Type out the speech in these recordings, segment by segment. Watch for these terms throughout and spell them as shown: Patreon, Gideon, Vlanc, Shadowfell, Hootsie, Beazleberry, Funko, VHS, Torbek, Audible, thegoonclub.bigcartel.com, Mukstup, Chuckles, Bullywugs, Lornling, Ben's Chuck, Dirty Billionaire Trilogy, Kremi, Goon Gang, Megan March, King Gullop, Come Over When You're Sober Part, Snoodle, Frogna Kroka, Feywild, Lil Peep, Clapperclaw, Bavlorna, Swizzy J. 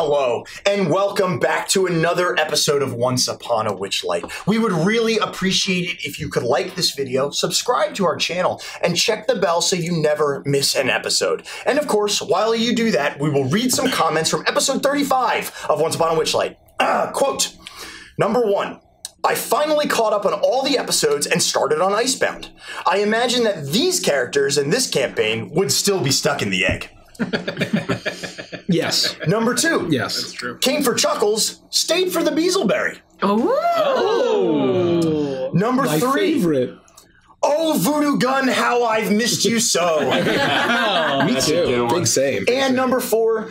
Hello, and welcome back to another episode of Once Upon a Witchlight. We would really appreciate it if you could like this video, subscribe to our channel, and check the bell so you never miss an episode. And of course, while you do that, we will read some comments from episode 35 of Once Upon a Witchlight. Quote, number 1. I finally caught up on all the episodes and started on Icebound. I imagine that these characters in this campaign would still be stuck in the egg. Yes. Number 2. Yes. That's true. Came for Chuckles, stayed for the Beazleberry. Oh. Number 3. My favorite. Oh, Voodoo Gun, how I've missed you so. Oh, me too. Big same. And number 4.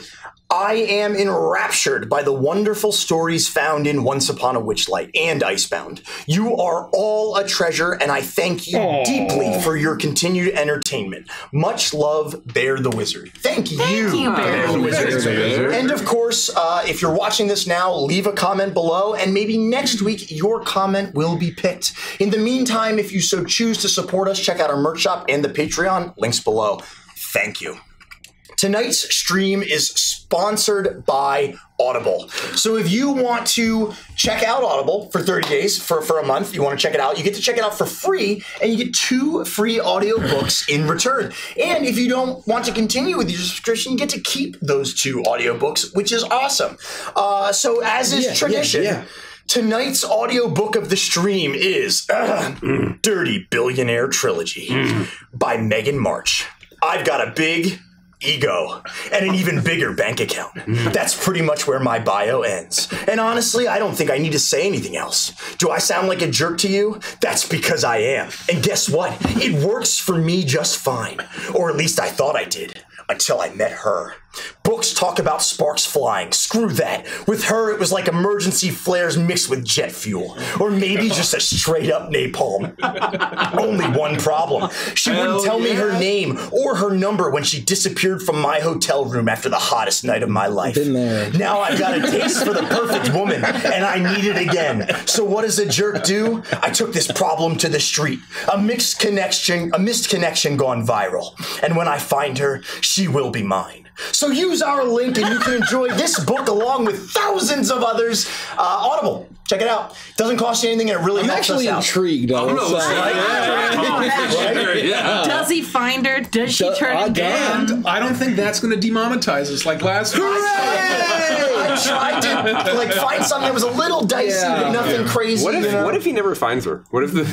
I am enraptured by the wonderful stories found in Once Upon a Witchlight and Icebound. You are all a treasure, and I thank you deeply for your continued entertainment. Much love, Bear the Wizard. Thank you, Bear the Wizard. And of course, if you're watching this now, leave a comment below, and maybe next week your comment will be picked. In the meantime, if you so choose to support us, check out our merch shop and the Patreon. Links below. Thank you. Tonight's stream is sponsored by Audible. So if you want to check out Audible for 30 days, for a month, you want to check it out, you get to check it out for free, and you get 2 free audiobooks in return. And if you don't want to continue with your subscription, you get to keep those 2 audiobooks, which is awesome. So as is tradition, tonight's audiobook of the stream is Dirty Billionaire Trilogy by Megan March. I've got a big ego and an even bigger bank account. That's pretty much where my bio ends. And honestly, I don't think I need to say anything else. Do I sound like a jerk to you? That's because I am. And guess what? It works for me just fine. Or at least I thought I did, until I met her. Books talk about sparks flying. Screw that. With her, it was like emergency flares mixed with jet fuel. Or maybe just a straight up napalm. Only one problem. She wouldn't tell me her name or her number when she disappeared from my hotel room after the hottest night of my life. Been there. Now I've got a taste for the perfect woman, and I need it again. So what does a jerk do? I took this problem to the street. A missed connection gone viral. And when I find her, she will be mine. So use our link and you can enjoy this book along with thousands of others. Audible. Check it out. It doesn't cost you anything and it really helps us out. I'm actually intrigued. Does he find her? Does she turn him down? I don't think that's going to demonetize us like last week. I tried to like find something that was a little dicey, but nothing crazy. What if he never finds her? What if the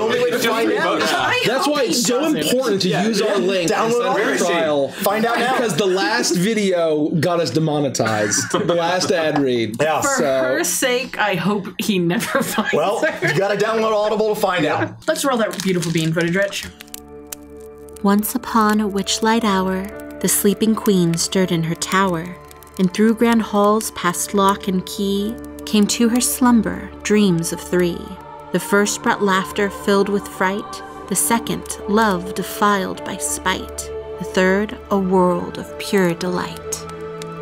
only way to find out? That's why it's so important to use our link. Download our trial. Find out. Because the last video got us demonetized. The last ad read. Yeah. For her sake, I hope he never finds her. You gotta download Audible to find out. Let's roll that beautiful bean footage, Rich. Once upon a witchlight hour, the sleeping queen stirred in her tower, and through grand halls past lock and key came to her slumber dreams of 3. The first brought laughter filled with fright, the second love defiled by spite, the third, a world of pure delight.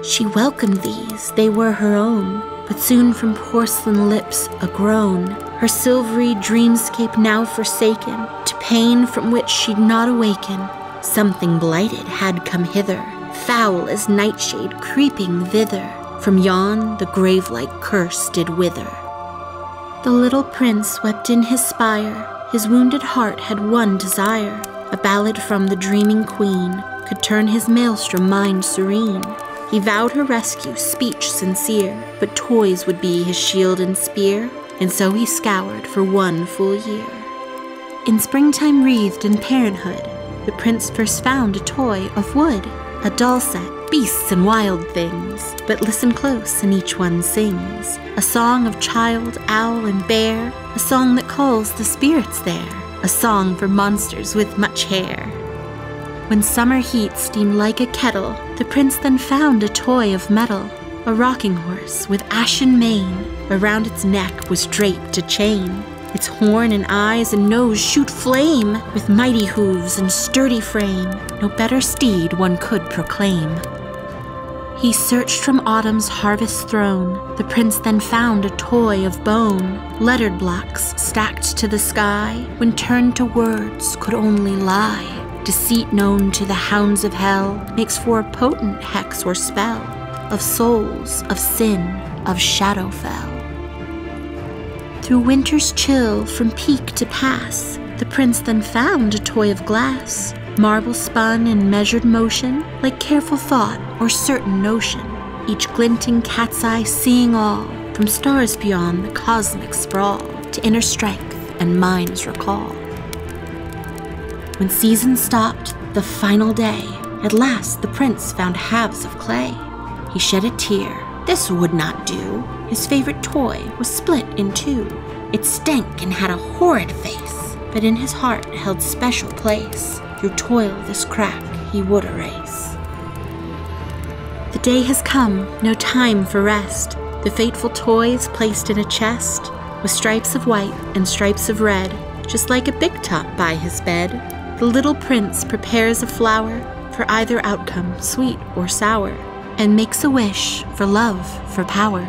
She welcomed these, they were her own, but soon from porcelain lips a groan, her silvery dreamscape now forsaken, to pain from which she'd not awaken. Something blighted had come hither, foul as nightshade creeping thither, from yon the grave-like curse did wither. The little prince wept in his spire, his wounded heart had one desire, a ballad from the dreaming queen could turn his maelstrom mind serene. He vowed her rescue, speech sincere, but toys would be his shield and spear, and so he scoured for 1 full year. In springtime wreathed in parenthood, the prince first found a toy of wood, a doll set, beasts and wild things, but listen close and each one sings, a song of child, owl, and bear, a song that calls the spirits there, a song for monsters with much hair. When summer heat steamed like a kettle, the prince then found a toy of metal, a rocking horse with ashen mane. Around its neck was draped a chain. Its horn and eyes and nose shoot flame, with mighty hooves and sturdy frame. No better steed one could proclaim. He searched from autumn's harvest throne. The prince then found a toy of bone, lettered blocks stacked to the sky, when turned to words could only lie. Deceit known to the hounds of hell makes for a potent hex or spell. of souls, of sin, of Shadowfell. Through winter's chill, from peak to pass, the prince then found a toy of glass, marble spun in measured motion, like careful thought or certain notion, each glinting cat's eye seeing all, from stars beyond the cosmic sprawl, to inner strength and mind's recall. When season stopped, the final day, at last the prince found halves of clay. He shed a tear. This would not do. His favorite toy was split in two. It stank and had a horrid face, but in his heart held special place. Through toil this crack he would erase. The day has come, no time for rest. The fateful toy is placed in a chest, with stripes of white and stripes of red, just like a big top by his bed. The little prince prepares a flower for either outcome, sweet or sour, and makes a wish for love, for power.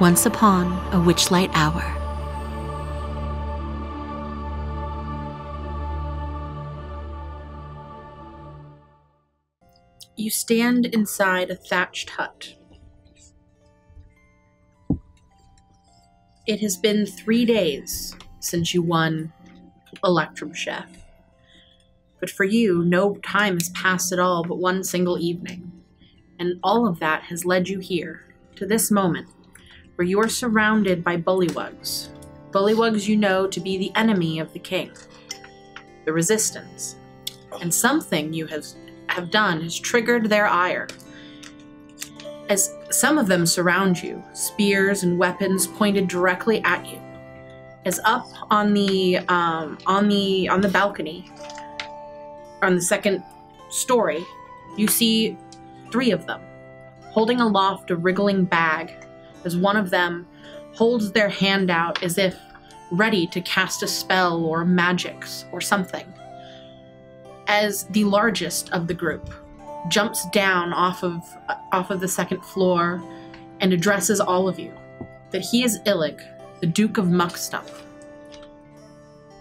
Once upon a witchlight hour. You stand inside a thatched hut. It has been 3 days since you won Electrum Chef, but for you, no time has passed at all but one single evening, and all of that has led you here, to this moment, where you are surrounded by Bullywugs. Bullywugs you know to be the enemy of the king, the resistance, and something you have done has triggered their ire. As some of them surround you, spears and weapons pointed directly at you. As up on the balcony, on the second story, you see 3 of them holding aloft a wriggling bag, as one of them holds their hand out as if ready to cast a spell or magics or something. As the largest of the group jumps down off of the second floor and addresses all of you, that he is Illig, the Duke of Mukstup.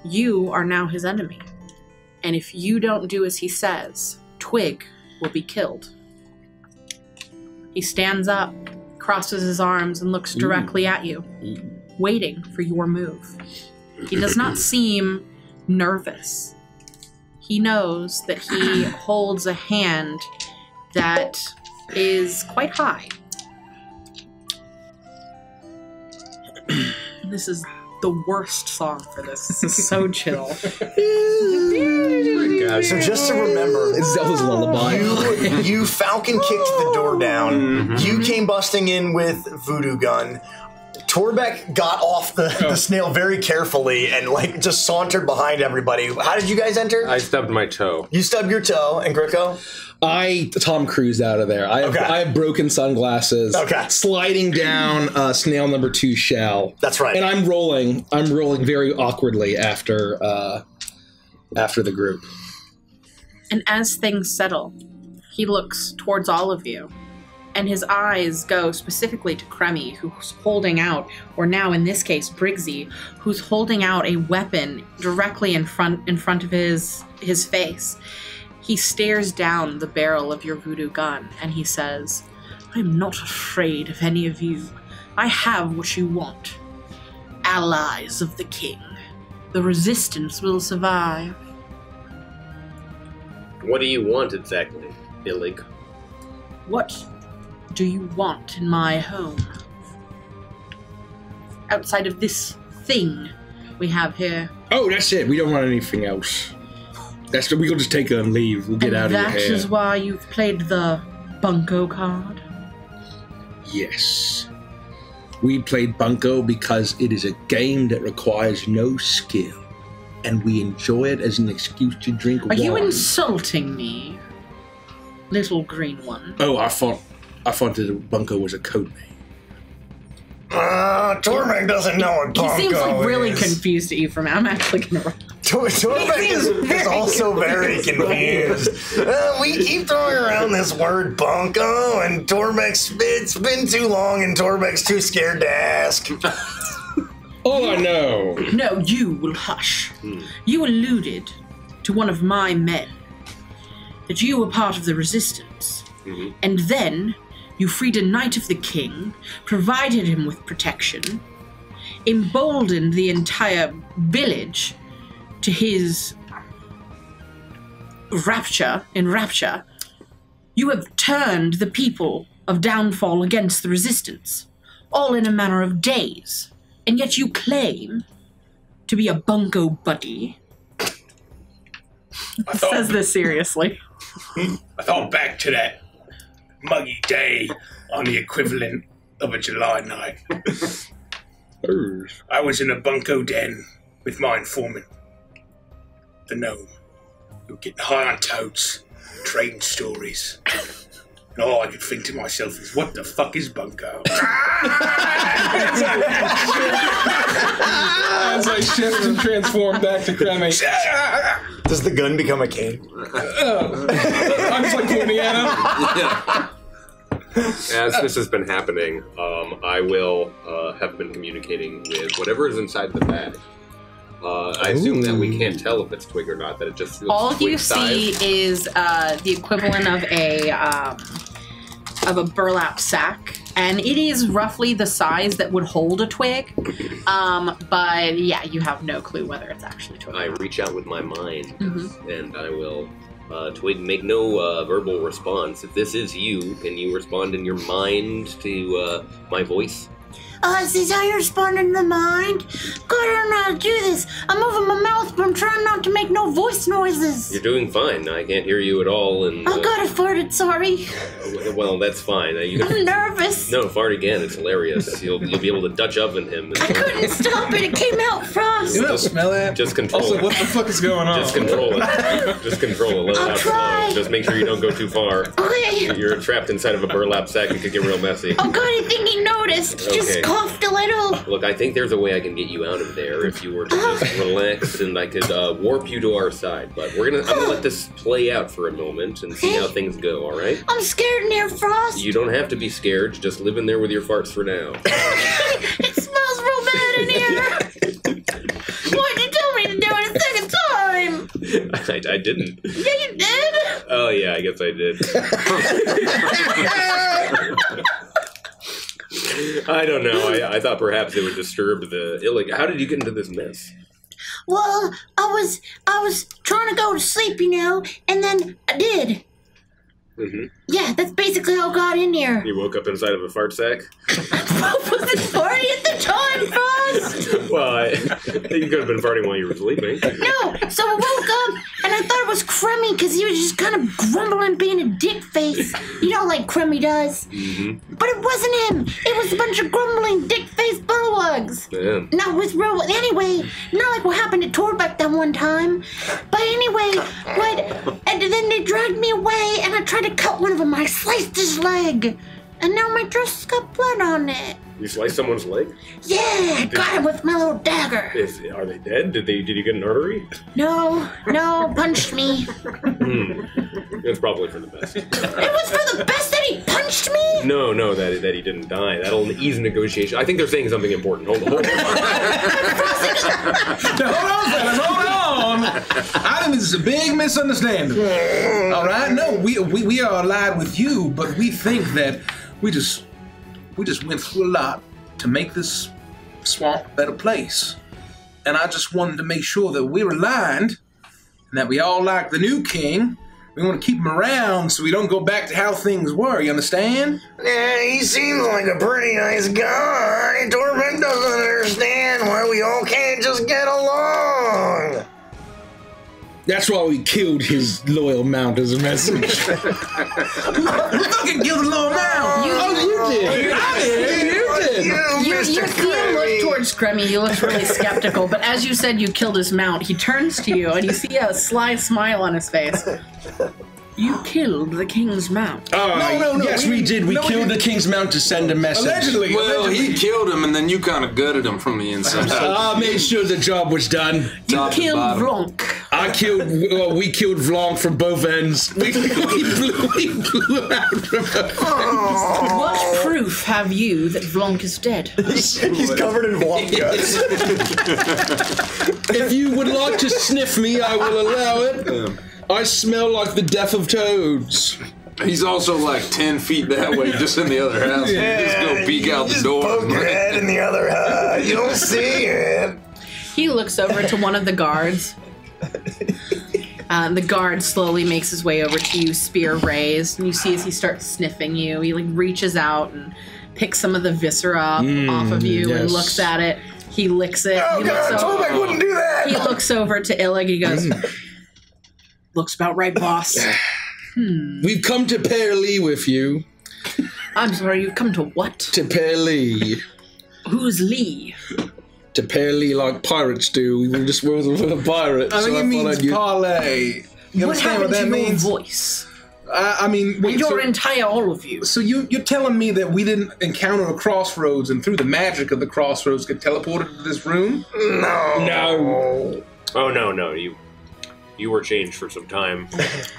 You are now his enemy, and if you don't do as he says, Twig will be killed. He stands up, crosses his arms, and looks directly at you, waiting for your move. He does not seem nervous. He knows that he holds a hand that is quite high. This is the worst song for this. This is so chill. Oh my gosh. So just to remember, it's Zelda's lullaby. You falcon kicked the door down. Mm-hmm. You came busting in with voodoo gun. Torbek got off the snail very carefully and like just sauntered behind everybody. How did you guys enter? I stubbed my toe. You stubbed your toe, and Grico? I Tom Cruise out of there. I have broken sunglasses. Okay. Sliding down snail number 2 shell. That's right. And I'm rolling very awkwardly after the group. And as things settle, he looks towards all of you. And his eyes go specifically to Kremi, who's holding out, or now in this case, Briggsy, who's holding out a weapon directly in front of his face. He stares down the barrel of your voodoo gun, and he says, "I'm not afraid of any of you. I have what you want. Allies of the king. The resistance will survive." What do you want exactly, Illig? What do you want in my home? Outside of this thing we have here. Oh, that's it. We don't want anything else. We'll just take her and leave. We'll get out of your hair. That is why you've played the bunco card? Yes. We played bunco because it is a game that requires no skill, and we enjoy it as an excuse to drink wine. Are you insulting me, little green one? Oh, I thought that bunco was a code name. Torbek doesn't know what bunco is. He seems like really confused at you from it. I'm actually going to... Torbek is also very confused. We keep throwing around this word bunco, and Torbek's... It's been too long, and Torbek's too scared to ask. All I know... No, you will hush. You alluded to one of my men, that you were part of the resistance, and then... You freed a knight of the king, provided him with protection, emboldened the entire village to his rapture. You have turned the people of Downfall against the resistance, all in a matter of days, and yet you claim to be a bunco buddy. Says this seriously. I thought back to that muggy day on the equivalent of a July night. I was in a bunco den with my informant, the gnome, who was getting high on totes, trading stories. And all I could think to myself is, what the fuck is bunko? As I shift and transform back to Kremi. Does the gun become a cane? I'm just like pointing at him. As this has been happening, I will have been communicating with whatever is inside the bag. I assume that we can't tell if it's twig or not, that it just feels all you see is the equivalent of a burlap sack, and it is roughly the size that would hold a twig, but yeah, you have no clue whether it's actually twig. I reach out with my mind, and I will twig make no verbal response. If this is you, can you respond in your mind to my voice? Is this how you respond in the mind? God, I don't know how to do this. I'm moving my mouth, but I'm trying not to make no voice noises. You're doing fine. I can't hear you at all. And oh, God, I farted. Sorry. Well, that's fine. I'm nervous. No, fart again. It's hilarious. You'll be able to Dutch oven him. I couldn't stop it. It came out frost. You don't smell it. Just control it. What the fuck is going on? Just control it. Just control it. I'll try. Just make sure you don't go too far. Okay. You're trapped inside of a burlap sack. It could get real messy. Oh, God, I think he noticed. Okay. Just coughed a little. Look, I think there's a way I can get you out of there if you were to just relax, and I could warp you to our side. But I'm gonna let this play out for a moment and see how things go. All right? I'm scared near frost. You don't have to be scared. Just live in there with your farts for now. It smells real bad in here. Why'd you tell me to do it a second time? I didn't. Yeah, you did. Oh yeah, I guess I did. I don't know. I thought perhaps it would disturb the Illig. How did you get into this mess? Well, I was trying to go to sleep, you know, and then I did. Yeah, that's basically how I got in here. You woke up inside of a fart sack? I wasn't farting at the time, Frost! Well, you could have been farting while you were sleeping. No, so I woke up and I thought it was Kremi because he was just kind of grumbling, being a dick face. You know, like Kremi does. But it wasn't him. It was a bunch of grumbling, dick-faced bullywugs. Yeah. Not with real... Anyway, not like what happened to Torbek that one time. But anyway, and then they dragged me away and I tried to cut one of them. I sliced his leg, and now my dress has got blood on it. You sliced someone's leg? Yeah, I got him with my little dagger. Are they dead? Did you get an artery? No, punched me. It's probably for the best. It was for the best that he punched me? No, that he didn't die. That'll ease negotiation. I think they're saying something important. Hold on. Hold on. I think this is a big misunderstanding. All right? No, we are allied with you, but we think that we just went through a lot to make this swamp a better place. And I just wanted to make sure that we're aligned and that we all like the new king. We want to keep him around so we don't go back to how things were, you understand? Yeah, he seems like a pretty nice guy. Torbek doesn't understand why we all can't just get along. That's why we killed his loyal mount as a message. We fucking killed the loyal mount! You did! I did! You looked towards Kremi, you looked really skeptical, but as you said you killed his mount, he turns to you and you see a sly smile on his face. You killed the king's mount. No. Yes, we did. We killed the king's mount to send a message. Allegedly. Well, he killed him, and then you kind of gutted him from the inside. I made sure the job was done. You killed Vlanc. We killed Vlanc from both ends. We blew out from both ends. What proof have you that Vlanc is dead? He's covered in Vlanc guts. If you would like to sniff me, I will allow it. I smell like the death of toads. He's also like 10 feet that way, just in the other house. Yeah, you just go peek out the door. Poke your head in the other house. You don't see it. He looks over to one of the guards. The guard slowly makes his way over to you, spear raised, and you see as he starts sniffing you, he like reaches out and picks some of the viscera off of you and looks at it. He licks it. Oh, God, Torbek wouldn't do that. He looks over to Illig. He goes, looks about right, boss. We've come to Perlee with you. I'm sorry, you've come to what? To Perlee. Who's Lee? To Perlee like pirates do. We were just working with the pirates. I think it means parlay. You understand what that means? Your voice? I mean, wait, your entire, all of you. So you're telling me that we didn't encounter a crossroads and through the magic of the crossroads get teleported to this room? No. No. Oh, no, no. You were changed for some time.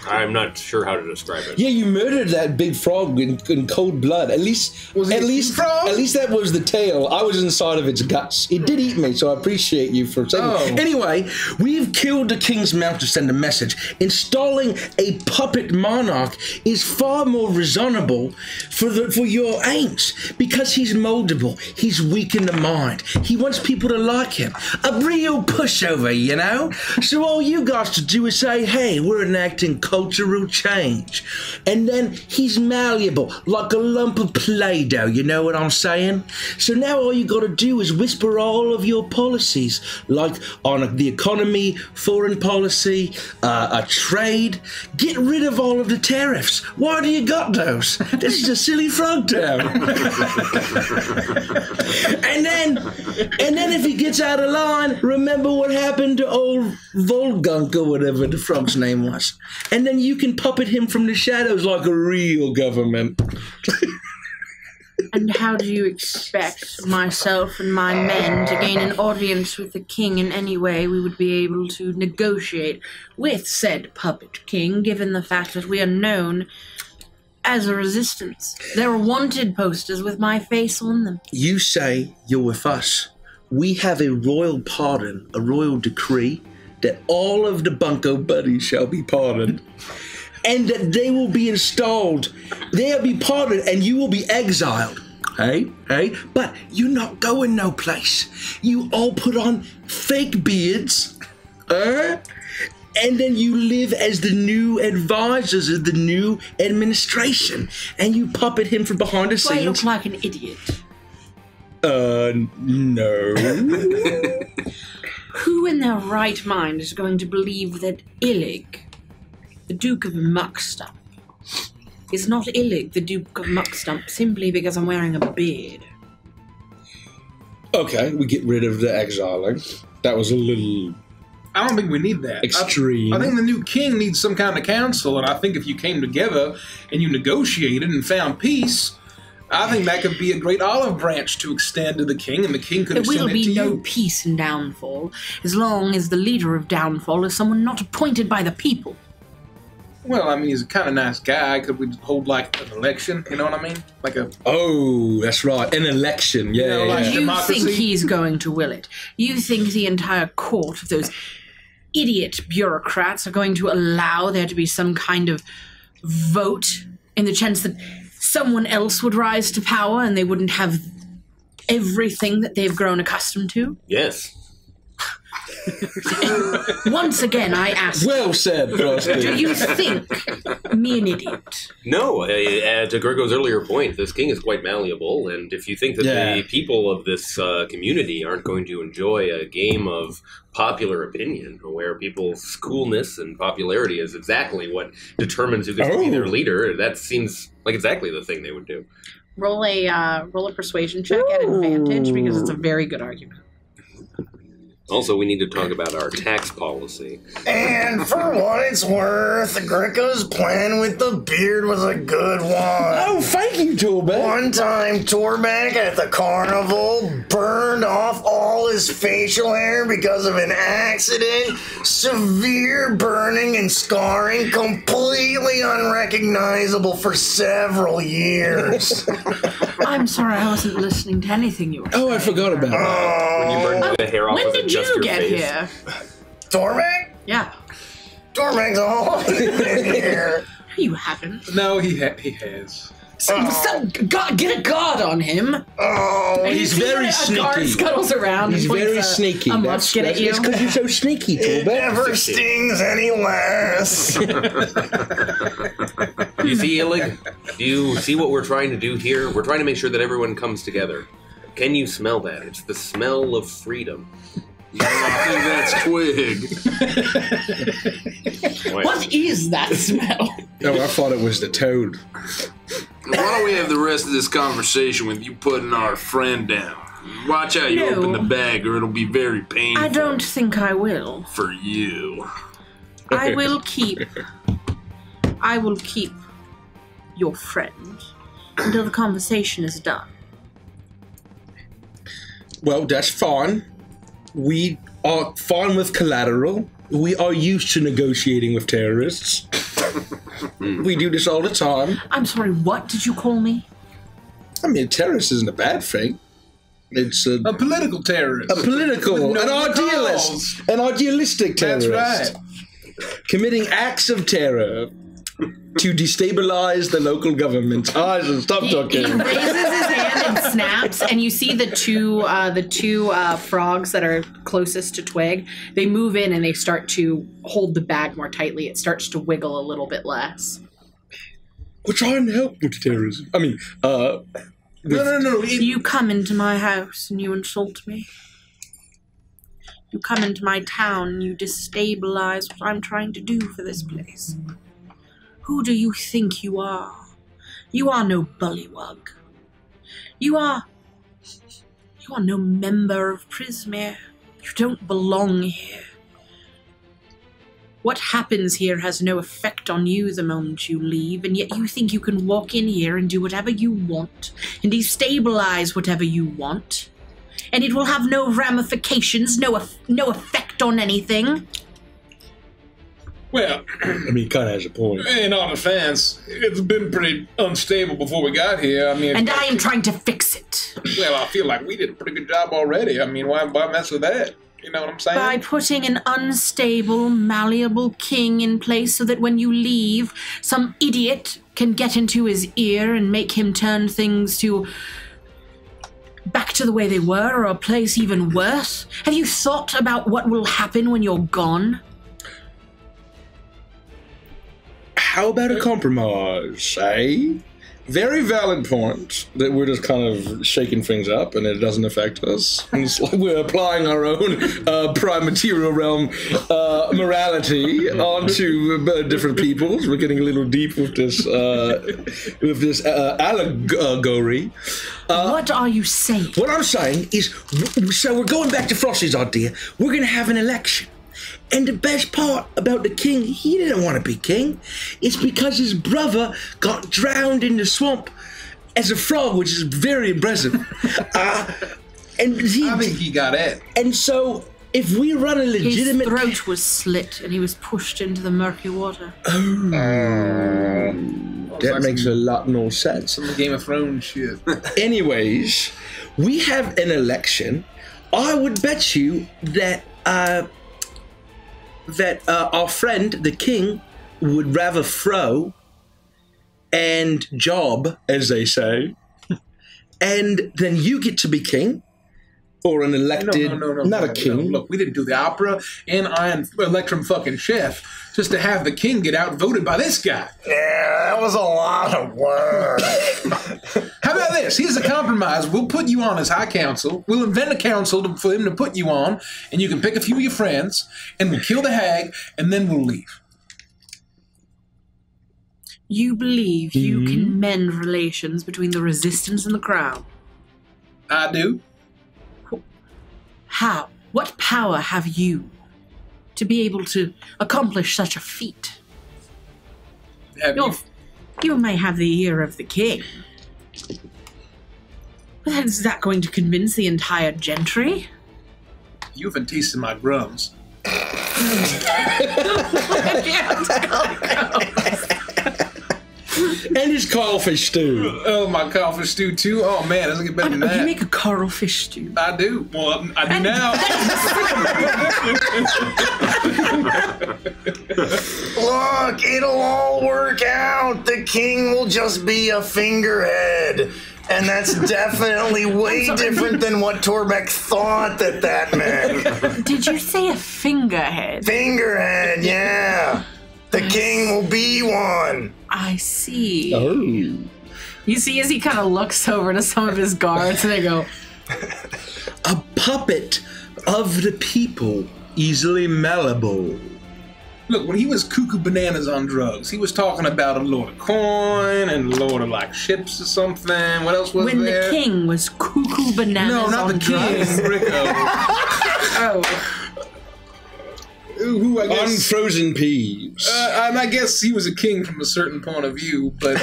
I'm not sure how to describe it. Yeah, you murdered that big frog in cold blood. At least, at least that was the tail. I was inside of its guts. It did eat me, so I appreciate you for saying. Oh. Anyway, we've killed the King's Mouth to send a message. Installing a puppet monarch is far more reasonable for your angst because he's moldable. He's weak in the mind. He wants people to like him. A real pushover, you know. So all you guys to do is say, hey, we're enacting cultural change. And then he's malleable, like a lump of Play-Doh, you know what I'm saying? So now all you got to do is whisper all of your policies, like on the economy, foreign policy, trade. Get rid of all of the tariffs. Why do you got those? This is a silly frog town. and then if he gets out of line, remember what happened to old Volgunk or whatever the frog's name was. And then you can puppet him from the shadows like a real government. And how do you expect myself and my men to gain an audience with the king in any way we would be able to negotiate with said puppet king, given the fact that we are known as a resistance? There are wanted posters with my face on them. You say you're with us. We have a royal pardon, a royal decree, that all of the bunko buddies shall be pardoned, and that they will be installed. They'll be pardoned, and you will be exiled. Hey, hey, but you're not going no place. You all put on fake beards, and then you live as the new advisors of the new administration, and you puppet him from behind the scenes. I look like an idiot. No. Who in their right mind is going to believe that Illig, the Duke of Mukstup, is not Illig, the Duke of Mukstup, simply because I'm wearing a beard? Okay, we get rid of the exiling. That was a little... I don't think we need that. Extreme. I think the new king needs some kind of council, and I think if you came together and you negotiated and found peace... I think that could be a great olive branch to extend to the king, and the king could extend it to you. There will be no peace in Downfall, as long as the leader of Downfall is someone not appointed by the people. Well, I mean, he's a kind of nice guy. Could we hold, like, an election? You know what I mean? Like a... Oh, that's right. An election. Yeah, you know, like democracy. You think he's going to will it. You think the entire court of those idiot bureaucrats are going to allow there to be some kind of vote in the chance that... someone else would rise to power and they wouldn't have everything that they've grown accustomed to? Yes. Once again, I ask... Well said, Frosty. Do you think me an idiot? No. To Gregor's earlier point, this king is quite malleable, and if you think that the people of this community aren't going to enjoy a game of popular opinion, where people's coolness and popularity is exactly what determines who gets to be their leader, that seems like exactly the thing they would do. Roll a persuasion check at advantage, because it's a very good argument. Also, we need to talk about our tax policy. And for what it's worth, Greco's plan with the beard was a good one. Oh, thank you, Torbek. One time, Torbek at the carnival burned off all his facial hair because of an accident. Severe burning and scarring, completely unrecognizable for several years. I'm sorry, I wasn't listening to anything you were saying. Oh, I forgot about that. When you burned the hair off of it. You get face. Here, Torbek? Yeah, Torbek's all in here. You haven't. No, he has. Get a guard on him. Oh, he's very sneaky. Guard scuttles around. He's very sneaky. I'm not scared of you. It's because you're so sneaky, Torbek. It never stings any less. You see, Illig? Do you see what we're trying to do here? We're trying to make sure that everyone comes together. Can you smell that? It's the smell of freedom. No, I think that's twig. What is that smell? Oh, I thought it was the toad. Why don't we have the rest of this conversation with you putting our friend down? Watch how you open the bag or it'll be very painful. I don't think I will. For you. I will keep your friend until the conversation is done. Well, that's fine. We are fine with collateral. We are used to negotiating with terrorists. We do this all the time. I'm sorry, what did you call me? I mean, terrorist isn't a bad thing. It's a political terrorist. A political, no, an idealist. Calls. An idealistic terrorist. That's right. Committing acts of terror to destabilize the local government. Stop talking. He raises his hand and snaps, and you see the two frogs that are closest to Twig. They move in and they start to hold the bag more tightly. It starts to wiggle a little bit less. We're trying to help with terrorism. I mean, no. You come into my house and you insult me. You come into my town and you destabilize what I'm trying to do for this place. Who do you think you are? You are no bullywug. You are no member of Prismeer. You don't belong here. What happens here has no effect on you the moment you leave, and yet you think you can walk in here and do whatever you want and destabilize whatever you want, and it will have no ramifications, no effect on anything. Well, I mean, kind of has a point. In our defense, it's been pretty unstable before we got here. I mean, and I am trying to fix it. Well, I feel like we did a pretty good job already. I mean, why mess with that? You know what I'm saying? By putting an unstable, malleable king in place so that when you leave, some idiot can get into his ear and make him turn things back to the way they were, or a place even worse. Have you thought about what will happen when you're gone? How about a compromise, eh? Very valid point that we're just kind of shaking things up and it doesn't affect us. It's like we're applying our own prime material realm morality onto different peoples. We're getting a little deep with this allegory. What are you saying? What I'm saying is, so we're going back to Frosty's idea. We're going to have an election. And the best part about the king, he didn't want to be king. It's because his brother got drowned in the swamp as a frog, which is very impressive. I think he got it. And so if we run a legitimate... His throat was slit and he was pushed into the murky water. Oh. That makes a lot more sense. Some Game of Thrones shit. Anyways, we have an election. I would bet you that... our friend, the king, would rather throw and job, as they say, and then you get to be king or an elected, not a king. No, look, we didn't do the opera, and I am Electrum fucking Chef just to have the king get outvoted by this guy. Yeah, that was a lot of work. How about this? Here's a compromise. We'll put you on as high council. We'll invent a council for him to put you on, and you can pick a few of your friends, and we'll kill the hag, and then we'll leave. You believe you can mend relations between the resistance and the crown? I do. How? What power have you to be able to accomplish such a feat? You may have the ear of the king. But is that going to convince the entire gentry? You've been tasting my grums. I can't tell. And his codfish stew. Oh, my codfish stew, too? Oh, man, doesn't get better than that. You make a codfish stew. I do. Well, I do now. Look, it'll all work out. The king will just be a fingerhead. And that's definitely way different than what Torbek thought that that meant. Did you say a fingerhead? Fingerhead, yeah. The king will be one. I see. Oh. You see as he kind of looks over to some of his guards and they go, a puppet of the people, easily malleable. Look, when he was cuckoo bananas on drugs, he was talking about a lord of coin and lord of like ships or something. What else was when there? When the king was cuckoo bananas on drugs. No, not the king, Rico. Oh. Who I guess. Unfrozen peas. And I guess he was a king from a certain point of view, but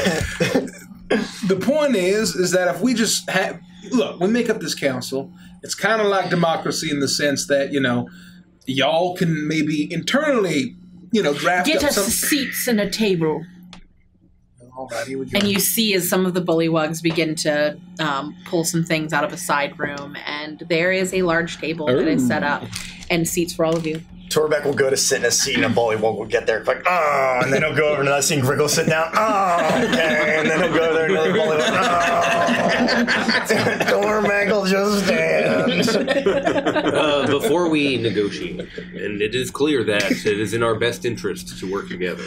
the point is that if we just have, look, we make up this council. It's kind of like democracy in the sense that, you know, y'all can maybe internally, you know, draft get up us seats and a table. All right, here we go. And you see as some of the bullywugs begin to pull some things out of a side room, and there is a large table that is set up and seats for all of you. Torbek will go to sit in a seat, and a bullywug will get there like, oh, and then he'll go over to another seat and Griggle will sit down, oh, okay, and then he'll go there and another bullywug, oh. Torbek will just stand. Before we negotiate, and it is clear that it is in our best interest to work together,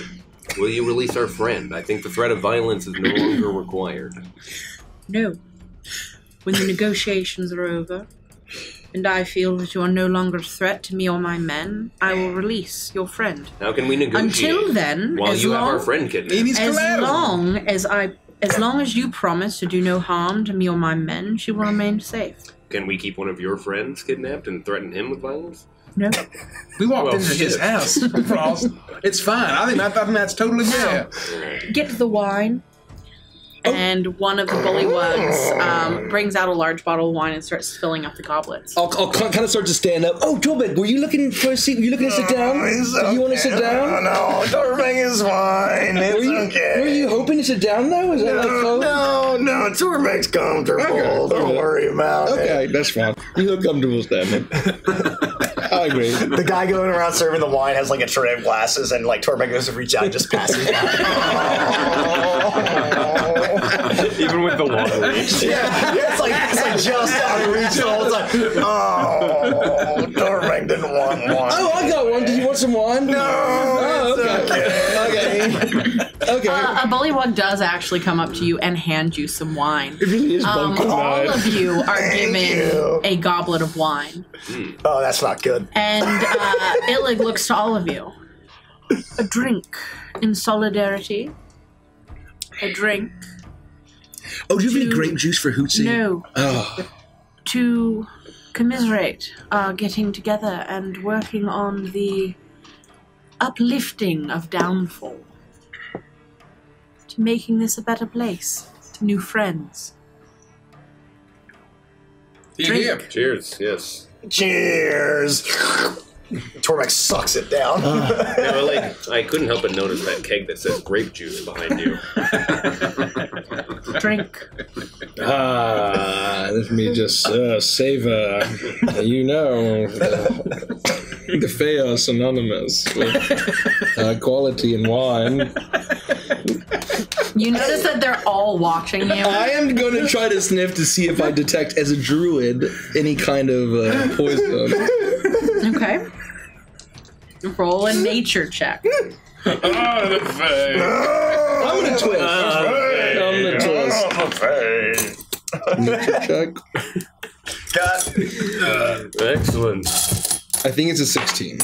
will you release our friend? I think the threat of violence is no longer required. No. When the negotiations are over, and I feel that you are no longer a threat to me or my men, I will release your friend. How can we negotiate? Until then, while you have our friend kidnapped, as long as you promise to do no harm to me or my men, she will remain safe. Can we keep one of your friends kidnapped and threaten him with violence? No. We walked into his house. It's fine. I think that's totally fair. Get the wine. And one of the bullywugs brings out a large bottle of wine and starts filling up the goblets. I'll kind of start to stand up. Oh, Torbek, were you looking for a seat? Were you looking to sit down? Okay. You want to sit down? No, Torbek is fine. It's okay. Were you hoping to sit down, though? Is that no, Torbek's comfortable. Okay. Don't worry about it. Okay, that's fine. You look comfortable standing. I agree. The guy going around serving the wine has like a tray of glasses, and like Torbek goes to reach out and just passes it even with the water reach. Yeah, it's like just out of reach the whole time. Oh, Torbek didn't want wine. Oh, I got one. Did you want some wine? No. Oh, okay. A bullywug does actually come up to you and hand you some wine. It really is all of you are given a goblet of wine. Oh, that's not good. And Illig looks to all of you. A drink in solidarity. A drink. Oh, do you have any grape juice for Hootsie? No. Oh. To commiserate our getting together and working on the uplifting of Downfall. To making this a better place. To new friends. Drink. Cheers, yes. Cheers! Torbek sucks it down. No, like, I couldn't help but notice that keg that says grape juice behind you. Drink. Let me just savor, you know, the Feywild synonymous with quality in wine. You notice that they're all watching you. I am going to try to sniff to see if I detect, as a druid, any kind of poison. Okay. Roll a nature check. I'm going to twist. I'm going to twist. Nature check. Excellent. I think it's a 16.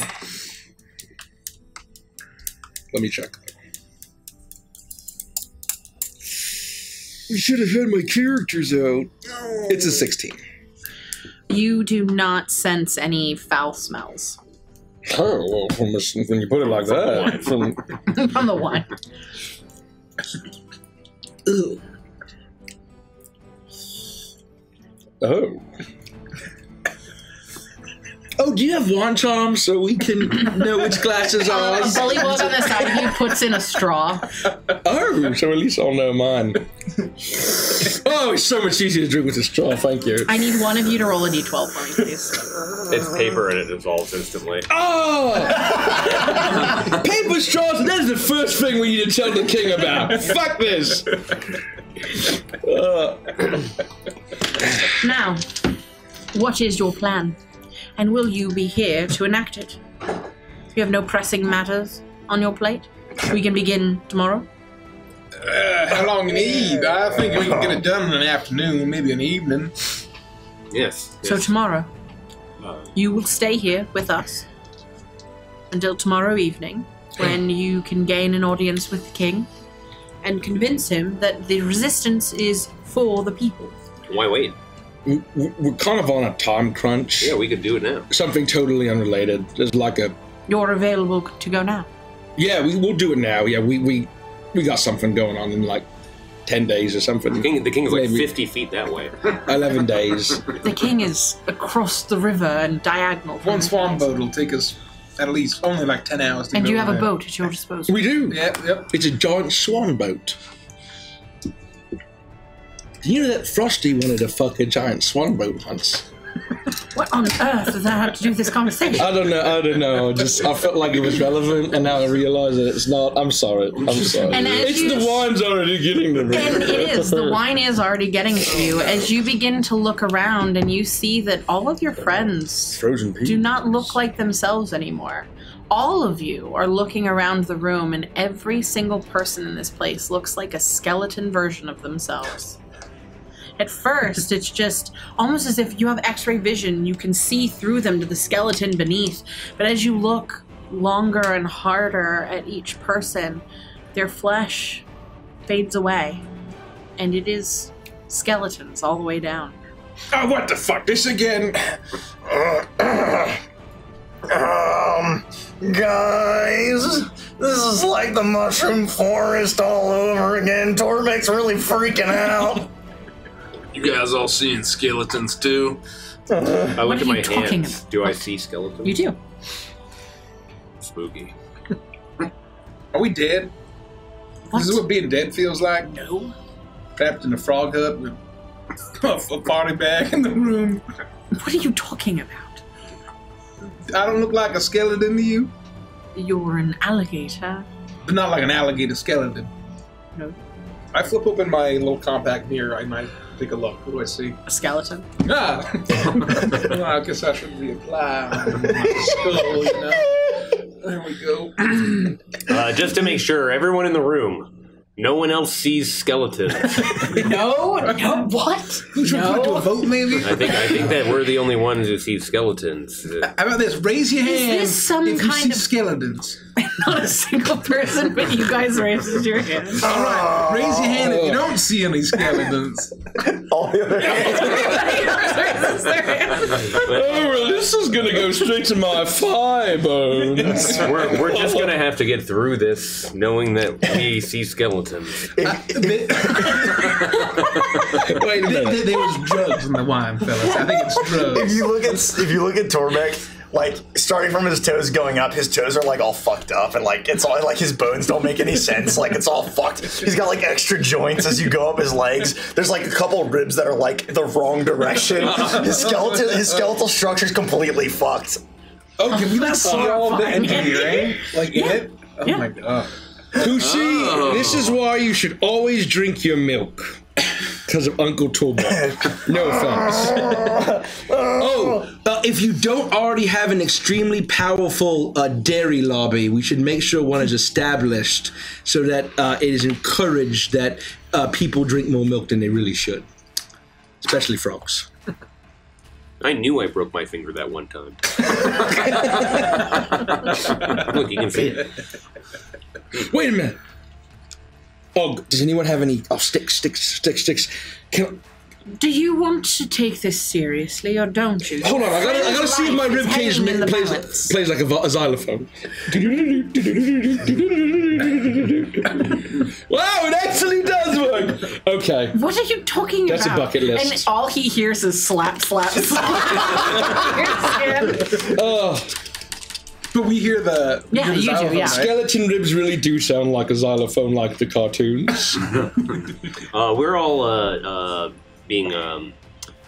Let me check. You should have had my characters out. It's a 16. You do not sense any foul smells. Oh, well, when you put it like that. From the wine. Ew. Oh. Oh, do you have wand charms so we can know which glasses are? A bullywug on the side of you puts in a straw. Oh, so at least I'll know mine. Oh, it's so much easier to drink with a straw. Thank you. I need one of you to roll a d12 for me, please. It's paper and it dissolves instantly. Oh! Paper straws, that is the first thing we need to tell the king about. Fuck this! Now, what is your plan? And will you be here to enact it? You have no pressing matters on your plate? We can begin tomorrow? How long an eve? I think we can get it done in an afternoon, maybe an evening. Yes. So tomorrow, you will stay here with us until tomorrow evening, when you can gain an audience with the king and convince him that the resistance is for the people. Why wait? We're kind of on a time crunch. Yeah, we could do it now. Something totally unrelated. There's like a... You're available to go now. Yeah, we'll do it now. Yeah, we got something going on in like 10 days or something. The king is like 50 feet that way. 11 days. The king is across the river and diagonal. One swan boat will take us at least only like 10 hours. To and go you have there. A boat at your disposal. We do. Yep, yep. It's a giant swan boat. You know that Frosty wanted a fucking giant swan boat once. What on earth does that have to do with this conversation? I don't know. I felt like it was relevant, and now I realise that it's not. I'm sorry. And it's the wine's already getting to me. And it is. The wine is already getting to you. As you begin to look around and you see that all of your friends do not look like themselves anymore. All of you are looking around the room, and every single person in this place looks like a skeleton version of themselves. At first, it's just almost as if you have x-ray vision. You can see through them to the skeleton beneath. But as you look longer and harder at each person, their flesh fades away. And it is skeletons all the way down. Oh, what the fuck? This again? Guys, this is like the mushroom forest all over again. Torbek's really freaking out. You guys all seeing skeletons too? I look at my hands. Do I see skeletons? You do. Spooky. Are we dead? What? Is this what being dead feels like? No. Trapped in a frog hut with a party bag in the room. What are you talking about? I don't look like a skeleton to you? You're an alligator. But not like an alligator skeleton. No. I flip open my little compact mirror. I might take a look. What do I see? A skeleton. Ah! Well, I guess I should reapply my skull, you know? There we go. Just to make sure, everyone in the room, no one else sees skeletons. No? What? Who's trying to do a vote, maybe? I think that we're the only ones who see skeletons. How about this? Raise your hand if you see skeletons. Not a single person, but you guys raise your hand. All right, raise your hand if you don't see any skeletons. All the other hands. Oh, this is gonna go straight to my thigh bones. We're just gonna have to get through this, knowing that we see skeletons. Wait a minute. There was drugs in the wine, fellas. I think it's drugs. If you look at Torbek. Like, starting from his toes going up, his toes are, like, all fucked up, and, like, it's all, like, his bones don't make any sense. Like, it's all fucked. He's got, like, extra joints as you go up his legs. There's, like, a couple ribs that are, like, the wrong direction. His skeletal structure's completely fucked. Oh, can we not see all the energy, right? Like, it? Oh, my God. Kushi, this is why you should always drink your milk. Because of Uncle Torbek. No offense. If you don't already have an extremely powerful dairy lobby, we should make sure one is established so that it is encouraged that people drink more milk than they really should. Especially frogs. I knew I broke my finger that one time. Look, you can see it. Wait a minute. Oh, does anyone have any... Oh, sticks. Do you want to take this seriously, or don't you? Hold on, I gotta see if my ribcage plays like a xylophone. Wow, it actually does work! Okay. What are you talking about? That's a bucket list. And all he hears is slap, slap, slap. Oh. But we hear the you do, yeah. Skeleton ribs really do sound like a xylophone, like the cartoons. We're all being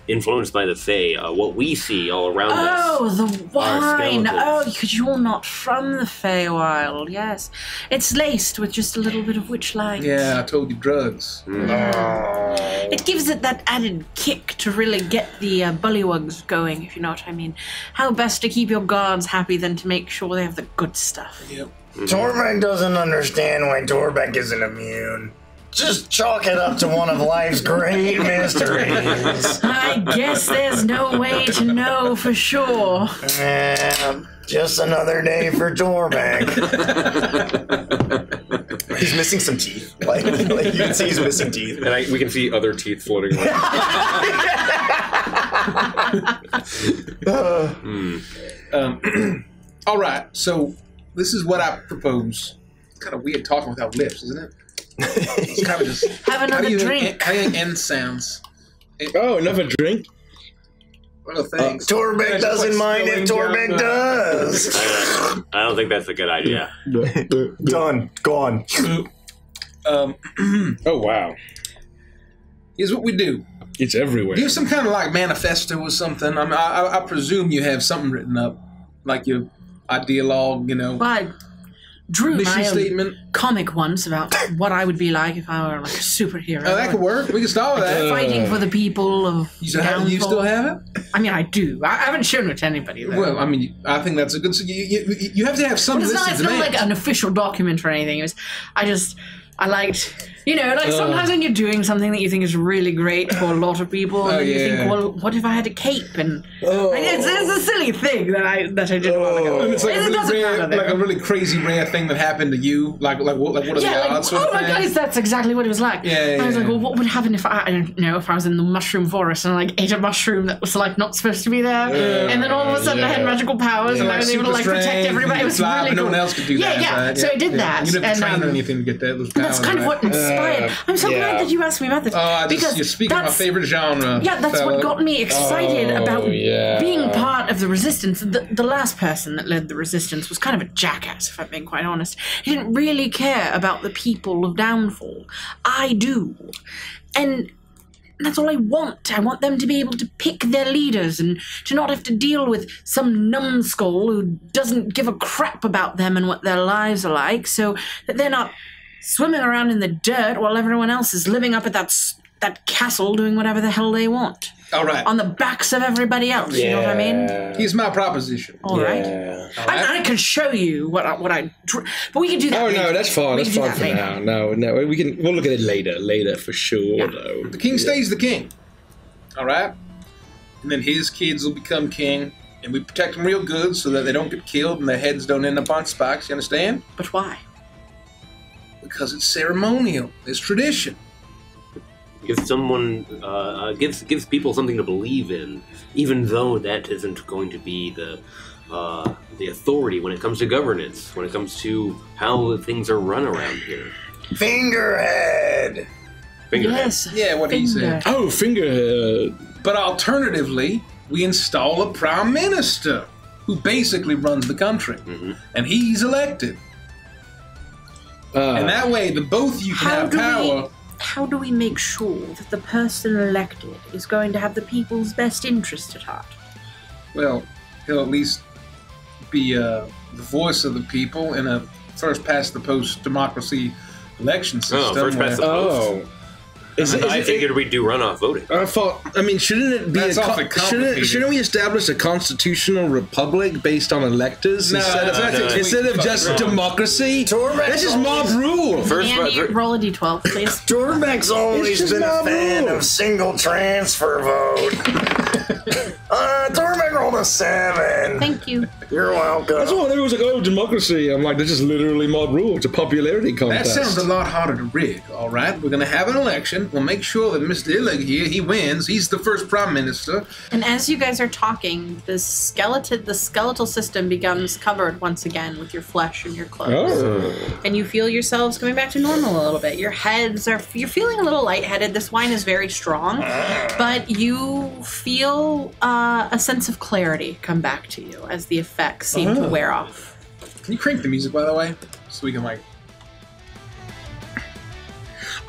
influenced by the Fae. What we see all around us. Oh, the wine! Oh, because you're not from the Feywild. Yes, it's laced with just a little bit of witch light. Yeah, I told you, drugs. Mm. It gives it that added kick to really get the bullywugs going, if you know what I mean. How best to keep your guards happy than to make sure they have the good stuff. Yep. Mm-hmm. Torbek doesn't understand why Torbek isn't immune. Just chalk it up to one of life's great mysteries. I guess there's no way to know for sure. Just another day for Torbek. He's missing some teeth. Like you can see he's missing teeth. And we can see other teeth floating around. All right, so this is what I propose. It's kind of weird talking without lips, isn't it? Kind of just, have another drink. How do you end sounds? Oh, another drink? Well, thanks. Torbek doesn't mind if Torbek does. I don't think that's a good idea. Done. Gone. Oh, wow. Here's what we do. It's everywhere. Do you have some kind of like manifesto or something? I mean, I presume you have something written up, like your ideologue, you know. Why? Drew my statement. Comic once about what I would be like if I were like a superhero. Oh, that could work. We could start with that. Fighting for the people of Downfall. You still have it? I mean, I do. I haven't shown it to anybody, though. Well, I mean, I think that's a good... So you have to have some... Well, it's not like an official document or anything. It was, I liked... You know, like sometimes when you're doing something that you think is really great for a lot of people, and then you think, well, what if I had a cape? And like, it's a silly thing that I did a while ago. And it's like, a really crazy rare thing that happened to you. Like what are the odds? Like, oh my goodness, that's exactly what it was like. Yeah, yeah, I was like, well, what would happen if I don't know if I was in the mushroom forest and I like ate a mushroom that was like not supposed to be there, and then all of a sudden I had magical powers and I was able to like protect everybody. It was really cool. No one else could do that. Yeah, yeah. So I did that. You didn't train or anything to get those powers. That's kind of what. I'm so glad that you asked me about this. Because you're speaking of my favorite genre. Yeah, that's what got me excited about being part of the Resistance. The last person that led the Resistance was kind of a jackass, if I'm being quite honest. He didn't really care about the people of Downfall. I do. And that's all I want. I want them to be able to pick their leaders and to not have to deal with some numbskull who doesn't give a crap about them and what their lives are like, so that they're not swimming around in the dirt while everyone else is living up at that castle doing whatever the hell they want. All right. On the backs of everybody else, you know what I mean? Here's my proposition. All right. All right. I can show you what I... But we can do that later. No, that's fine. That's fine for now. No, we'll look at it later. Later, for sure, though. The king stays the king. All right? And then his kids will become king, and we protect them real good so that they don't get killed and their heads don't end up on spikes. You understand? But why? Because it's ceremonial. It's tradition. Gives someone, gives people something to believe in, even though that isn't going to be the authority when it comes to governance, when it comes to how things are run around here. Fingerhead. Fingerhead. Yes. Yeah, what he said. Oh, fingerhead. But alternatively, we install a prime minister who basically runs the country, and he's elected. And that way, both you can have power. How do we make sure that the person elected is going to have the people's best interest at heart? Well, he'll at least be the voice of the people in a first-past-the-post democracy election system. Oh, first-past-the-post. Oh. I figured we do runoff voting. I mean, shouldn't it be? Shouldn't we establish a constitutional republic based on electors instead of just democracy? This is mob rule. Andy, roll a d12, please. Torbek's always been a fan of single transfer vote. Torbek rolled a 7. Thank you. You're welcome. That's why everyone's like, "Oh, democracy." I'm like, "This is literally mob rule. It's a popularity contest." That sounds a lot harder to rig. All right, we're gonna have an election. We'll make sure that Mr. Illig here, he wins. He's the first prime minister. And as you guys are talking, the skeletal system becomes covered once again with your flesh and your clothes. Oh. And you feel yourselves coming back to normal a little bit. Your heads are, you're feeling a little lightheaded. This wine is very strong, but you feel a sense of clarity come back to you as the effects seem to wear off. Can you crank the music, by the way? So we can, like...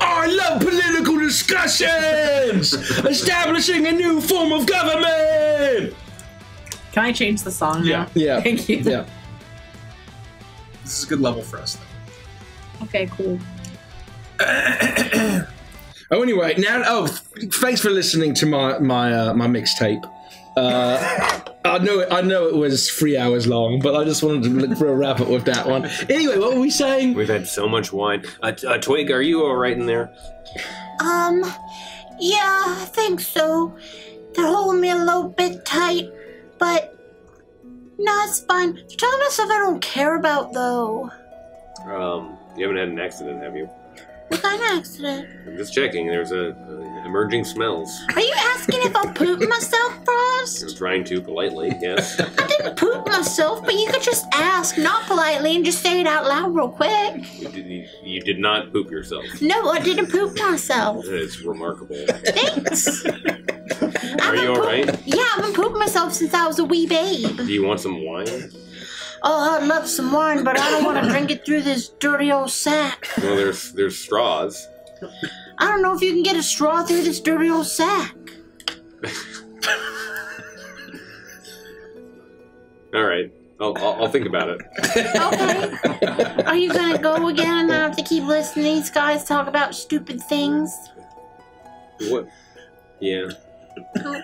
Oh, I love political discussions! Establishing a new form of government! Can I change the song now? Yeah. Thank you. Yeah. This is a good level for us, though. Okay, cool. Oh, anyway, now... Oh, thanks for listening to my mixtape. I know it was 3 hours long, but I just wanted to look for a wrap-up with that one. Anyway, what were we saying? We've had so much wine. Twig, are you all right in there? Yeah, I think so. They're holding me a little bit tight, but no, it's fine. They're telling me stuff I don't care about, though. You haven't had an accident, have you? What kind of accident? I'm just checking. There's a emerging smells. Are you asking if I pooped myself, Frost? I'm trying to politely, yes. I didn't poop myself, but you could just ask, not politely, and just say it out loud real quick. You did not poop yourself. No, I didn't poop myself. It's remarkable. Thanks. Are you all right? Yeah, I've been pooping myself since I was a wee babe. Do you want some wine? Oh, I'd love some wine, but I don't want to drink it through this dirty old sack. Well, there's straws. I don't know if you can get a straw through this dirty old sack. All right. I'll think about it. Okay. Are you going to go again and I have to keep listening to these guys talk about stupid things? What? Yeah. Okay.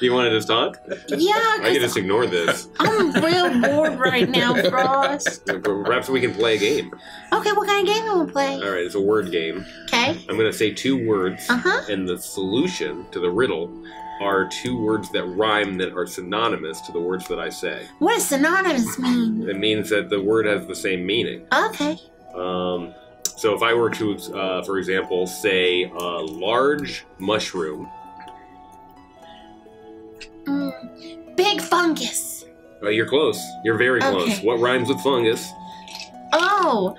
Do you want to just talk? Yeah, I can just ignore this. I'm real bored right now, Frost. Perhaps we can play a game. Okay, what kind of game do you want to play? All right, it's a word game. Okay. I'm going to say 2 words, and the solution to the riddle are 2 words that rhyme that are synonymous to the words that I say. What does synonymous mean? It means that the word has the same meaning. Okay. So if I were to, for example, say large mushroom... Big fungus. Well, you're close. You're very close. Okay. What rhymes with fungus? Oh,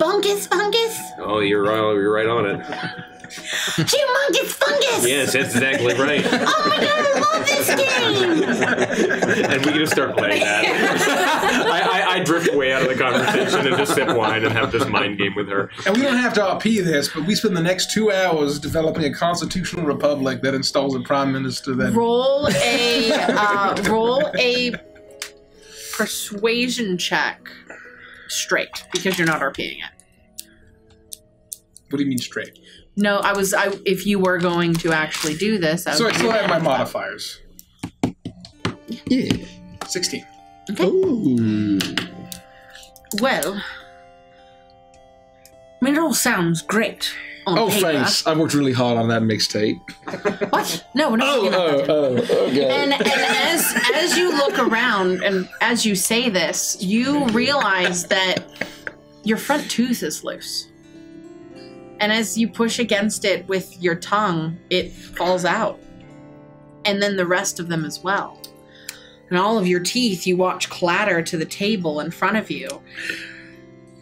Bungus fungus? Oh, you're right on it. Humongous fungus! Yes, that's exactly right. Oh my god, I love this game! And we can just start playing that. I drift way out of the conversation and just sip wine and have this mind game with her. And we don't have to RP this, but we spend the next 2 hours developing a constitutional republic that installs a prime minister that... Roll a persuasion check straight, because you're not RPing it. What do you mean straight? No, if you were going to actually do this, I was... So I still have my modifiers. Yeah. 16. Okay. Ooh. Well, I mean, it all sounds great on paper. Thanks. I worked really hard on that mixtape. What? No, we're not okay. And as you look around and as you say this, you realize that your front tooth is loose. And as you push against it with your tongue, it falls out. And then the rest of them as well. And all of your teeth you watch clatter to the table in front of you.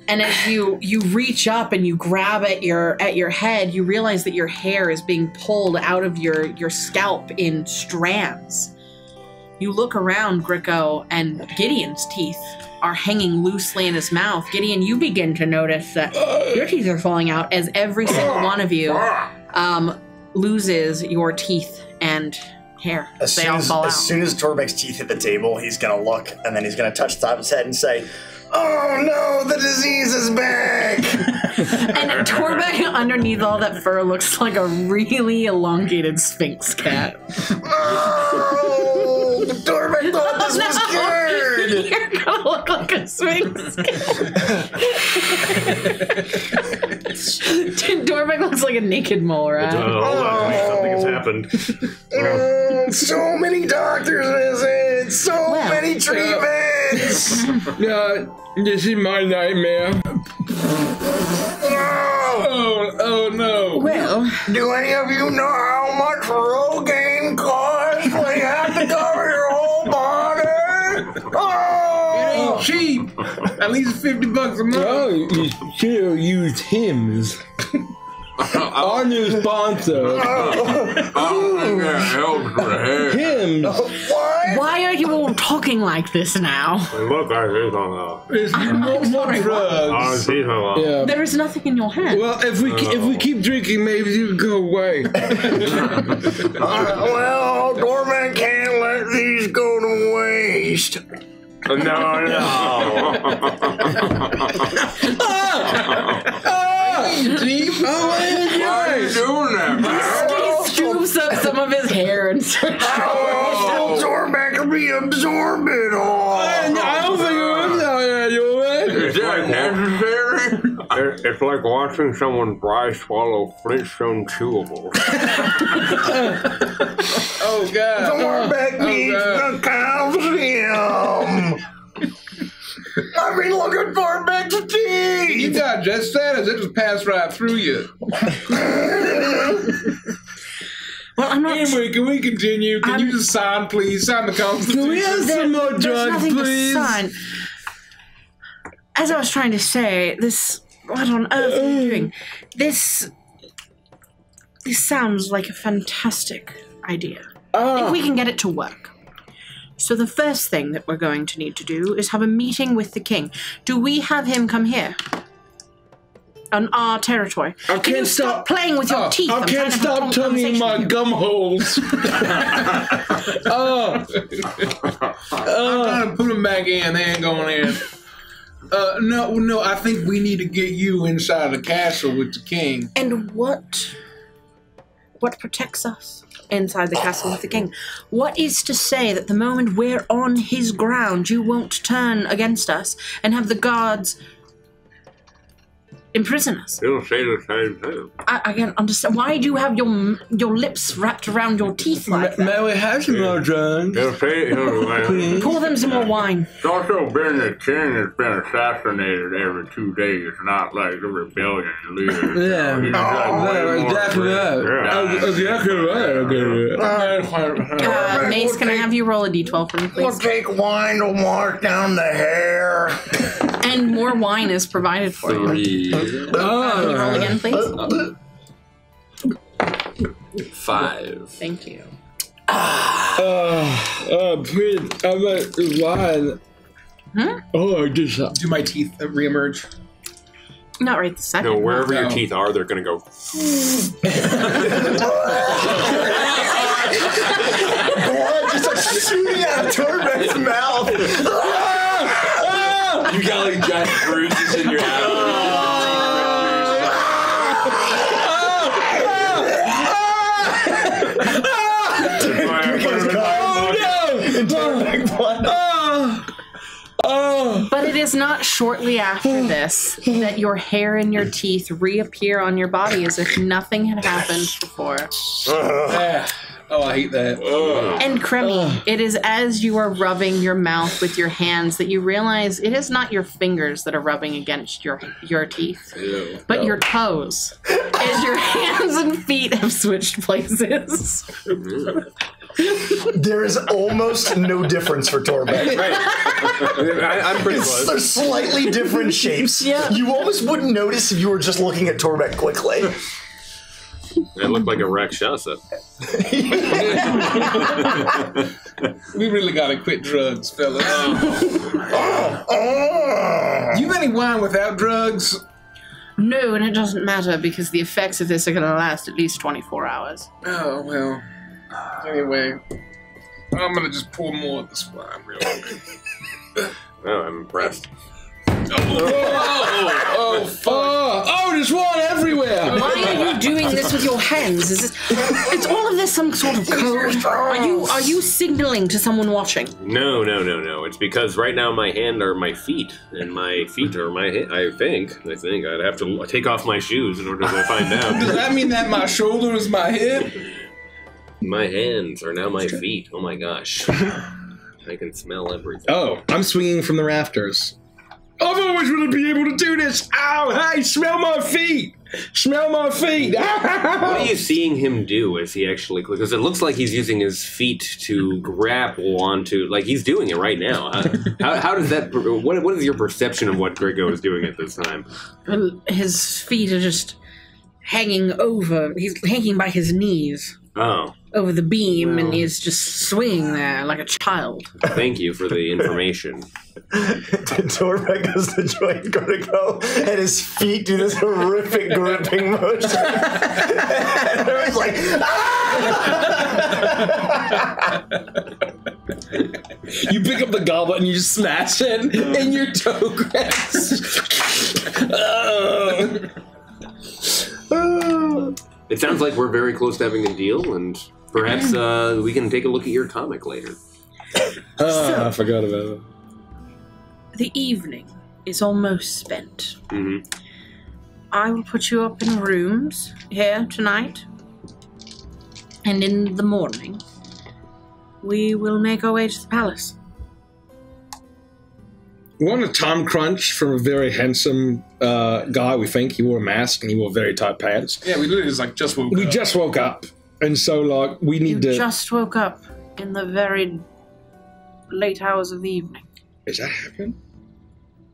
And as you reach up and you grab at your head, you realize that your hair is being pulled out of your scalp in strands. You look around, Grico, and Gideon's teeth are hanging loosely in his mouth. Gideon, you begin to notice that your teeth are falling out as every single one of you loses your teeth and hair. As soon as Torbek's teeth hit the table, he's going to look, and then he's going to touch the top of his head and say, "Oh no, the disease is back!" And Torbek, underneath all that fur, looks like a really elongated sphinx cat. Oh, Torbek thought this was cured! You're gonna look like a sphinx cat. Dude, Torbek looks like a naked mole rat. Something has happened. So many doctors visits! So many treatments! This is my nightmare. Oh no. Well, do any of you know how much Rogaine costs when you have to cover your whole body? Oh! It ain't cheap. At least $50 a month. Oh, you still use Hims. Our new sponsor. Him. Why are you all talking like this now? What are you talking about? There's no more drugs. Yeah. There is nothing in your hand. Well, if we keep drinking, maybe you go away. Well, Dorman can't let these go to waste. No, no. Why are you doing that, man? He scoops up some of his hair and starts. Oh, Torbek will be absorbed it all. I don't think it was that necessary. It's like watching someone dry swallow Flintstone chewables. Oh, God. Torbek needs the calcium. I've been looking for Torbek's teeth. You got just that as it just passed right through you. Well, I'm not. Anyway, can we continue? Can you just sign, please? Sign the constitution. Can we have some more drugs, please? As I was trying to say, this. What on earth are you doing? This sounds like a fantastic idea. If we can get it to work. So the first thing that we're going to need to do is have a meeting with the king. Do we have him come here? On our territory. I can't stop playing with your teeth. I can't stop tonguing my gum holes. I'm trying to put them back in. They ain't going in. No, I think we need to get you inside the castle with the king. And what protects us inside the castle with the king? What is to say that the moment we're on his ground, you won't turn against us and have the guards imprison us? You'll say the same thing. I can't understand. Why do you have your lips wrapped around your teeth like that? May we have some more drugs? You'll say it. Pour them some more wine. It's also been the king has been assassinated every 2 days. It's not like the rebellion leader. Yeah. Exactly right. Mace, can I have you roll a d12 for me, please? We'll take wine to mark down the hair. And more wine is provided for you. Can you roll again, please? 5. Thank you. Please, I'm like, wine. Huh? Oh, I just... Do my teeth reemerge? Not right this second. No, wherever your teeth are, they're going to go... Blood just like shooting out of Torbek's mouth. You got like giant bruises in your abdomen. But it is not shortly after this that your hair and your teeth reappear on your body as if nothing had happened before. Oh, I hate that. And Kremi, it is as you are rubbing your mouth with your hands that you realize it is not your fingers that are rubbing against your teeth, but your toes, as your hands and feet have switched places. There is almost no difference for Torbek. Right. I'm pretty close. They're slightly different shapes. Yeah. You almost wouldn't notice if you were just looking at Torbek quickly. It looked like a Rakshasa. We really gotta quit drugs, fellas. You have any wine without drugs? No, and it doesn't matter because the effects of this are gonna last at least 24 hours. Oh, well. Anyway, I'm gonna just pour more of this wine real quick. Oh, I'm impressed. Oh, fuck. Oh, there's one everywhere. Why are you doing this with your hands? It's all of this some sort of code? Are you signaling to someone watching? No. It's because right now my hand are my feet, and my feet are my hand. I think I'd have to take off my shoes in order to find out. Does that mean that my shoulder is my head? My hands are now my feet. Oh my gosh. I can smell everything. Oh, I'm swinging from the rafters. I've always wanted to be able to do this. Ow, hey, smell my feet. Smell my feet. What are you seeing him do as he actually clicks? Because it looks like he's using his feet to grapple onto, like he's doing it right now. How does that, what is your perception of what Grego is doing at this time? His feet are just hanging over. He's hanging by his knees. Oh. Over the beam, well, and he's just swinging there like a child. Thank you for the information. Torbek goes to join Critical, and his feet do this horrific gripping motion. And everyone's like, ah! You pick up the goblet and you just smash it, and your toe grabs. Oh. Oh. It sounds like we're very close to having a deal, and perhaps we can take a look at your comic later. I forgot about it. The evening is almost spent. Mm-hmm. I will put you up in rooms here tonight, and in the morning, we will make our way to the palace. One of Tom Crunch from a very handsome guy, we think. He wore a mask and he wore very tight pants. Yeah, we literally just woke up. We just woke up. And so, like, we need to... You just woke up in the very late hours of the evening. Is that happening?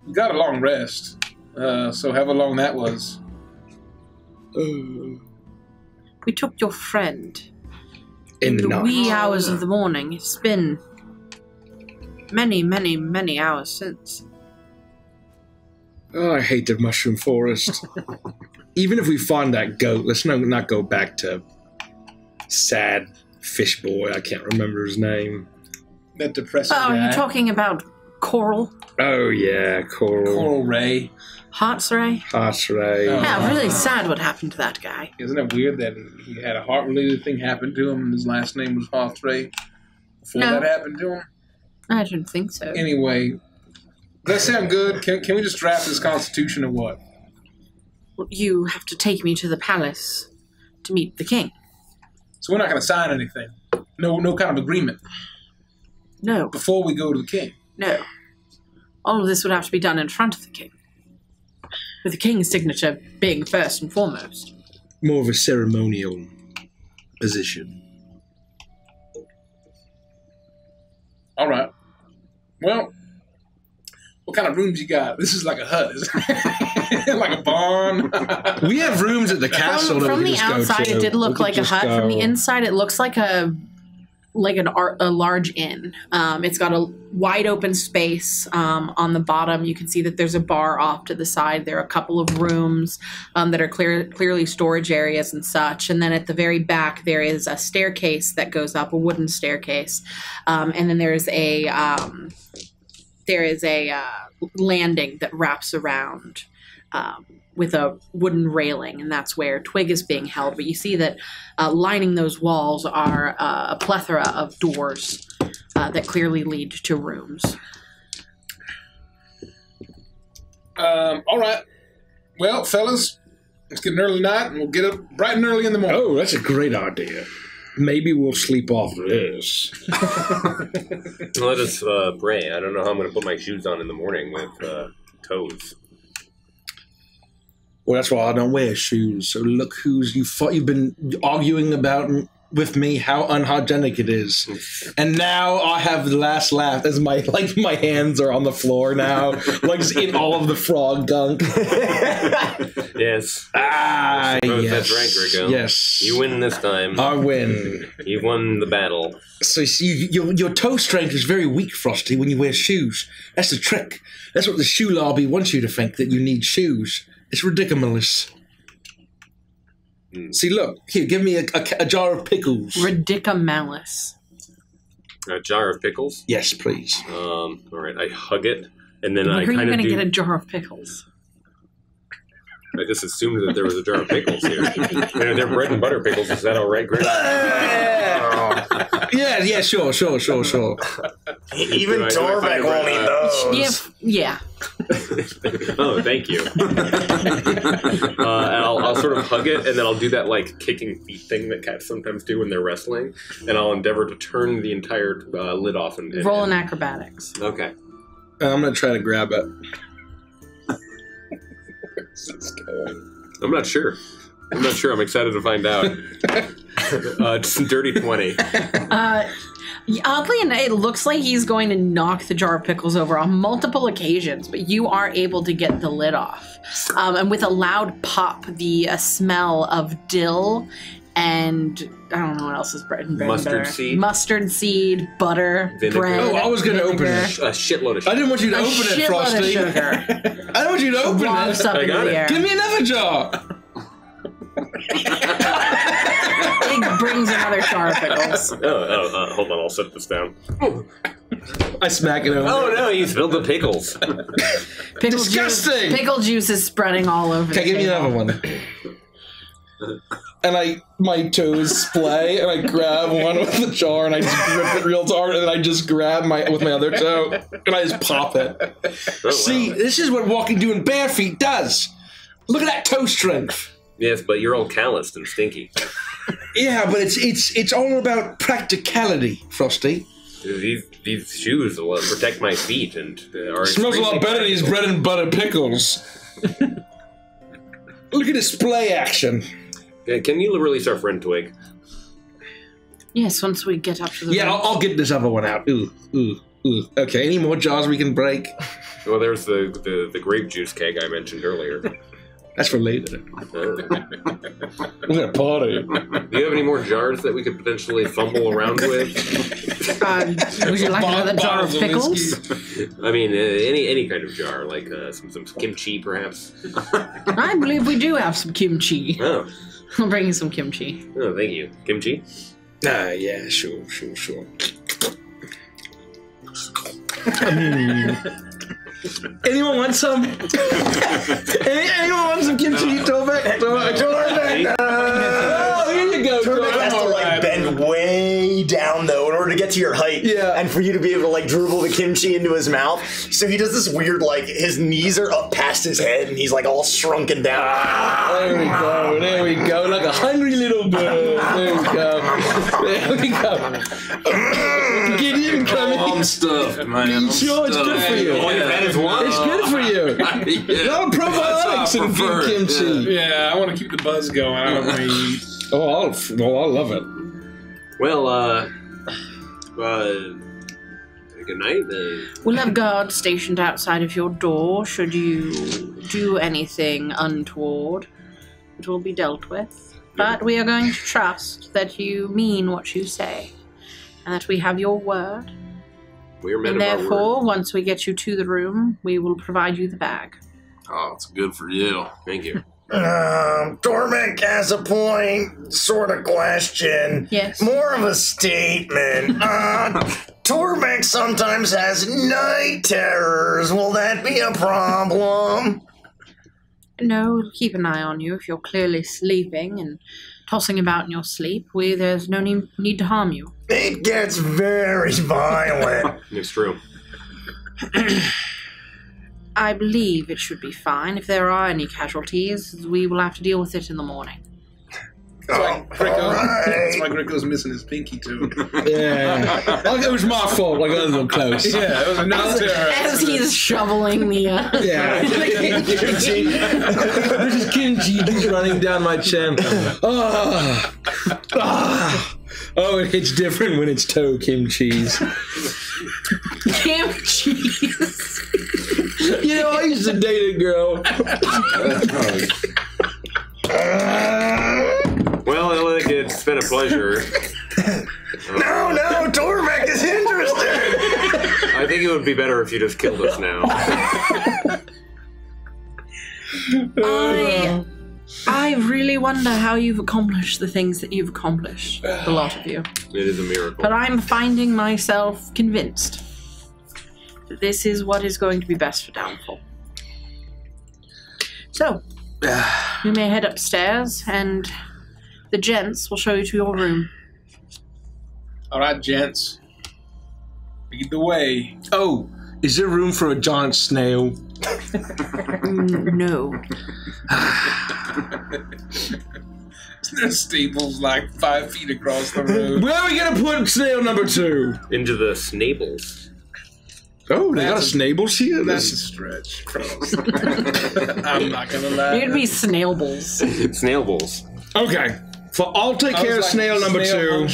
We got a long rest. So however long that was. We took your friend. In the night. Wee hours of the morning. It's been... many, many, many hours since. Oh, I hate the mushroom forest. Even if we find that goat, let's not go back to sad fish boy. I can't remember his name. That depressing guy. Are you talking about Coral? Oh, yeah, Coral. Coral Ray. Hearts Ray? Hearts Ray. Oh. Yeah, really sad what happened to that guy. Isn't it weird that he had a heart-related thing happen to him and his last name was Hearts Ray before that happened to him? I don't think so. Anyway, does that sound good? Can we just draft this constitution or what? Well, you have to take me to the palace to meet the king. So we're not going to sign anything? No kind of agreement? No. Before we go to the king? No. All of this would have to be done in front of the king. With the king's signature being first and foremost. More of a ceremonial position. All right. Well, what kind of rooms you got? This is like a hut, isn't it? Like a barn. We have rooms at the castle. From the outside, it did look like a hut. From the inside, it looks like a large inn. It's got a wide open space. On the bottom, you can see that there's a bar off to the side. There are a couple of rooms that are clearly storage areas and such. And then at the very back, there is a staircase that goes up, a wooden staircase. And then there's a landing that wraps around with a wooden railing, and that's where Twig is being held. But you see that lining those walls are a plethora of doors that clearly lead to rooms. All right. Well, fellas, let's get an early night, and we'll get up bright and early in the morning. Oh, that's a great idea. Maybe we'll sleep off this. Let us pray. I don't know how I'm going to put my shoes on in the morning with toes. Well, that's why I don't wear shoes. So look who's you've been arguing about with me how unhygienic it is, and now I have the last laugh as my hands are on the floor now, like just in all of the frog gunk. Yes. Ah, yes. Yes. You win this time. I win. You won the battle. So your toe strength is very weak, Frosty, when you wear shoes. That's the trick. That's what the shoe lobby wants you to think, that you need shoes. It's ridiculous. Mm. See, look. Here, give me a jar of pickles. Ridicamalus. A jar of pickles? Yes, please. All right, I hug it, and then I kind of do... You're going to get a jar of pickles. I just assumed that there was a jar of pickles here. They're bread and butter pickles. Is that all right, Greg? Yeah, sure. Even Torbek won't eat those. Yeah. Oh, thank you. And I'll sort of hug it, and then I'll do that, like, kicking feet thing that cats sometimes do when they're wrestling, and I'll endeavor to turn the entire lid off. And roll an acrobatics. Okay. I'm going to try to grab it. Where's this going? I'm not sure. I'm excited to find out. Dirty 20. Oddly enough, it looks like he's going to knock the jar of pickles over on multiple occasions, but you are able to get the lid off. And with a loud pop, the smell of dill and I don't know what else is bread and butter. Mustard seed, butter, vinegar. Bread. Oh, I was going to open a shitload of sugar. I didn't want you to open it, Frosty. I didn't want you to open it. I got it. Give me another jar. It brings another jar of pickles. Oh, hold on, I'll set this down. I smack it over. Oh no, you spilled the pickles. Disgusting! Pickle juice is spreading all over. Okay, give me another one. And my toes splay, and I grab one with the jar, and I just grip it real hard, and then I just grab with my other toe, and I just pop it. Oh, see, wow. This is what walking doing bare feet does. Look at that toe strength. Yes, but you're all calloused and stinky. Yeah, but it's all about practicality, Frosty. These shoes will protect my feet and are. Smells a lot better than these bread and butter pickles. Look at this play action. Can you release our friend Twig? Yes, once we get up to the. Yeah, I'll get this other one out. Ooh. Okay, any more jars we can break? Well, there's the grape juice keg I mentioned earlier. That's for later. We're at a party. Do you have any more jars that we could potentially fumble around with? Would you like another jar of pickles? I mean, any kind of jar, like some kimchi, perhaps. I believe we do have some kimchi. Oh, I'll bring you some kimchi. Oh, thank you. Kimchi? Yeah, sure. Anyone want some? Anyone want some kimchi? Torbek? Oh, here you go. Torbek has to like bend way down though in order to get to your height, and for you to be able to like dribble the kimchi into his mouth. So he does this weird like his knees are up past his head, and he's like all shrunken down. There we go, like a hungry little bird. There we go. Get him, Clemmy. I'm stuffed, man. I'm stuffed. Good for you. It's good for you. No probiotics and good kimchi. Yeah, I want to keep the buzz going. I don't want to eat. Oh, I love it. Well, good night. We'll have guards stationed outside of your door. Should you do anything untoward, it will be dealt with. But we are going to trust that you mean what you say, and that we have your word. And therefore, once we get you to the room, we will provide you the bag. Oh, it's good for you. Thank you. Torbek has a point, sort of question. Yes. More of a statement. Torbek sometimes has night terrors. Will that be a problem? No, keep an eye on you if you're clearly sleeping and tossing about in your sleep, there's no need to harm you. It gets very violent. It's true. I believe it should be fine. If there are any casualties, we will have to deal with it in the morning. That's why Greco's missing his pinky too. Yeah. It was my fault. Like, I was a little close. Yeah, it was as he's shoveling the. Kimchi. This is kimchi just running down my chin. Oh, it hits different when it's toe kimchi's. Kimchi's. You know, I used to date a girl. Well, Illig, it's been a pleasure. No, Torbek is interested! I think it would be better if you just killed us now. I really wonder how you've accomplished the things that you've accomplished, the lot of you. It is a miracle. But I'm finding myself convinced that this is what is going to be best for Downfall. So, we may head upstairs and... the gents will show you to your room. All right, gents. Lead the way. Oh, is there room for a giant snail? No. There's stables like 5 feet across the room. Where are we going to put snail number 2? Into the snables. Oh, they got a snables here? That's a stretch. I'm not going to lie. It'd be snailbles. Snailbles. Okay. For I'll take care of snail number two.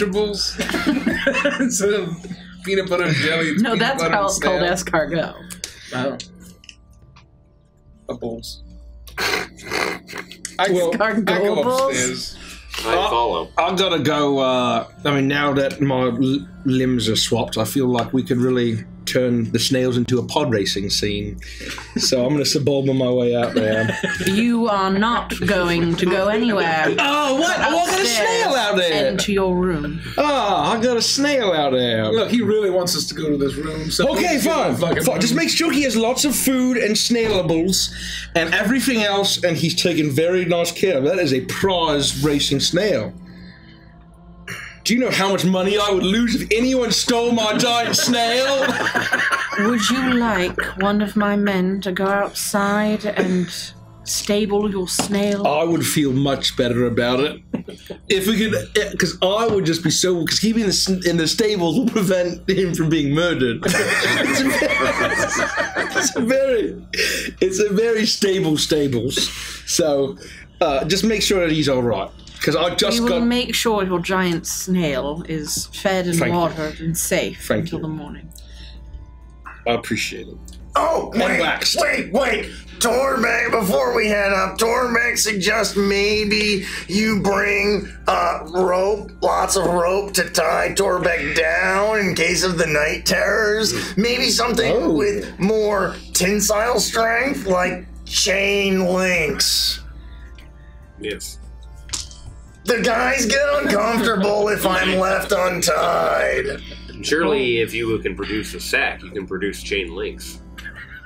Instead of peanut butter and jelly. No, that's called escargot. Wow. A bulls. I go upstairs. I follow. I've got to go. I mean, now that my limbs are swapped, I feel like we could really turn the snails into a pod racing scene. So I'm going to suburban my way out there. You are not going to go anywhere. Oh, what? Oh, I got a snail out there. Into your room. Oh, I got a snail out there. Look, he really wants us to go to this room. So okay, fine. Just make sure he has lots of food and snailables and everything else, and he's taken very nice care of. That is a prize racing snail. Do you know how much money I would lose if anyone stole my giant snail? Would you like one of my men to go outside and stable your snail? I would feel much better about it. If we could, because I would just be so, because keeping the, in the stables will prevent him from being murdered. It's a very stable stables. So just make sure that he's all right. We will make sure your giant snail is fed and watered and safe until the morning. I appreciate it. Oh, wait! Torbek, before we head up, Torbek suggests maybe you bring rope, lots of rope to tie Torbek down in case of the night terrors. Maybe something with more tensile strength, like chain links. Yes. The guys get uncomfortable if I'm left untied. Surely if you can produce a sack, you can produce chain links.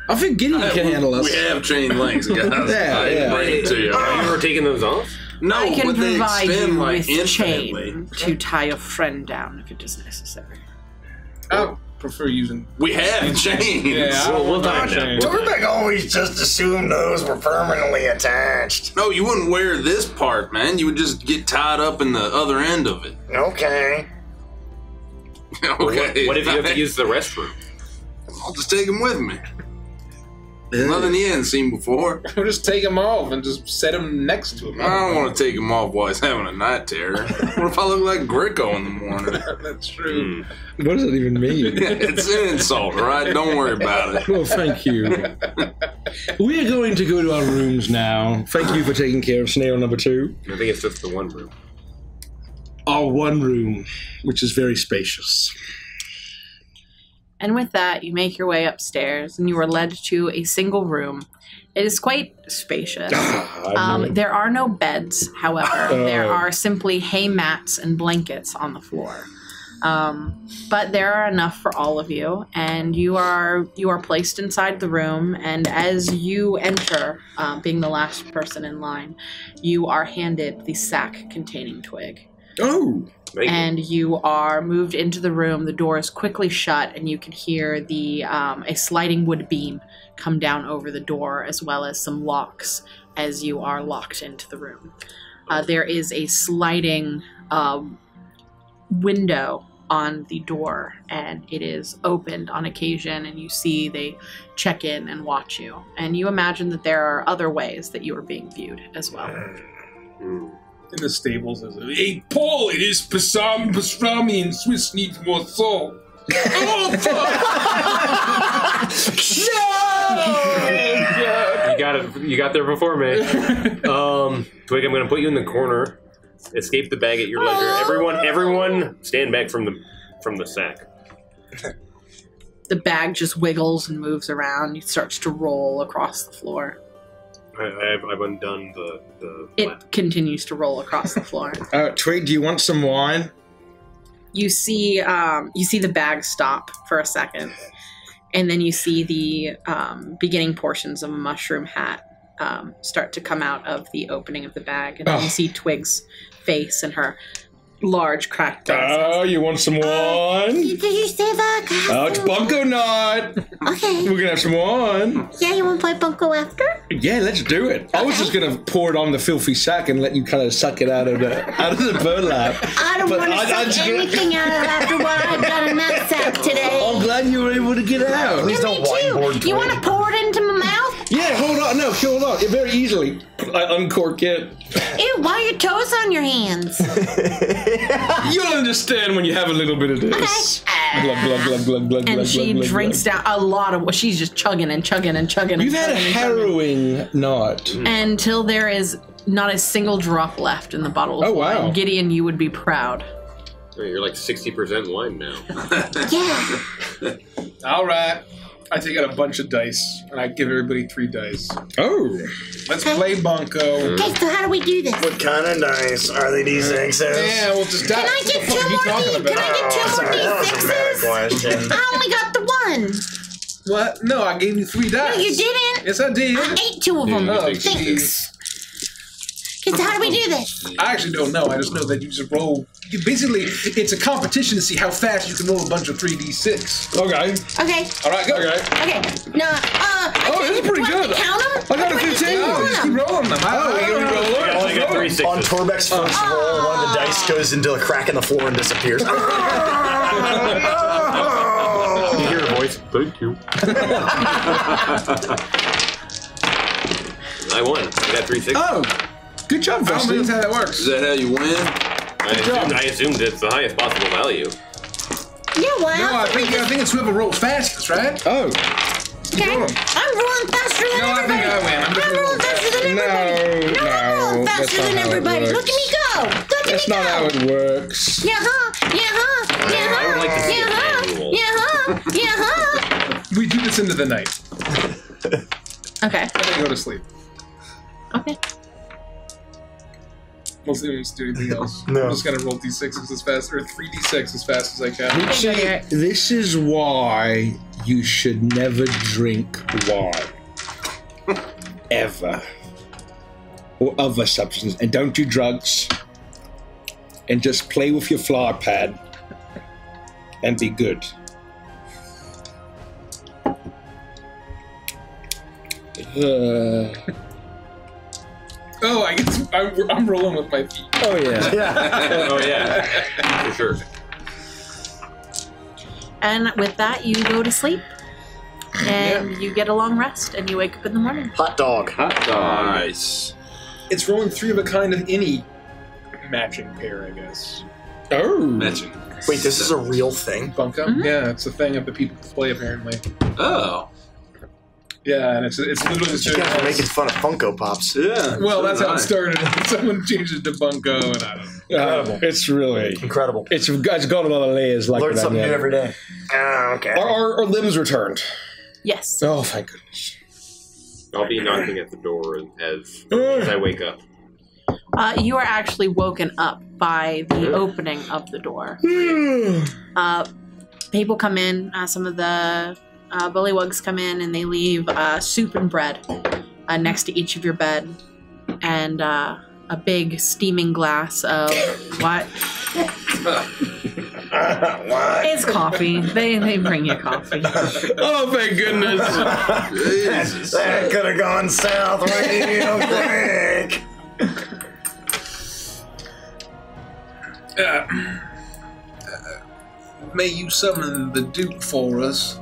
I think Gideon can handle us. We have chain links, guys. I bring it to you. Are you ever taking those off? No, I can provide you with a chain to tie a friend down if it is necessary. Oh. Prefer using. We have chains. Yeah, we'll dodge them. Torbek always just assumed those were permanently attached. No, you wouldn't wear this part, man. You would just get tied up in the other end of it. Okay. What if you have to use the restroom? I'll just take them with me. Nothing he hadn't seen before. I'll just take them off and just set them next to him. I don't want to take them off while he's having a night terror. What if I look like Gricko in the morning? That's true. Hmm. What does that even mean? It's an insult, right? Don't worry about it. Well, thank you. We're going to go to our rooms now. Thank you for taking care of snail number two. I think it's just the one room. Our one room, which is very spacious. And with that, you make your way upstairs, and you are led to a single room. It is quite spacious. There are no beds, however. There are simply hay mats and blankets on the floor. But there are enough for all of you, and you are placed inside the room, and as you enter, being the last person in line, you are handed the sack containing twig. Oh! And you are moved into the room. The door is quickly shut, and you can hear the a sliding wood beam come down over the door, as well as some locks as you are locked into the room. There is a sliding window on the door, and it is opened on occasion, and you see they check in and watch you. And you imagine that there are other ways that you are being viewed as well. Mm. In the stables, is it? Hey, Paul, it is pastrami, and Swiss needs more salt. You got it. You got there before me. Twig, I'm going to put you in the corner. Escape the bag at your leisure. Everyone, stand back from the sack. The bag just wiggles and moves around. It starts to roll across the floor. I've undone the It continues to roll across the floor. Twig, do you want some wine? You see the bag stop for a second, and then you see the beginning portions of a mushroom hat start to come out of the opening of the bag, and then you see Twig's face and her large cracked eyes. Oh, you want some wine? Did you say that? Oh, it's bunko night. Okay. We're gonna have some wine. Yeah, you want to play bunko after? Yeah, let's do it. Okay. I was just gonna pour it on the filthy sack and let you kind of suck it out of the burlap. I don't want to suck anything out of after what I've done in that sack today. I'm glad you were able to get it out. Please don't whiteboard. You want to pour it into my mouth? Yeah, hold on. No, hold on. Very easily. I uncork it. Ew, why are your toes on your hands? You'll understand when you have a little bit of this. Okay. Glug, glug, glug, glug, glug, and glug, she glug, drinks glug. Down a lot of what she's just chugging and chugging and chugging. You've had a harrowing night. Until there is not a single drop left in the bottle. Oh, wow. Wine. Gideon, you would be proud. You're like 60% wine now. Yeah. All right. I take out a bunch of dice, and I give everybody 3 dice. Oh. Let's play Bunko. Okay, so how do we do this? What kind of dice are these X's? Yeah, we'll just die. Can I get 2 more? Can I get 2 more D6s? I only got the 1. What? No, I gave you 3 dice. No, you didn't. Yes, I did. I ate 2 of them. Oh, thanks. So how do we do this? I actually don't know. I just know that you just roll. Basically, it's a competition to see how fast you can roll a bunch of 3d6. Okay. Okay. All right, go. Okay. Okay. Now, oh, this is pretty good. Count them? I got a 15. Oh, just keep rolling them. On Torbek's first roll, one of the dice goes into a crack in the floor and disappears. You hear a voice. Thank you. I won. I got 3 6. Oh. Good job, Vesti. I don't think that's how that works. Is that how you win? I assumed it's the highest possible value. You won. No, I think it's whoever rolls fastest, right? Oh. Okay. I'm rolling faster than everybody. I think I win. I'm rolling faster than everybody. No, I'm rolling faster than everybody. Look at me go. Look at me go. That's not how it works. Yeah, huh? Yeah, huh? Yeah, huh? I would like to see it. Yeah, huh? Yeah, huh? We do this into the night. Okay. I think I go to sleep. Okay. Mostly we don't need to do anything else. No. I'm just gonna roll d6s as fast, or 3d6 as fast as I can. Richie, this is why you should never drink wine. Ever. Or other substances. And don't do drugs. And just play with your flower pad. And be good. Oh, I guess I'm rolling with my feet. Oh, yeah. Yeah. Oh, yeah. For sure. And with that, you go to sleep. And you get a long rest, and you wake up in the morning. Hot dog. Hot dog. Nice. It's rolling 3 of a kind of any matching pair, I guess. Oh. Matching. Wait, this is a real thing? Bunko? Mm-hmm. Yeah, it's a thing that the people play, apparently. Oh. Yeah, and it's literally just making fun of Funko Pops. Yeah. Well, that's how it started. Someone changed it to Bunko, and I don't know. Incredible. It's really incredible. It's got a lot of layers. Like learn something new every day. Oh, okay. Are limbs returned? Yes. Oh, thank goodness. I'll be knocking at the door as I wake up. You are actually woken up by the opening of the door. People come in. Some of the Bullywugs come in and they leave soup and bread next to each of your bed, and a big steaming glass of what? What? It's coffee. They bring you coffee. Oh, thank goodness. That could have gone south real quick. May you summon the Duke for us?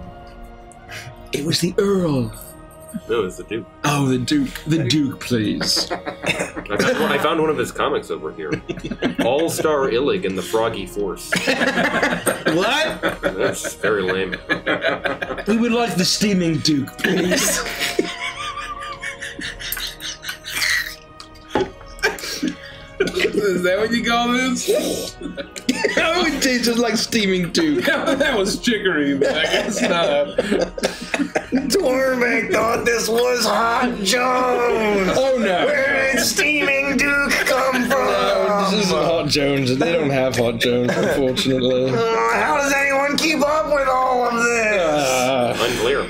It was the Earl. No, it was the Duke. Oh, the Duke. The Duke, please. I found one of his comics over here. All-Star Illig and the Froggy Force. What? That's very lame. We would like the steaming Duke, please. Is that what you call this? I would taste just like steaming Duke. That was chicory, but I guess not. Torbek thought this was hot Jones. Oh no! Where did steaming Duke come from? No, this isn't hot Jones. They don't have hot Jones, unfortunately. How does anyone keep up with all of this? Unclear.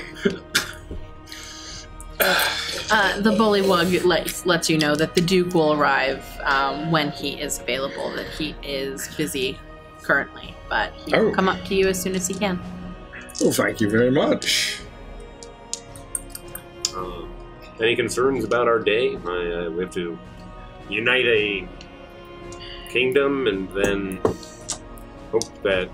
The Bullywug lets you know that the Duke will arrive when he is available, that he is busy currently, but he will come up to you as soon as he can. Well, thank you very much. Any concerns about our day? We have to unite a kingdom and then hope that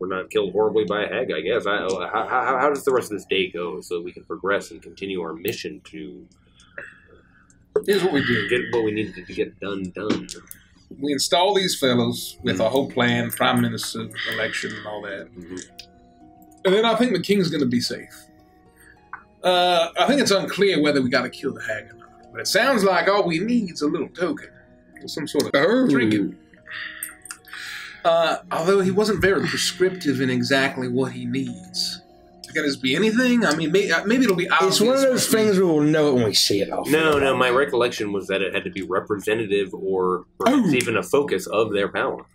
We're not killed horribly by a hag, I guess. How does the rest of this day go so we can progress and continue our mission to... Here's what we do. Get what we needed to get done. We install these fellows with our whole plan, prime minister election and all that. And then I think the king's going to be safe. I think it's unclear whether we got to kill the hag or not. But it sounds like all we need is a little token. Or some sort of drinking. Although he wasn't very prescriptive in exactly what he needs. Can this be anything? I mean, maybe it'll be obvious. It's one of those things we will know it when we see it. No, my recollection was that it had to be representative or perhaps even a focus of their power.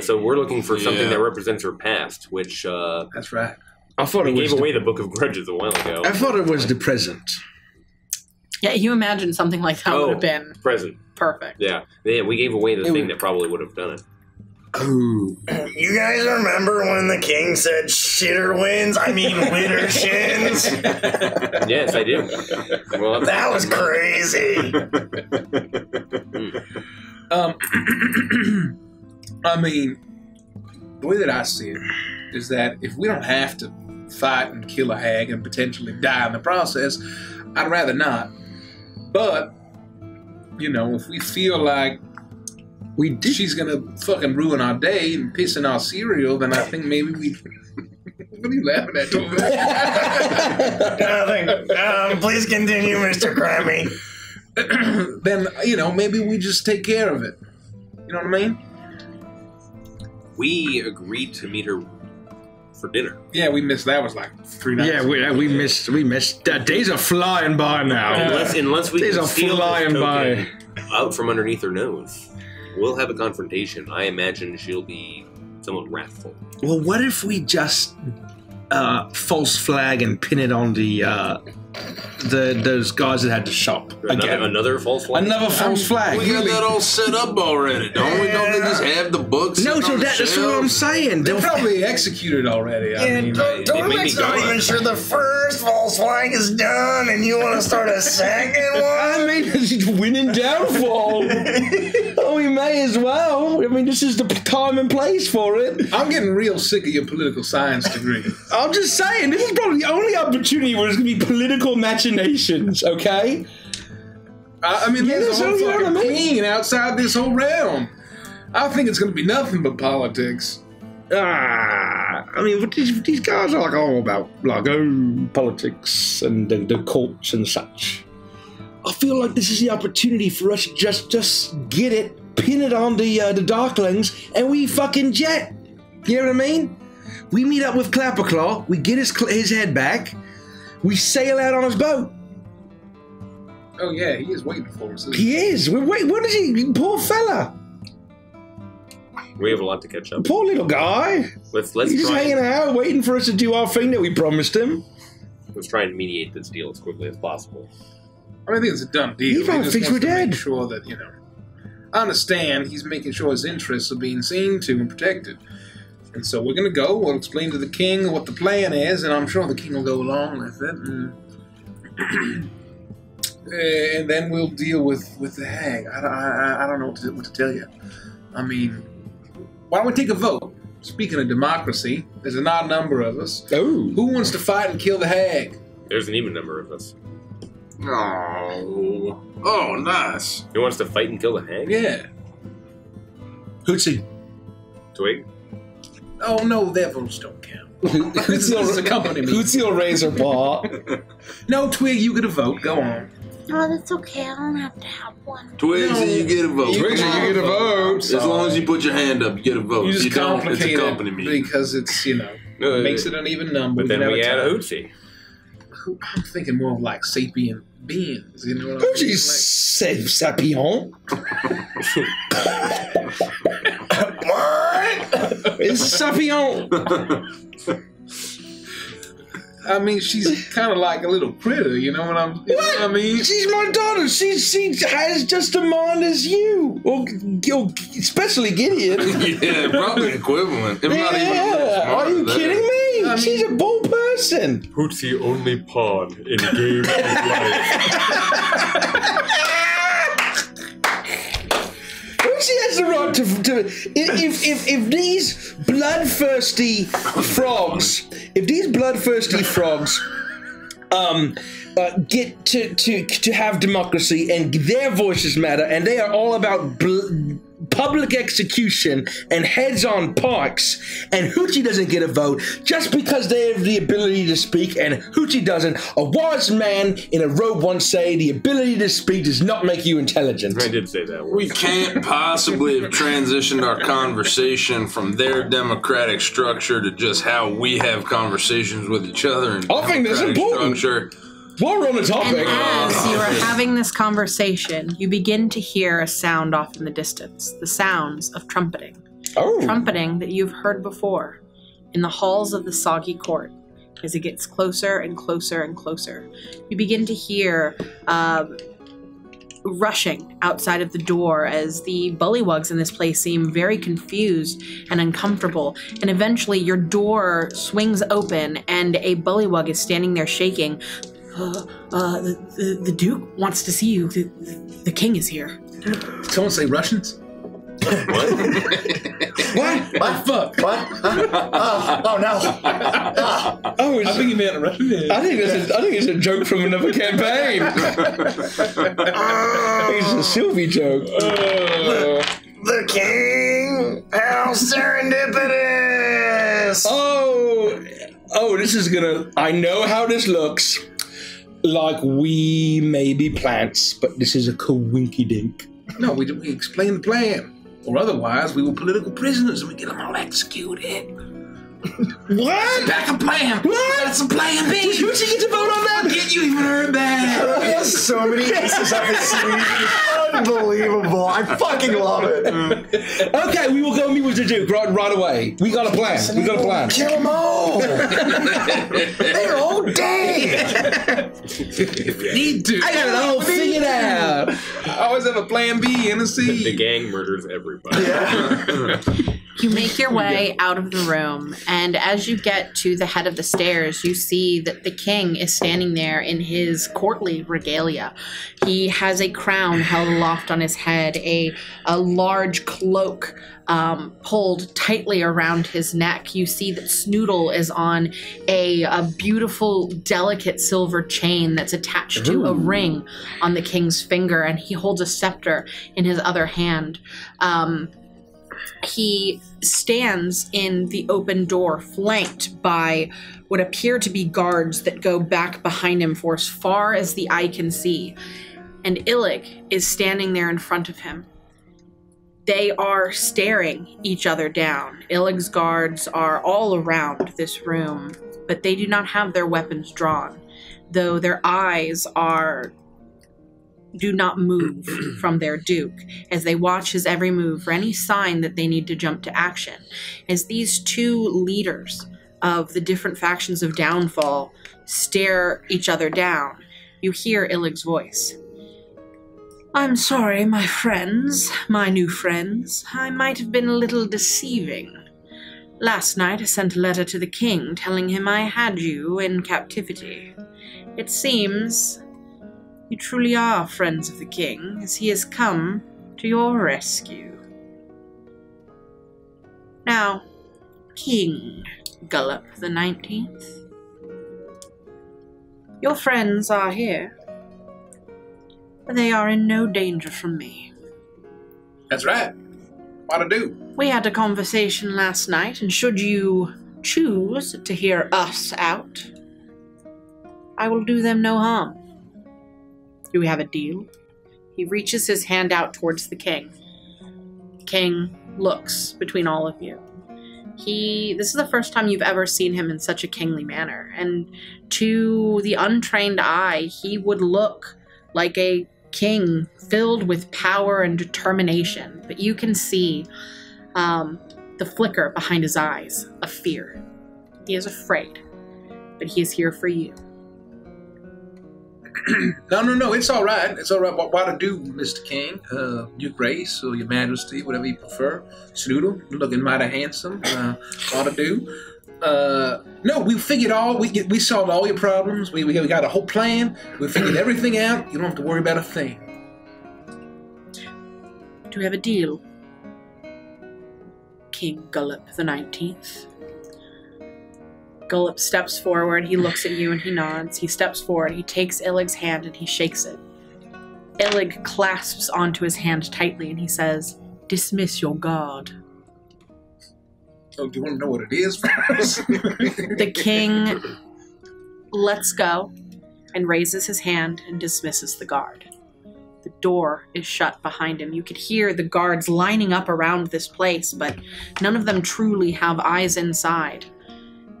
So we're looking for something that represents her past, which... that's right. I thought it was gave away the Book of Grudges a while ago. I thought it was the present. Yeah, you imagine something like that would have been... present. Perfect. Yeah, we gave away the thing that probably would have done it. Oh. You guys remember when the king said shitter wins? I mean, litter shins? Yes, I do. Well, that was crazy. I mean, the way that I see it is that if we don't have to fight and kill a hag and potentially die in the process, I'd rather not. But, you know, if we feel like she's gonna fucking ruin our day and piss in our cereal, then I think maybe we... What are you laughing at, Torbek? Nothing. Please continue, Mr. Crammy. Then, you know, maybe we just take care of it. You know what I mean? We agreed to meet her for dinner. Yeah, we missed. That was like 3 nights. Yeah, we missed. Days are flying by now. Unless we can steal this token out from underneath her nose. We'll have a confrontation. I imagine she'll be somewhat wrathful. Well, what if we just false flag and pin it on those guys that had the shop? Another false flag? Another false flag. We got that all set up already, don't we? Don't they just have the books? No, so that's what I'm saying. They're probably executed already. I mean, Torbek's not even sure the first false flag is done, and you want to start a second one? I mean, it's winning Downfall. We may as well. I mean, this is the time and place for it. I'm getting real sick of your political science degree. I'm just saying, this is probably the only opportunity where there's going to be political machinations, okay? I mean, there's a whole fucking queen outside this whole realm. I think it's going to be nothing but politics. I mean, but these guys are like all about, like, politics and the courts and such. I feel like this is the opportunity for us to just get it, pin it on the Darklings, and we fucking jet. You know what I mean? We meet up with Clapperclaw, we get his head back, we sail out on his boat. Oh yeah, he is waiting for us. He is. Wait, what is he? Poor fella. We have a lot to catch up. Poor little guy. Let's He's just hanging out, waiting for us to do our thing that we promised him. Let's try and mediate this deal as quickly as possible. I mean, I think it's a dumb deal. He just thinks we're dead. Make sure that, you know, I understand he's making sure his interests are being seen to and protected. And so we're going to go. We'll explain to the king what the plan is, and I'm sure the king will go along with it. And then we'll deal with the hag. I don't know what to tell you. I mean, why don't we take a vote? Speaking of democracy, there's an odd number of us. Ooh. Who wants to fight and kill the hag? There's an even number of us. Oh. Oh, nice. He wants to fight and kill the hag? Yeah. Hootsie. Twig? Oh, no, their votes don't count. This is a company meeting. Hootsie will raise her paw. No, Twig, you get a vote. Go on. No, that's okay. I don't have to have one. Twigsy, no. You get a vote. Twigsy, you get a vote. As long as you put your hand up, you get a vote. You just complicate it. It's a company meeting. Because it's, you know, makes it an even number. But then we add a Hootsie. I'm thinking more of like sapient beings, you know what I mean? She's like, sapient. What? It's sapient. I mean, she's kind of like a little critter, you know what I'm? What? Know what I mean? She's my daughter. She has just a mind as you, or especially Gideon. Yeah, probably equivalent. Yeah. Are you kidding me? I mean, she's a bull person. Hootsie only pawn in Game of Life. Hootsie has the right If these bloodthirsty frogs, get to have democracy and their voices matter, and they are all about public execution and heads on parks, and Hoochie doesn't get a vote just because they have the ability to speak and Hoochie doesn't. A wise man in a robe once said, the ability to speak does not make you intelligent. I did say that word. We can't possibly have transitioned our conversation from their democratic structure to just how we have conversations with each other. And I think that's important. While we're on the topic. And as you are having this conversation, you begin to hear a sound off in the distance. The sounds of trumpeting. Oh. Trumpeting that you've heard before in the halls of the soggy court. As it gets closer and closer and closer, you begin to hear rushing outside of the door as the bullywugs in this place seem very confused and uncomfortable, and eventually your door swings open and a bullywug is standing there shaking. The Duke wants to see you. The King is here. Did someone say Russians? What? What? What? Fuck. What? Huh? Oh no. I think you meant Russian. I think it's a joke from another campaign. It's a Sylvie joke. The King. How serendipitous. Oh, this is gonna. I know how this looks. Like we may be plants, but this is a coinkydink. No, we explain the plan. Or otherwise, we were political prisoners and we get them all executed. What? Back a plan. What? That's a plan B. Did you get to vote on that? Did you even heard that? There's so many pieces of this series. Unbelievable. I fucking love it. Okay, we will go meet with the Duke right away. We got a plan. We got a plan. Kill them all. They're all dead. Need to. I got it all figured out. I always have a plan B and a C. The gang murders everybody. Yeah. You make your way out of the room, and as you get to the head of the stairs, you see that the King is standing there in his courtly regalia. He has a crown held aloft on his head, a large cloak pulled tightly around his neck. You see that Snoodle is on a beautiful, delicate silver chain that's attached to a ring on the King's finger, and he holds a scepter in his other hand. He stands in the open door, flanked by what appear to be guards that go back behind him for as far as the eye can see. And Illig is standing there in front of him. They are staring each other down. Illig's guards are all around this room, but they do not have their weapons drawn, though their eyes do not move from their Duke as they watch his every move for any sign that they need to jump to action. As these two leaders of the different factions of Downfall stare each other down, you hear Illig's voice. I'm sorry, my friends, my new friends. I might have been a little deceiving. Last night I sent a letter to the King telling him I had you in captivity. It seems you truly are friends of the King, as he has come to your rescue. Now, King Gullop the 19th, your friends are here, but they are in no danger from me. That's right. What to do? We had a conversation last night, and should you choose to hear us out, I will do them no harm. Do we have a deal? He reaches his hand out towards the King. The King looks between all of you. This is the first time you've ever seen him in such a kingly manner, and to the untrained eye, he would look like a king filled with power and determination, but you can see the flicker behind his eyes of fear. He is afraid, but he is here for you. No, it's all right. It's all right. What to do, Mr. King? Your Grace or Your Majesty, whatever you prefer. Snoodle, looking mighty handsome. What to do? No, we figured all. We solved all your problems. We got a whole plan. We figured everything out. You don't have to worry about a thing. Do we have a deal? King Gullop the 19th. Gullop steps forward, he looks at you and he nods. He steps forward, he takes Illig's hand and he shakes it. Illig clasps onto his hand tightly and he says, "Dismiss your guard." Oh, do you want to know what it is first? The king lets go and raises his hand and dismisses the guard. The door is shut behind him. You could hear the guards lining up around this place, but none of them truly have eyes inside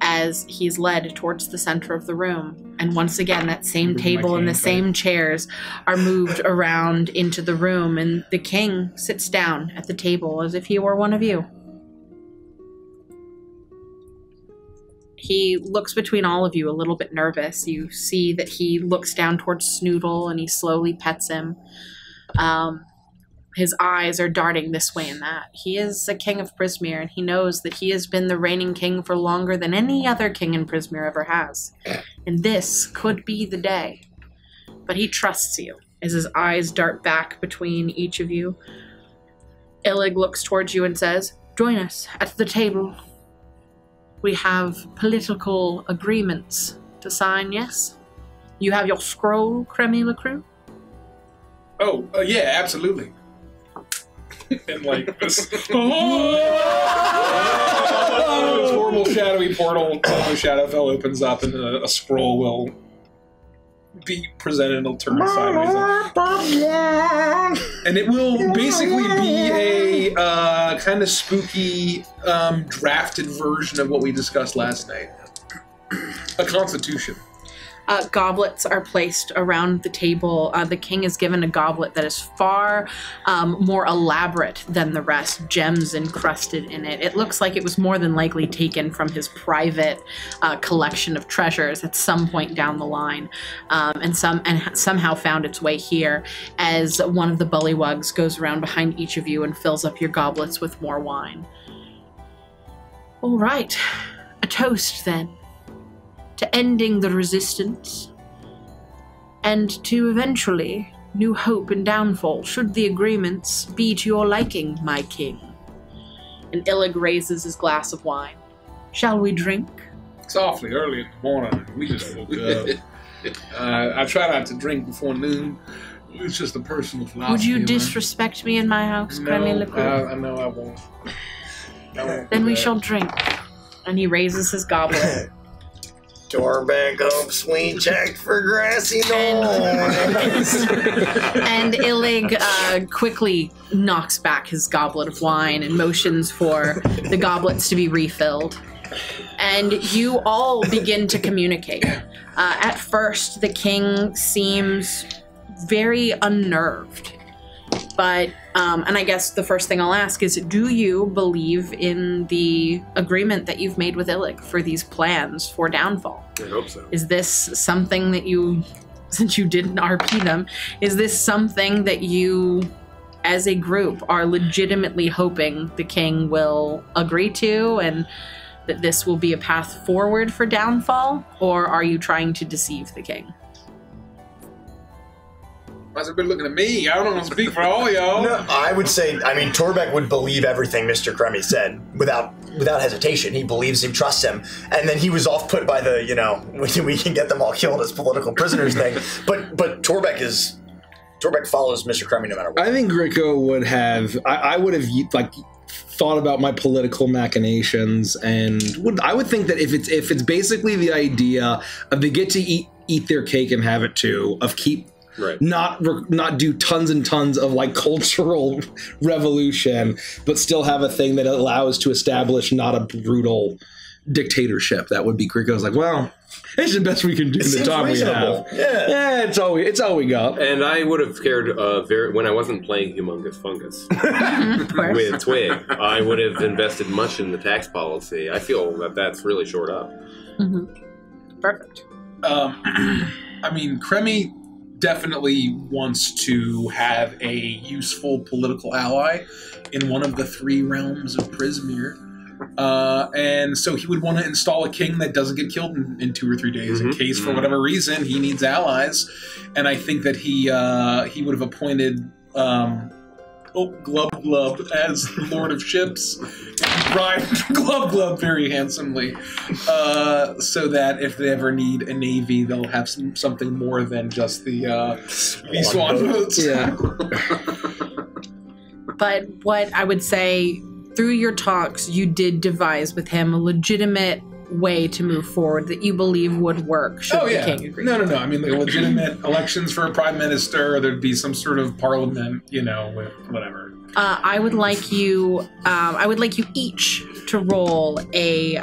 as he's led towards the center of the room. And once again, that same table and the same chairs are moved around into the room, and the king sits down at the table as if he were one of you. He looks between all of you a little bit nervous. You see that he looks down towards Snoodle and he slowly pets him. His eyes are darting this way and that. He is a king of Prismeer, and he knows that he has been the reigning king for longer than any other king in Prismeer ever has. And this could be the day. But he trusts you as his eyes dart back between each of you. Illig looks towards you and says, "Join us at the table. We have political agreements to sign, yes? You have your scroll, Creme La Crue?" Oh, yeah, absolutely. And like this horrible shadowy portal, Shadowfell opens up and a scroll will be presented and it'll turn sideways. And it will basically be a kind of spooky drafted version of what we discussed last night. A constitution. Goblets are placed around the table. The king is given a goblet that is far more elaborate than the rest, gems encrusted in it. It looks like it was more than likely taken from his private collection of treasures at some point down the line, and somehow found its way here as one of the Bullywugs goes around behind each of you and fills up your goblets with more wine. All right, a toast then. To ending the resistance, and to eventually new hope and downfall, should the agreements be to your liking, my king. And Illig raises his glass of wine. Shall we drink? It's awfully early in the morning. We just woke up. I try not to drink before noon. It's just a personal philosophy. Would you disrespect me in my house, Creme La Crue? No, I know I won't. Then we shall drink. And he raises his goblet. Torbek hopes we checked for grassy knolls. And Illig quickly knocks back his goblet of wine and motions for the goblets to be refilled. And you all begin to communicate. At first, the king seems very unnerved. But, and I guess the first thing I'll ask is, do you believe in the agreement that you've made with Illig for these plans for Downfall? I hope so. Is this something that you, since you didn't RP them, is this something that you, as a group, are legitimately hoping the king will agree to and that this will be a path forward for Downfall? Or are you trying to deceive the king? Must have been looking at me. I don't want to speak for all y'all. No, I would say, I mean, Torbek would believe everything Mr. Crummy said without hesitation. He believes him, trusts him. And then he was off put by the, you know, we can get them all killed as political prisoners thing. But Torbek follows Mr. Crummy no matter what. I think Rico would have, I would have like thought about my political machinations, and I would think that if it's basically the idea of they get to eat their cake and have it too, of keep. Right. Not do tons and tons of like cultural revolution, but still have a thing that allows to establish not a brutal dictatorship. That would be Grigo's like, well, it's the best we can do in the time reasonable. We have. Yeah, it's all we got. And I would have cared very when I wasn't playing Humongous Fungus with Twig. I would have invested much in the tax policy. I feel that that's really short up. Mm-hmm. Perfect. I mean, Creme definitely wants to have a useful political ally in one of the three realms of Prismeer. And so he would want to install a king that doesn't get killed in 2 or 3 days in case, for whatever reason, he needs allies. And I think that he would have appointed Glub Glub as the Lord of Ships Ryan Glove very handsomely, so that if they ever need a navy, they'll have something more than just the swan boats. Yeah. But what I would say, through your talks, you did devise with him a legitimate way to move forward that you believe would work. Oh yeah, the king agree. No. I mean, like, legitimate elections for a prime minister, or there'd be some sort of parliament, you know, with whatever. I would like you. I would like you each to roll a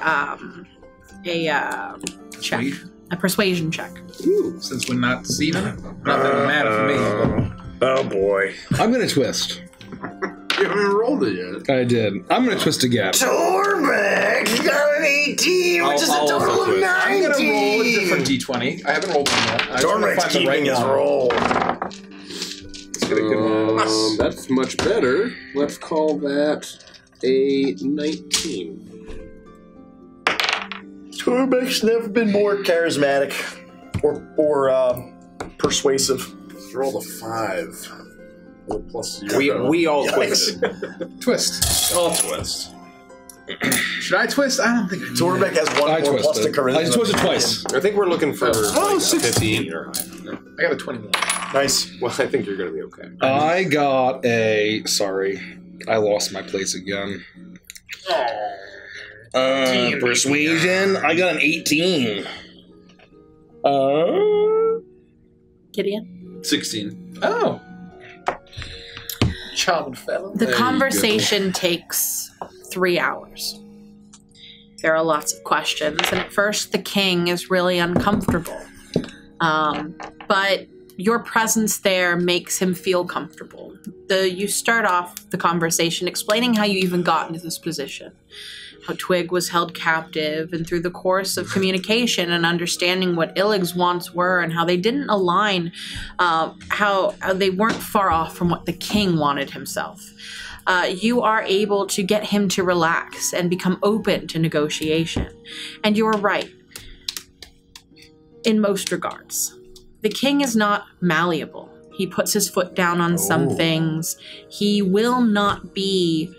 check, a persuasion check. Ooh. Since we're not seated, not that it matters for me. Oh boy, I'm gonna twist. You haven't rolled it yet. I did. I'm going to twist again. Torbek got an 18, which is a total of 19. I'm going to roll a different d20. I haven't rolled one yet. Torbek's keeping his roll. Let's get a good roll. That's much better. Let's call that a 19. Torbek's never been more charismatic or persuasive. Let's roll a 5. We all twist. Twist. All twist. Should I twist? I don't think I do. Torbek has one more plus to charisma. I just twisted twice. I think we're looking for 16. Or I got a 21. Nice. Well, I think you're going to be okay. I got a... Sorry. I lost my place again. Persuasion. I got an 18. Gideon? 16. Oh. The conversation takes 3 hours. There are lots of questions, and at first the king is really uncomfortable. But your presence there makes him feel comfortable. You start off the conversation explaining how you even got into this position, how Twig was held captive, and through the course of communication and understanding what Illig's wants were and how they didn't align, how they weren't far off from what the king wanted himself. You are able to get him to relax and become open to negotiation. And you are right, in most regards. The king is not malleable. He puts his foot down on some things. He will not be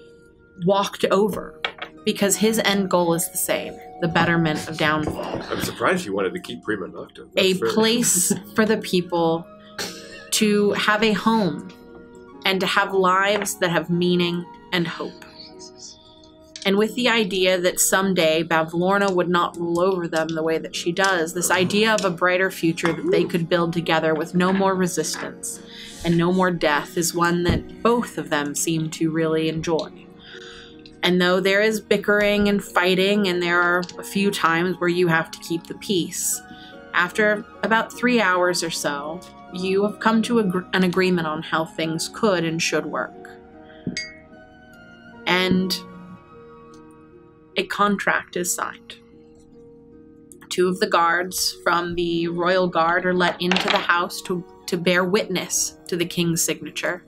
walked over, because his end goal is the same, the betterment of Downfall. I'm surprised you wanted to keep Prima Nocta. A place for the people to have a home and to have lives that have meaning and hope. And with the idea that someday Bavlorna would not rule over them the way that she does, this idea of a brighter future that they could build together with no more resistance and no more death is one that both of them seem to really enjoy. And though there is bickering and fighting, and there are a few times where you have to keep the peace, after about 3 hours or so, you have come to an agreement on how things could and should work. And a contract is signed. 2 of the guards from the royal guard are let into the house to bear witness to the king's signature,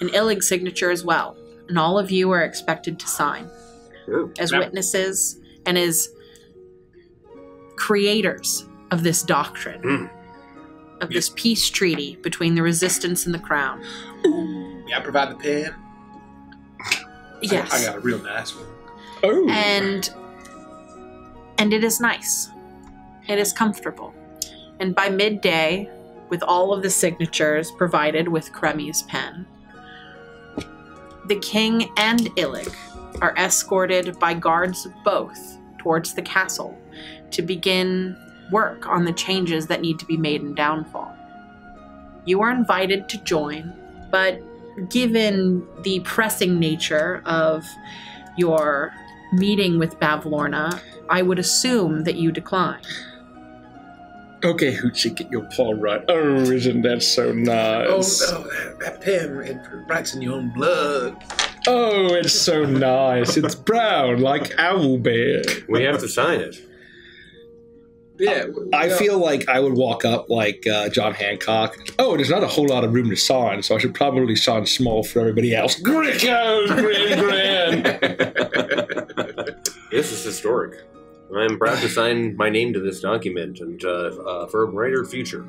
and Illig's signature as well. And all of you are expected to sign as witnesses and as creators of this doctrine, of this peace treaty between the resistance and the crown. May I provide the pen? Yes. I got a real nice one. Oh. And it is nice. It is comfortable. And by midday, with all of the signatures provided with Kremi's pen, the king and Illig are escorted by guards of both towards the castle to begin work on the changes that need to be made in Downfall. You are invited to join, but given the pressing nature of your meeting with Bavlorna, I would assume that you decline. Okay, Hoochie, get your paw right. Oh, isn't that so nice? Oh, that pen, it writes in your own blood. Oh, it's so nice. It's brown, like owlbear. We have to sign it. Yeah. I feel like I would walk up like John Hancock. Oh, there's not a whole lot of room to sign, so I should probably sign small for everybody else. Gricko, grin. This is historic. I'm proud to sign my name to this document and for a brighter future.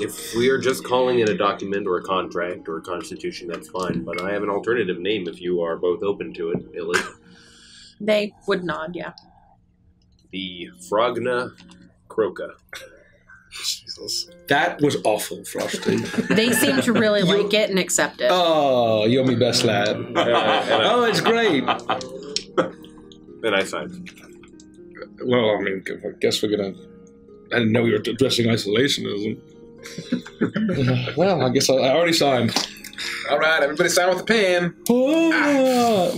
If we are just calling it a document or a contract or a constitution, that's fine. But I have an alternative name if you are both open to it, Illig. They would nod, yeah. The Frogna Kroka. Jesus. That was awful, Frosty. They seem to really like it and accept it. Oh, you're my best lad. Oh, it's great. Then I signed. Well, I mean, I guess we're going to... I didn't know we were addressing isolationism. Well, I guess I already signed. All right, everybody sign with a pen. Oh,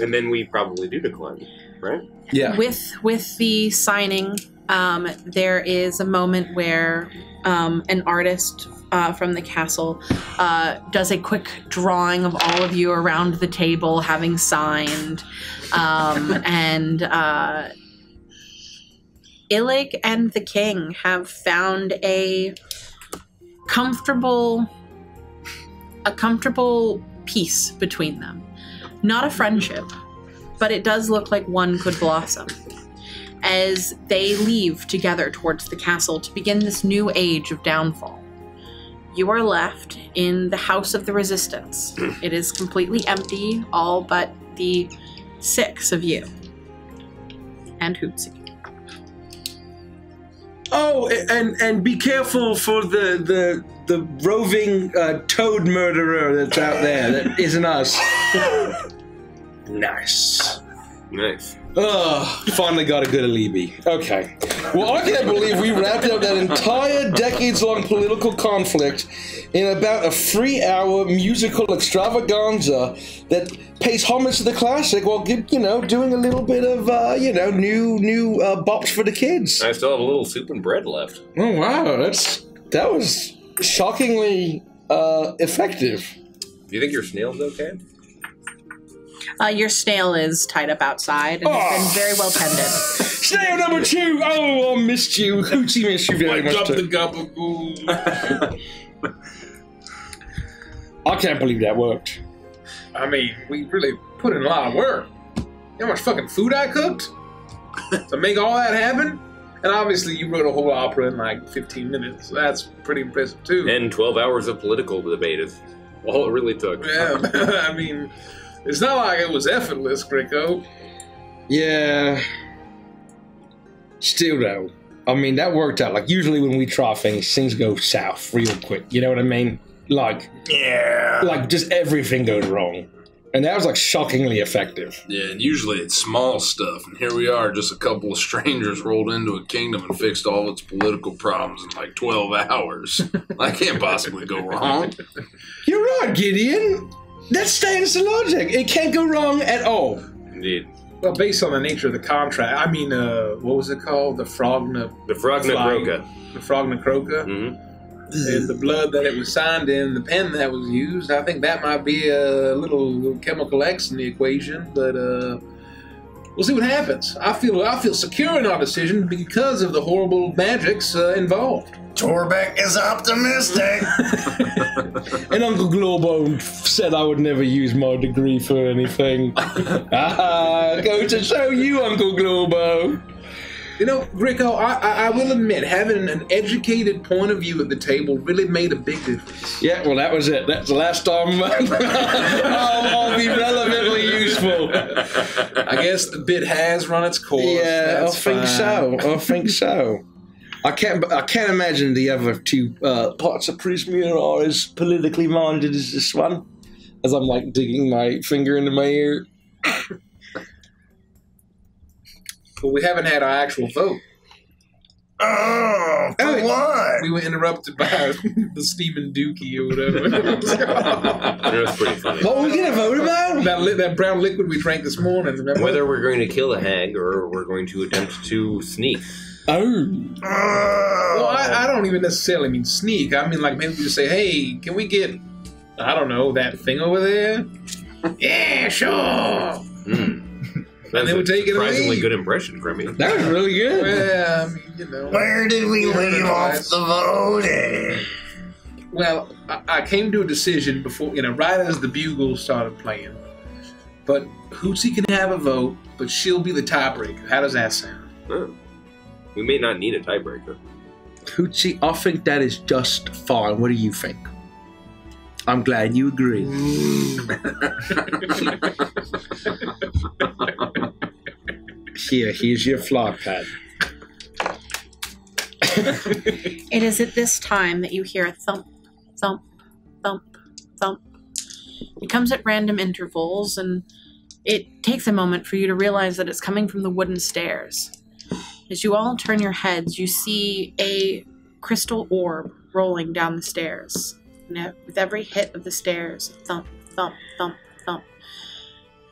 And then we probably do decline, right? Yeah. With the signing, there is a moment where an artist from the castle does a quick drawing of all of you around the table having signed, and... Illig and the king have found a comfortable peace between them. Not a friendship, but it does look like one could blossom as they leave together towards the castle to begin this new age of downfall. You are left in the House of the Resistance. It is completely empty, all but the 6 of you and Hootsie. Oh, and be careful for the roving toad murderer that's out there that isn't us. Nice. Nice. Oh, finally got a good alibi. Okay. Well, I can't believe we wrapped up that entire decades-long political conflict in about a 3-hour musical extravaganza that pays homage to the classic while, you know, doing a little bit of, you know, new bops for the kids. I still have a little soup and bread left. Oh, wow. That was shockingly effective. Do you think your snail's okay? Your snail is tied up outside and has been very well tended. Snail number 2! Oh, I missed you. Hoochie missed you very much too. I can't believe that worked. I mean, we really put in a lot of work. You know how much fucking food I cooked to make all that happen? And obviously you wrote a whole opera in like 15 minutes. So that's pretty impressive too. And 12 hours of political debate is all it really took. Yeah, I mean... It's not like it was effortless, Grico. Yeah. Still, though. I mean, that worked out. Like, usually when we try things go south real quick. You know what I mean? Like, yeah. Like, just everything goes wrong. And that was, like, shockingly effective. Yeah, and usually it's small stuff. And here we are, just a couple of strangers rolled into a kingdom and fixed all its political problems in, like, 12 hours. I can't possibly go wrong. You're right, Gideon. That stands to logic. It can't go wrong at all. Indeed. Well, based on the nature of the contract, I mean, what was it called? The Frogna Kroka. Mm-hmm. And the blood that it was signed in, the pen that was used, I think that might be a little chemical X in the equation, but we'll see what happens. I feel secure in our decision because of the horrible magics involved. Torbek is optimistic. And Uncle Globo said I would never use my degree for anything. Go to show you, Uncle Globo. You know, Rico, I will admit, having an educated point of view at the table really made a big difference. Yeah, well, that was it. That's the last time I'll be relevantly useful. I guess the bit has run its course. Yeah, I think so. I can't imagine the other 2 parts of Prismeer are as politically minded as this one. As I'm, like, digging my finger into my ear. But we haven't had our actual vote. Oh, why? We were interrupted by the Stephen Dookie or whatever. That's pretty funny. What were we going to vote about? That brown liquid we drank this morning. Remember? Whether we're going to kill a hag or we're going to attempt to sneak. Oh. Well, I don't even necessarily mean sneak. I mean, like, maybe we just say, hey, can we get, I don't know, that thing over there? Yeah, sure. Mm. That's a surprisingly good impression, Grimmy. That was really good. Yeah, I mean, you know. Where did we leave off the voting? Well, I came to a decision before, you know, right as the bugle started playing. But Hootsie can have a vote, but she'll be the tiebreaker. How does that sound? Oh. We may not need a tiebreaker. Pootsie, I think that is just fine. What do you think? I'm glad you agree. Here, here's your fly pad. It is at this time that you hear a thump, thump, thump, thump. It comes at random intervals, and it takes a moment for you to realize that it's coming from the wooden stairs. As you all turn your heads, you see a crystal orb rolling down the stairs. And with every hit of the stairs, thump, thump, thump, thump.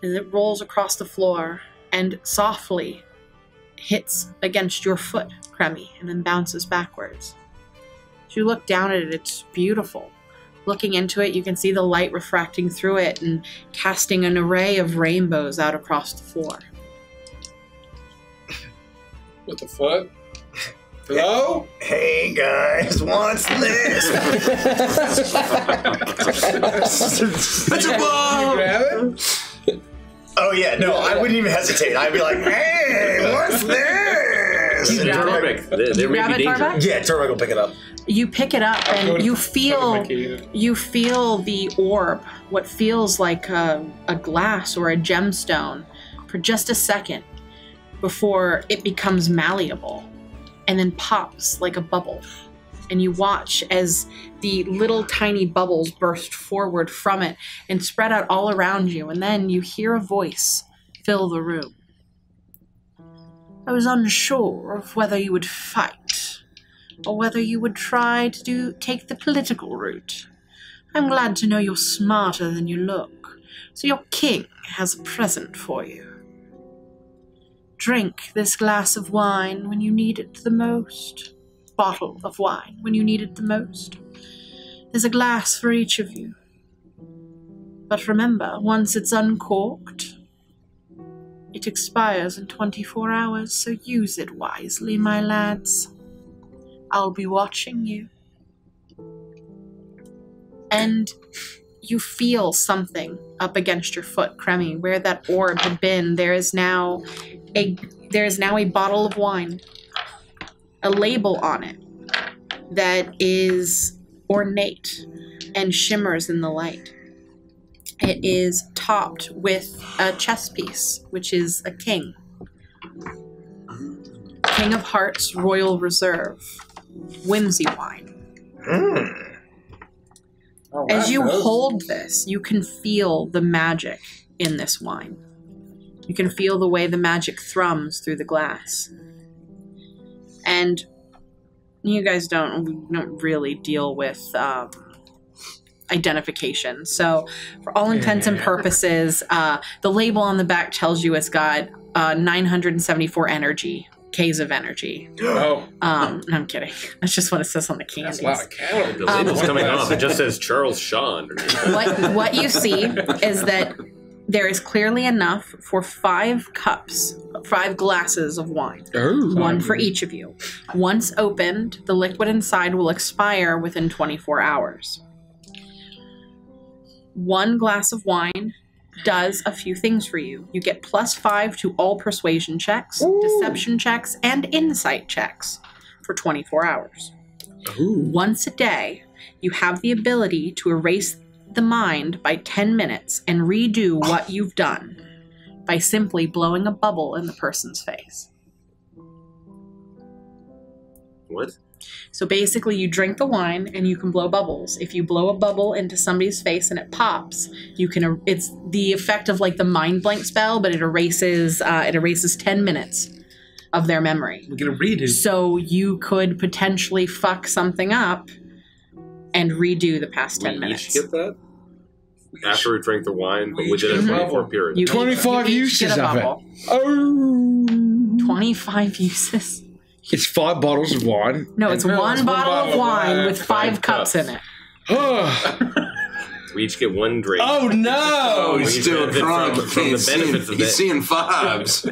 And it rolls across the floor and softly hits against your foot, Kremi, and then bounces backwards. As you look down at it, it's beautiful. Looking into it, you can see the light refracting through it and casting an array of rainbows out across the floor. What the fuck? Hello? Hey guys, what's this? It's a bomb! Grab it? Oh yeah, no, I wouldn't even hesitate. I'd be like, hey, what's this? You grab it, Torbek? Yeah, Torbek will pick it up. You pick it up and you feel the orb, what feels like a glass or a gemstone for just a second before it becomes malleable and then pops like a bubble. And you watch as the little tiny bubbles burst forward from it and spread out all around you. And then you hear a voice fill the room. I was unsure of whether you would fight or whether you would try to take the political route. I'm glad to know you're smarter than you look. So your king has a present for you. Drink this glass of wine when you need it the most. Bottle of wine when you need it the most. There's a glass for each of you. But remember, once it's uncorked, it expires in 24 hours, so use it wisely, my lads. I'll be watching you. And you feel something up against your foot, Kremi. Where that orb had been, there is now a bottle of wine, a label on it that is ornate and shimmers in the light. It is topped with a chess piece, which is a king. King of Hearts Royal Reserve, whimsy wine. Mm. As you hold this, you can feel the magic in this wine. You can feel the way the magic thrums through the glass. And you guys don't really deal with identification. So for all intents and purposes, the label on the back tells you it's got 974 energy. K's of energy. Oh. No, I'm kidding. That's just what it says on the candies. That's a lot of the label's coming off. It just says Charles Shaw underneath. What you see is that there is clearly enough for 5 glasses of wine. Oh, one for each of you. Once opened, the liquid inside will expire within 24 hours. One glass of wine does a few things for you. You get +5 to all persuasion checks, ooh, deception checks, and insight checks for 24 hours. Ooh. Once a day, you have the ability to erase the mind by 10 minutes and redo what you've done by simply blowing a bubble in the person's face. What? So basically you drink the wine and you can blow bubbles. If you blow a bubble into somebody's face and it pops, you can, it's the effect of like the mind blank spell, but it erases 10 minutes of their memory. We're gonna redo. So you could potentially fuck something up and redo the past 10 minutes. Did you get that? After we drank the wine, but we did it in a 24 period. 25 uses of it. Oh. 25 uses. It's 5 bottles of wine. No, it's one bottle of wine with 5 cups in it. We each get one drink. Oh, no! Oh, he's still drunk. From the benefits of he's seeing fives.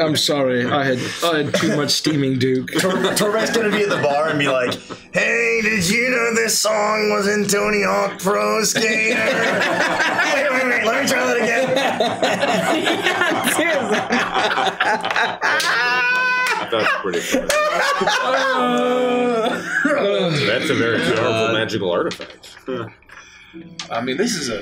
I'm sorry. I had too much steaming Duke. Torbek's going to be at the bar and be like, hey, did you know this song was in Tony Hawk Pro Skater? wait, let me try that again. Yeah, seriously. That's pretty funny. That's a very powerful magical artifact. Huh. I mean, this is a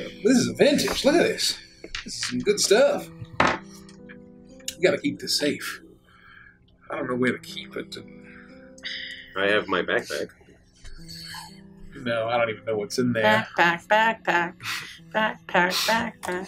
vintage. Look at this. This is some good stuff. We gotta keep this safe. I don't know where to keep it. I have my backpack. No, I don't even know what's in there. Backpack.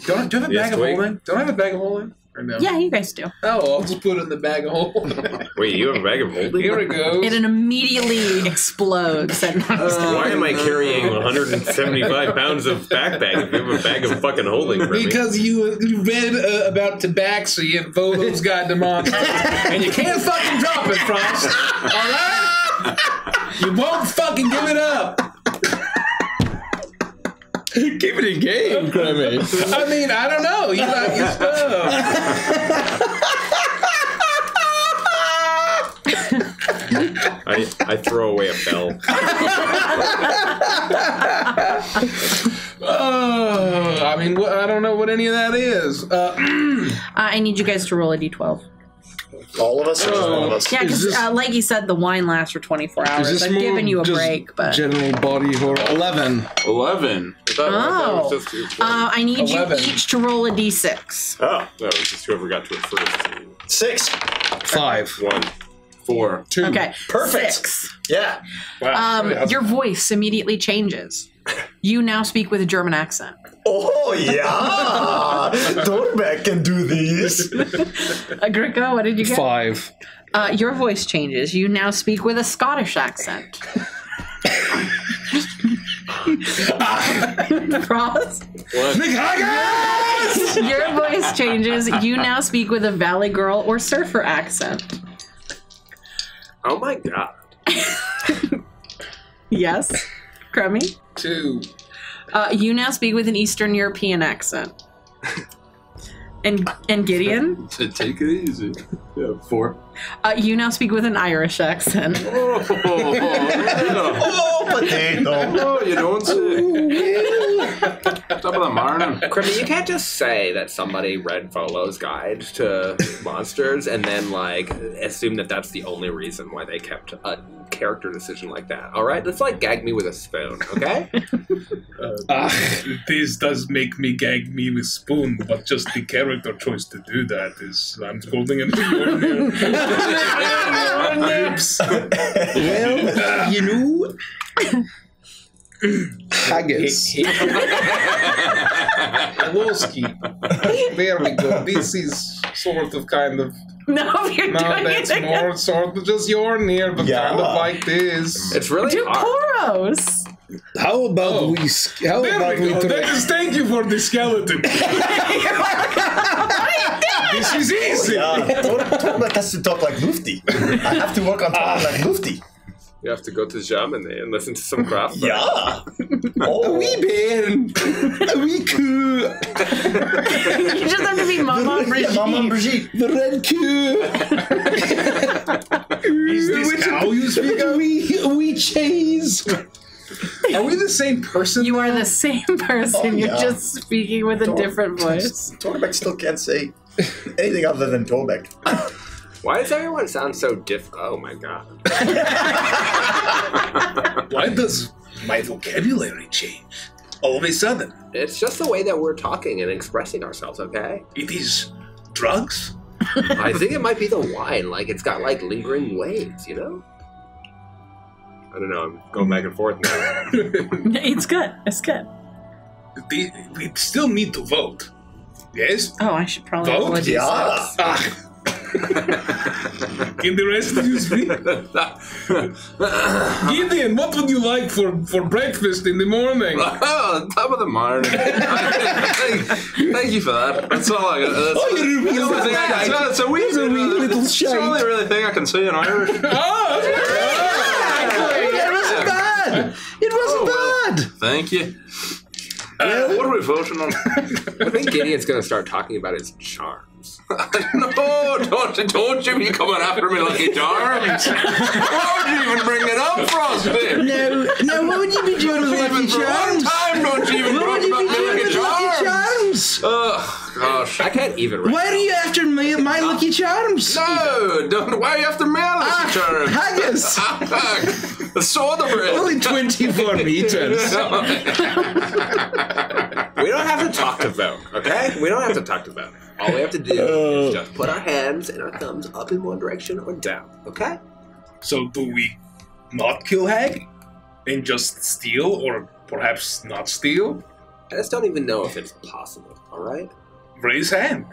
Don't have a bag of holding? Don't I have a bag of holding? Or no? Yeah, you guys do. Oh, I'll just put it in the bag of holding. Wait, you have a bag of holding? Here it goes. And it immediately explodes. Why am I carrying 175 pounds of backpack if you have a bag of fucking holding for me? Because you read about tabaxi and Volo's got the monster. And you can't fucking drop it, Frost. All right? You won't fucking give it up. Give it a game, Crummy. I mean, I don't know. You like your stuff. I throw away a bell. Oh, I mean, I don't know what any of that is. I need you guys to roll a d12. All of us? Or just one of us? Yeah, because like you said, the wine lasts for 24 hours. I've given you a break, but... General body horror. 11. 11. Oh. I need 11. You each to roll a d6. Oh, that was just whoever got to it first. 6. 5. 1. 4. 2. Okay. Perfect. 6. Yeah. Wow. Your voice immediately changes. You now speak with a German accent. Oh, yeah! Torbek can do this! Agricko, what did you get? 5. Your voice changes. You now speak with a Scottish accent. Frost? What? Your voice changes. You now speak with a Valley Girl or surfer accent. Oh, my God. Yes? Crummy? 2. You now speak with an Eastern European accent. And Gideon? Take it easy. Yeah, 4. You now speak with an Irish accent. Oh, potato. Oh, you don't say. Top of the morning. Crimmy, you can't just say that somebody read Volo's Guide to Monsters and then, like, assume that that's the only reason why they kept a character decision like that. All right? Let's, like, gag me with a spoon, okay? This does make me gag me with spoon, but just the character choice to do that is... I'm holding it to you. Well, you know... Haggis. Wolski. There we go. This is sort of kind of... No, you're doing that's it more again. Sort of just yarn here, but yeah. Kind of like this. It's really do hard. Poros. How about we thank you for the skeleton. This is easy. Oh, yeah. Torbek has to talk like Lufty. I have to work on talking like Lufty. You have to go to Germany and listen to some craft. Yeah. Oh, we been. We cool. You just have to be Mama Brigitte. Mama Brigitte. The red coup. Is this how you speak? We chase. Are we the same person? You are the same person. Oh, you're just speaking with a different voice. Torbek still can't say anything other than Torbek. Why does everyone sound so oh my god. Why does my vocabulary change all of a sudden? It's just the way that we're talking and expressing ourselves, okay? It is drugs? I think it might be the wine. Like, it's got, like, lingering waves, you know? I don't know. I'm going back and forth now. It's good. It's good. We still need to vote. Yes? Oh, I should probably vote. Vote? Yeah. Can the rest of you speak? Gideon, what would you like for breakfast in the morning? Oh, top of the morning. Thank you for that. That's all I got. That's a wee little shake. It's the only really thing I can say in Irish. Oh, it wasn't bad. It wasn't bad. Thank you. What are we voting on? I think Gideon's going to start talking about his charms. No, don't you be coming after me like your charms. Why would you even bring it up, Frosty? No, what would you be doing with your charms? What would you be doing with your charms? Gosh. I can't even right Why now. Are you after me, my Lucky Charms? No, don't. Why are you after my Lucky Charms? Haggis. The soda bread. Only 24 meters. We don't have to talk to them, okay? We don't have to talk to them. All we have to do is just put our hands and our thumbs up in one direction or down, okay? So do we not kill Hag and just steal, or perhaps not steal? I just don't even know if it's possible, alright? Raise hand.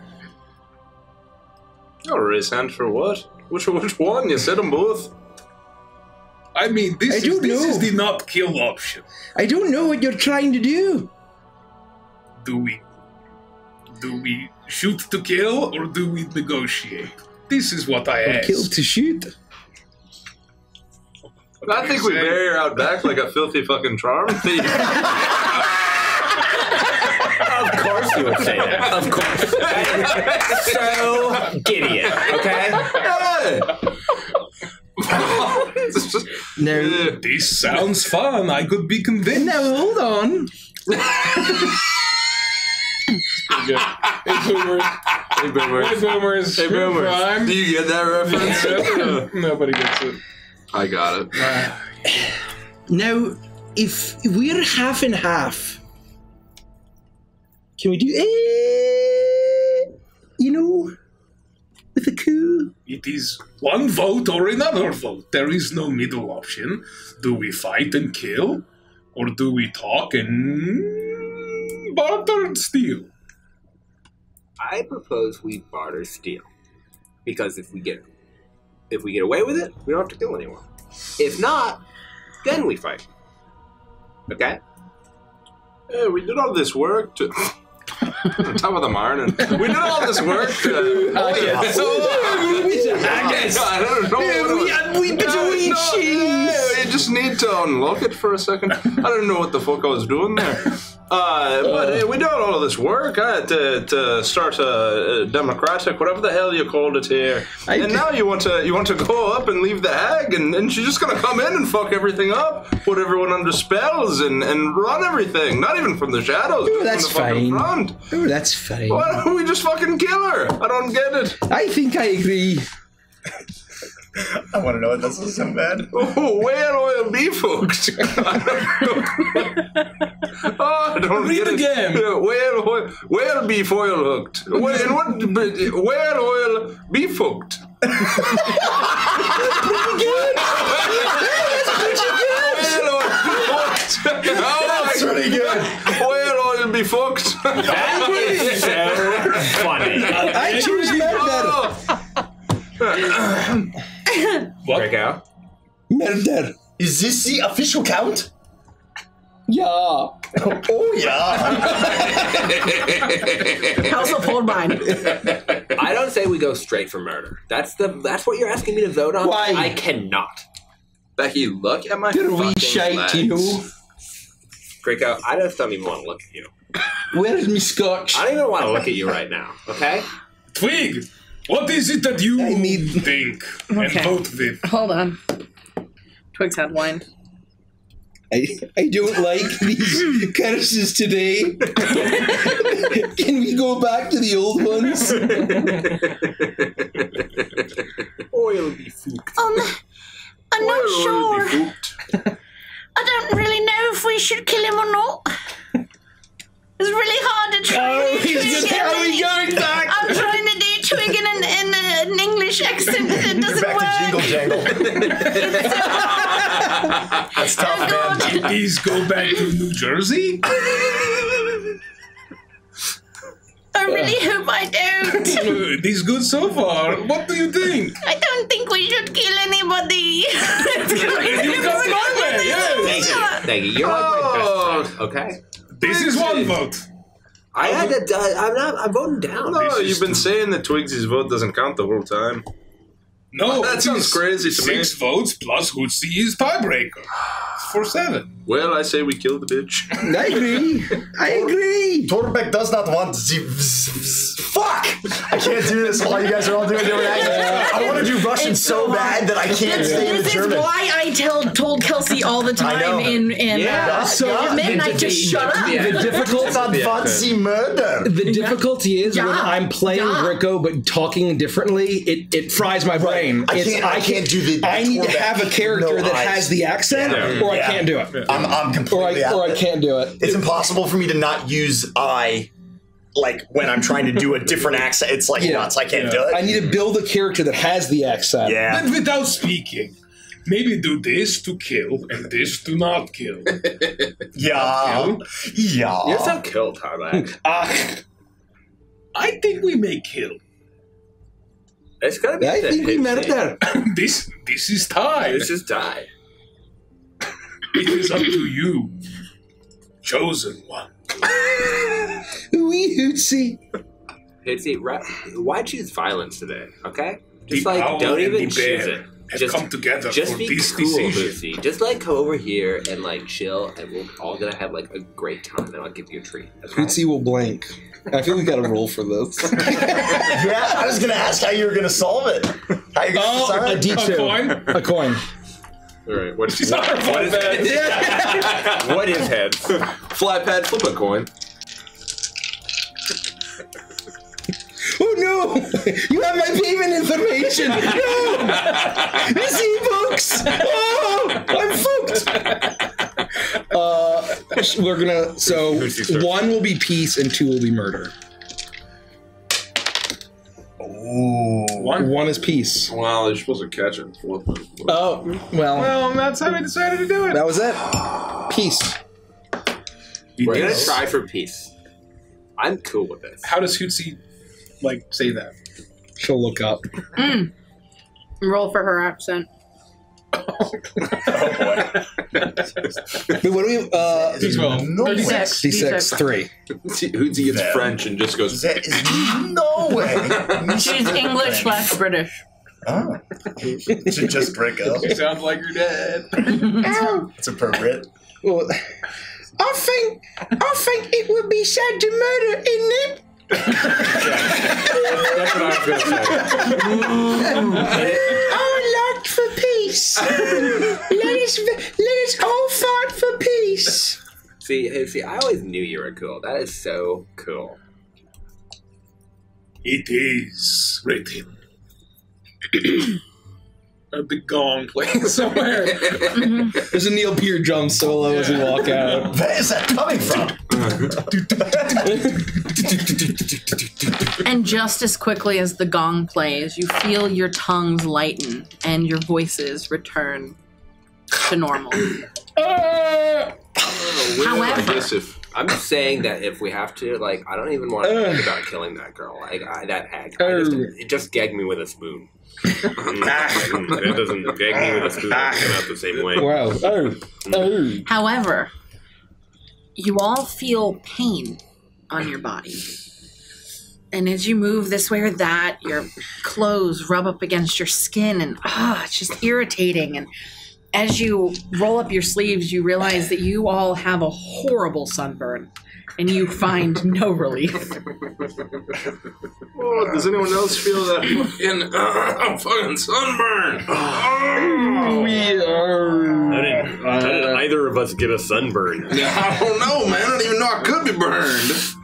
You'll raise hand for what? Which one? You said them both. I mean, this is the not kill option. I don't know what you're trying to do. Do we shoot to kill, or do we negotiate? This is what I asked. Kill to shoot? I think we bury her out back like a filthy fucking charm thief. Of course you would say that. Of course. That is so Gideon, okay? Just, no. This sounds fun. I could be convinced. No, hold on. Hey boomers. Hey boomers. Hey boomers. Hey boomers. Do you get that reference? No, nobody gets it. I got it. Now, if we're half and half, can we do, you know, with a coup? It is one vote or another vote. There is no middle option. Do we fight and kill, or do we talk and barter and steal? I propose we barter steal, because if we get away with it, we don't have to kill anyone. If not, then we fight. Okay? Hey, we did all this work to... Top of the morning. We did all this work to... You just need to unlock it for a second. I don't know what the fuck I was doing there. But hey, we did all this work to start a democratic, whatever the hell you called it here. And now you want to go up and leave the Hag, and she's just gonna come in and fuck everything up, put everyone under spells, and run everything. Not even from the shadows. Ooh, that's fine. Ooh, that's fine. Why don't we just fucking kill her? I don't get it. I think I agree. I want to know what this is so bad. Oh, where will be, folks? I don't get it. Where be foil hooked? Where will be fucked? That's pretty good. That's pretty good. That's pretty good. Where will be fucked? That is so funny. I choose murder. What? Murder. Is this the official count? Yeah. Oh yeah. How's the poll mine? I don't say we go straight for murder. That's what you're asking me to vote on. Why? I cannot. Becky, look at my fucking legs. Did we shite you? Kriko, I just don't even want to look at you. Where's me scotch? I don't even want to look at you right now. Okay. Twig. What is it that you think and vote with? Hold on. Twig's had wine. I don't like these curses today. Can we go back to the old ones? Oil be fooked. I'm not sure. I don't really know if we should kill him or not. It's really hard to try. I'm trying to do Twig in an English accent, but it doesn't work. Jingle jangle. That's tough, man. Can you please go back to New Jersey? I really hope I don't. It is good so far. What do you think? I don't think we should kill anybody. Thank you. You're my best friend. Okay. This is one vote. I'm voting down. No, you've been saying that Twigsy's vote doesn't count the whole time. No, that sounds crazy to me. 6 votes plus Hootsy's tiebreaker for 7. Well, I say we kill the bitch. I agree. I agree. Torbek does not want the fuck. I can't do this while you guys are all doing your accents. I want to do Russian so bad that I can't stay in the German. This is why I told Kelsey all the time in midnight to shut up. The difficult fancy murder. The difficulty is when I'm playing Rico but talking differently, it fries my brain. I can't do the. I need to have a character that has the accent, or I can't do it. I'm completely out. Or I can't do it. It's impossible for me to not use I. Like when I'm trying to do a different accent, it's like nuts. I can't do it. I need to build a character that has the accent. Yeah. But without speaking, maybe do this to kill and this to not kill. Yes, I'll kill Torbek. I think we may kill. It's gotta be. I think we murder. This is Ty. This is Ty. It is up to you, chosen one. Wee Hootsie. Hootsie, right? Why choose violence today? Okay, just the like don't even choose it. Just come together. Just for be this cool, decision. Hootsie. Just like come over here and like chill, and we're all gonna have like a great time. And I'll give you a treat. Okay? Hootsie will blank. I feel we got a rule for this. Yeah, I was gonna ask how you were gonna solve it. How you gonna solve it? A coin. A coin. All right, what is heads? Flatpad, flip a coin. Oh no! You have my payment information! No! This e-books! Oh! I'm fucked! We're gonna, so one will be peace and two will be murder. Ooh. One is peace. Wow, they're supposed to catch it. Oh, well. Well, that's how we decided to do it. That was it. Peace. We're going to try for peace. I'm cool with this. How does Hootsie, like, say that? She'll look up. Mm. Roll for her accent. Oh, boy. Wait, what do we, D6, 3. Hootsie gets French and just goes, there is no way. She's English / British. Oh. Should just break up. She sounds like her dad. It's appropriate. Well, I think it would be sad to murder in them. That's what I was going to say. I looked for peace. Let us all fight for peace. See, I always knew you were cool. That is so cool. It is written. The gong playing somewhere. There's a Neil Peart drum solo as we walk out. Where is that coming from? And just as quickly as the gong plays, you feel your tongues lighten and your voices return to normal. However, I'm saying that if we have to, like, I don't even want to think about killing that girl. Like, that hag, it just gagged me with a spoon. That doesn't gag me with a spoon. Come out the same way. Wow. Oh. However, you all feel pain on your body, and as you move this way or that, your clothes rub up against your skin, and it's just irritating. And as you roll up your sleeves, you realize that you all have a horrible sunburn, and you find no relief. Oh, does anyone else feel that fucking sunburn? Oh. We are... How did either of us get a sunburn? I don't know, man. I don't even know I could be burned.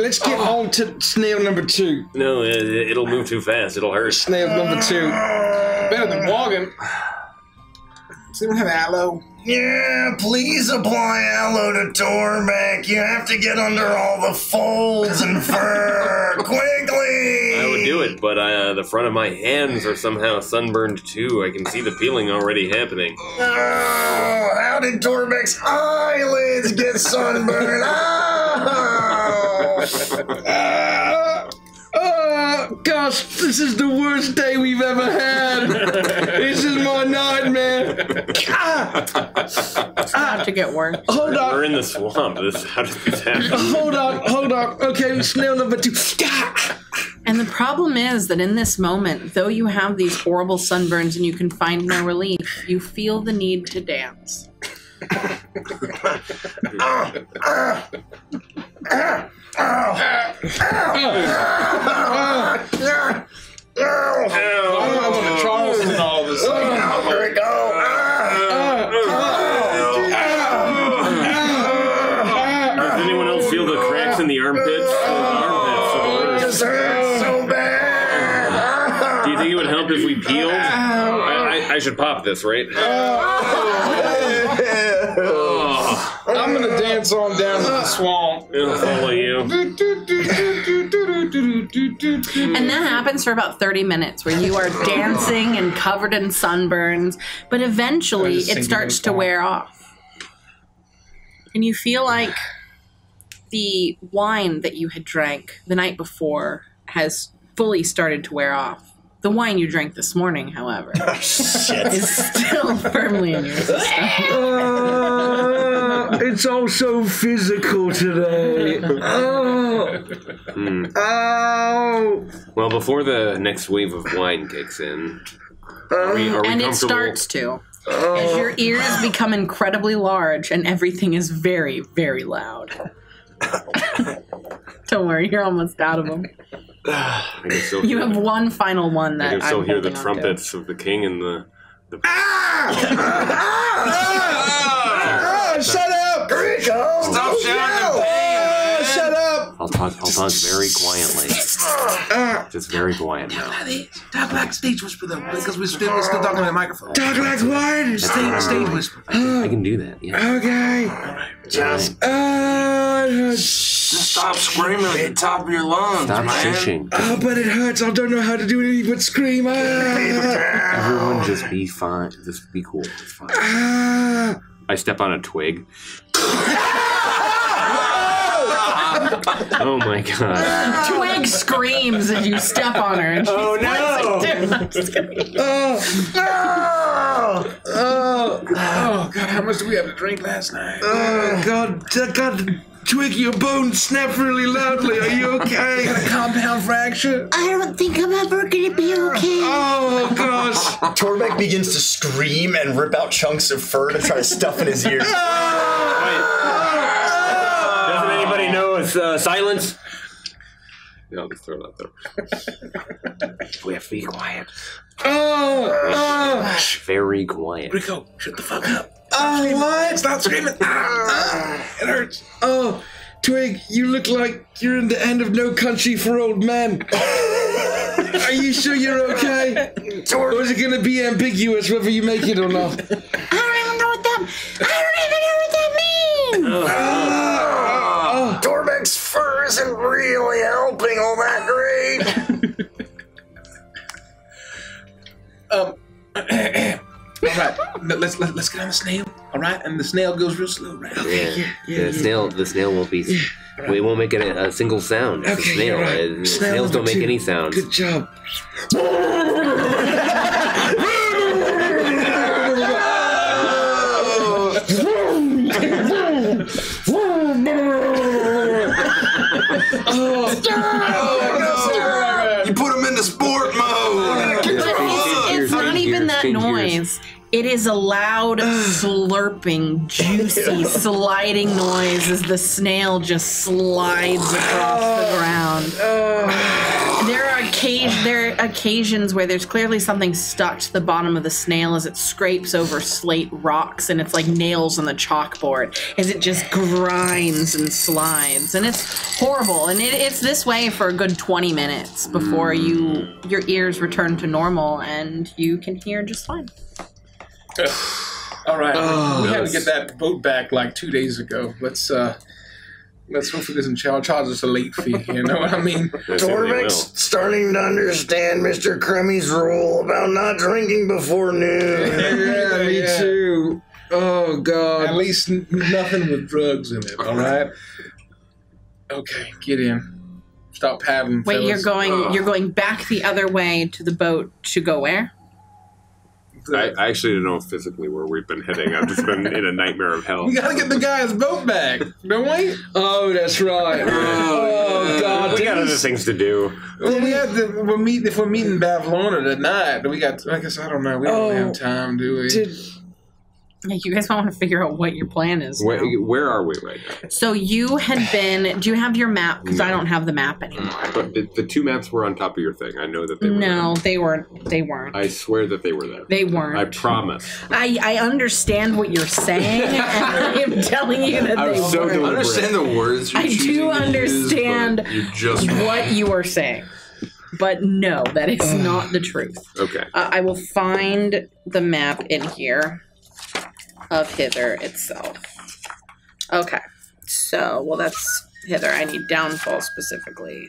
Let's get on to snail number 2. No, it'll move too fast. It'll hurt. Snail number 2. Better than walking. Does anyone have aloe? Yeah, please apply aloe to Torbek. You have to get under all the folds and fur quickly. I would do it, but the front of my hands are somehow sunburned too. I can see the peeling already happening. Oh, how did Torbek's eyelids get sunburned? Gosh, this is the worst day we've ever had. This is my nightmare. It's about to get worse. Hold on. We're in the swamp. How did this happen? Hold on. Okay, snail number 2. And the problem is that in this moment, though you have these horrible sunburns and you can find no relief, you feel the need to dance. I'm Charles and all this. Here we go. I should pop this, right? Oh. I'm gonna dance on down to the swamp. It'll follow you. And that happens for about 30 minutes where you are dancing and covered in sunburns, but eventually it starts to wear off. And you feel like the wine that you had drank the night before has fully started to wear off. The wine you drank this morning, however, is still firmly in your system. It's all so physical today. Well, before the next wave of wine kicks in, are we and it starts to. As your ears become incredibly large and everything is very, very loud. Don't worry, you're almost out of them. You have one final one that I can still hear the trumpets of the king and the shut up! Stop shouting! Shut up! I'll talk very quietly. Just very quiet now. Talk like stage whisper though, because we're still talking on the microphone. Talk like what? Stage whisper. I can do that. Yeah. Okay. All right. Just stop screaming at the top of your lungs, man. Stop pushing. Oh, but it hurts. I don't know how to do anything but scream. Everyone just be fine. Just be cool. It's fine. I step on a twig. Oh my god. Twig screams as you step on her. And oh no! I'm just kidding. Oh god, how much did we have to drink last night? Oh god. Twig, your bone snapped really loudly. Are you okay? Got a compound fracture? I don't think I'm ever gonna be okay. Oh gosh. Torbek begins to scream and rip out chunks of fur to try to stuff in his ears. Doesn't anybody know it's silence? Yeah, I'll just throw it out there. We have to be quiet. Very quiet. Rico, shut the fuck up. Oh, what? Stop screaming. It hurts. Oh, Twig, you look like you're in the end of No Country for Old Men. Are you sure you're okay? Or is it going to be ambiguous whether you make it or not? I don't even know what that means. Torbek's fur isn't really helping all that great. All right, let's get on the snail. All right, and the snail goes real slow, right? Okay, yeah. The snail won't be. Yeah, right. We won't make a single sound. It's a snail. Right. Snails don't make any sounds. Good job. You put him in the sport mode. It's not even that noise. It is a loud, slurping, juicy, sliding noise as the snail just slides across the ground. There are occasions where there's clearly something stuck to the bottom of the snail as it scrapes over slate rocks, and it's like nails on the chalkboard as it just grinds and slides. And it's horrible. And it's this way for a good 20 minutes before your ears return to normal and you can hear just fine. All right, we had to get that boat back like 2 days ago. Let's hope it doesn't charge us a late fee. You know what I mean? Torbek's starting to understand Mr. Crummy's rule about not drinking before noon. Yeah, me too. Oh god. At least nothing with drugs in it. All right. Okay, get in. Stop having. Wait, fellas. You're going back the other way to the boat to go where? I actually don't know physically where we've been heading. I've just been in a nightmare of hell. We gotta get the guy's boat back, don't we? Oh, that's right. Oh god, we got other things to do. Well, if we're meeting Bavlorna tonight, I guess I don't know. We don't have time, do we? Yeah, you guys want to figure out what your plan is. Where are we right now? So you had been... Do you have your map? Because no. I don't have the map anymore. But the two maps were on top of your thing. I know that they were. No, there. They weren't. They weren't. I swear that they were there. They weren't. I promise. I understand what you're saying, and I am telling you that they were. So I understand the words you're choosing to use, understand you just what you are saying. But no, that is not the truth. Okay. I will find the map in here. Of hither itself. Okay. So, well, that's hither. I need downfall specifically.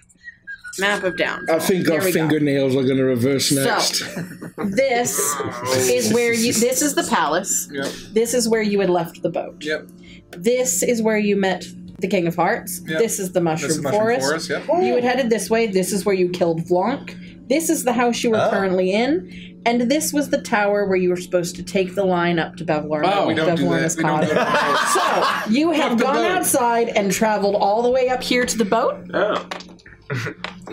Map of downfall. I think our fingernails are going to reverse next. So, this is where you... This is the palace. Yep. This is where you had left the boat. Yep. This is where you met the King of Hearts. Yep. This is the Mushroom Forest. Yep. You had headed this way. This is where you killed Vlanc. This is the house you were currently in. And this was the tower where you were supposed to take the line up to Bavlorna. Oh, we don't do that. We don't do that. So, you have gone outside and traveled all the way up here to the boat? Oh.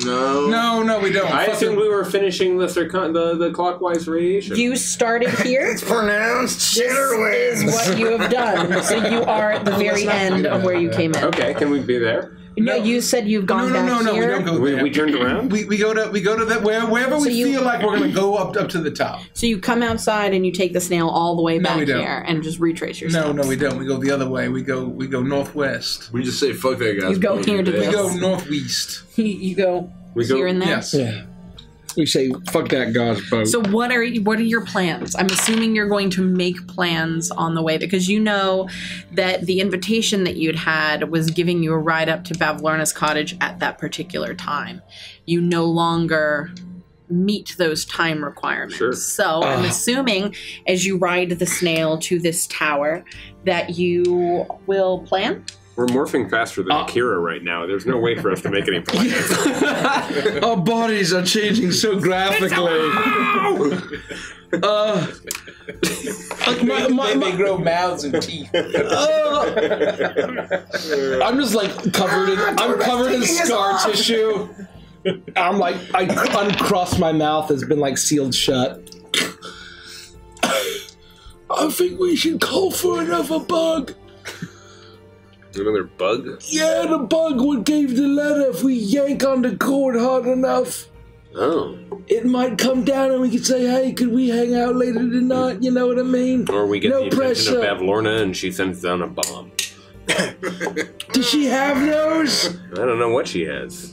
No, we don't. I assumed we were finishing the clockwise radiation. You started here. It's pronounced Chitterwind. This is what you have done. So you are at the very end of where you came in. Okay, can we be there? No, you said you've gone back here. No, we don't go there. We turned around? We go to that, wherever so we feel like we're going to go up to the top. So you come outside and you take the snail all the way back here and just retrace your steps. No, we don't. We go the other way. We go northwest. We just say, fuck that guy. You go here to this. We go northeast. You go here and there? Yes. Yeah. We say, fuck that God's boat. So what are your plans? I'm assuming you're going to make plans on the way, because you know that the invitation that you'd had was giving you a ride up to Bavlorna's cottage at that particular time. You no longer meet those time requirements. Sure. So I'm assuming as you ride the snail to this tower that you will plan... We're morphing faster than Akira right now. There's no way for us to make any plans. Our bodies are changing so graphically. They grow mouths and teeth. I'm just like covered in scar tissue. I'm like, I uncrossed my mouth. It's been like sealed shut. I think we should call for another bug. Another bug? Yeah, the bug what gave the letter. If we yank on the cord hard enough, it might come down and we could say, hey, could we hang out later tonight? You know what I mean? Or we get the attention of Bavlorna and she sends down a bomb. Does she have those? I don't know what she has.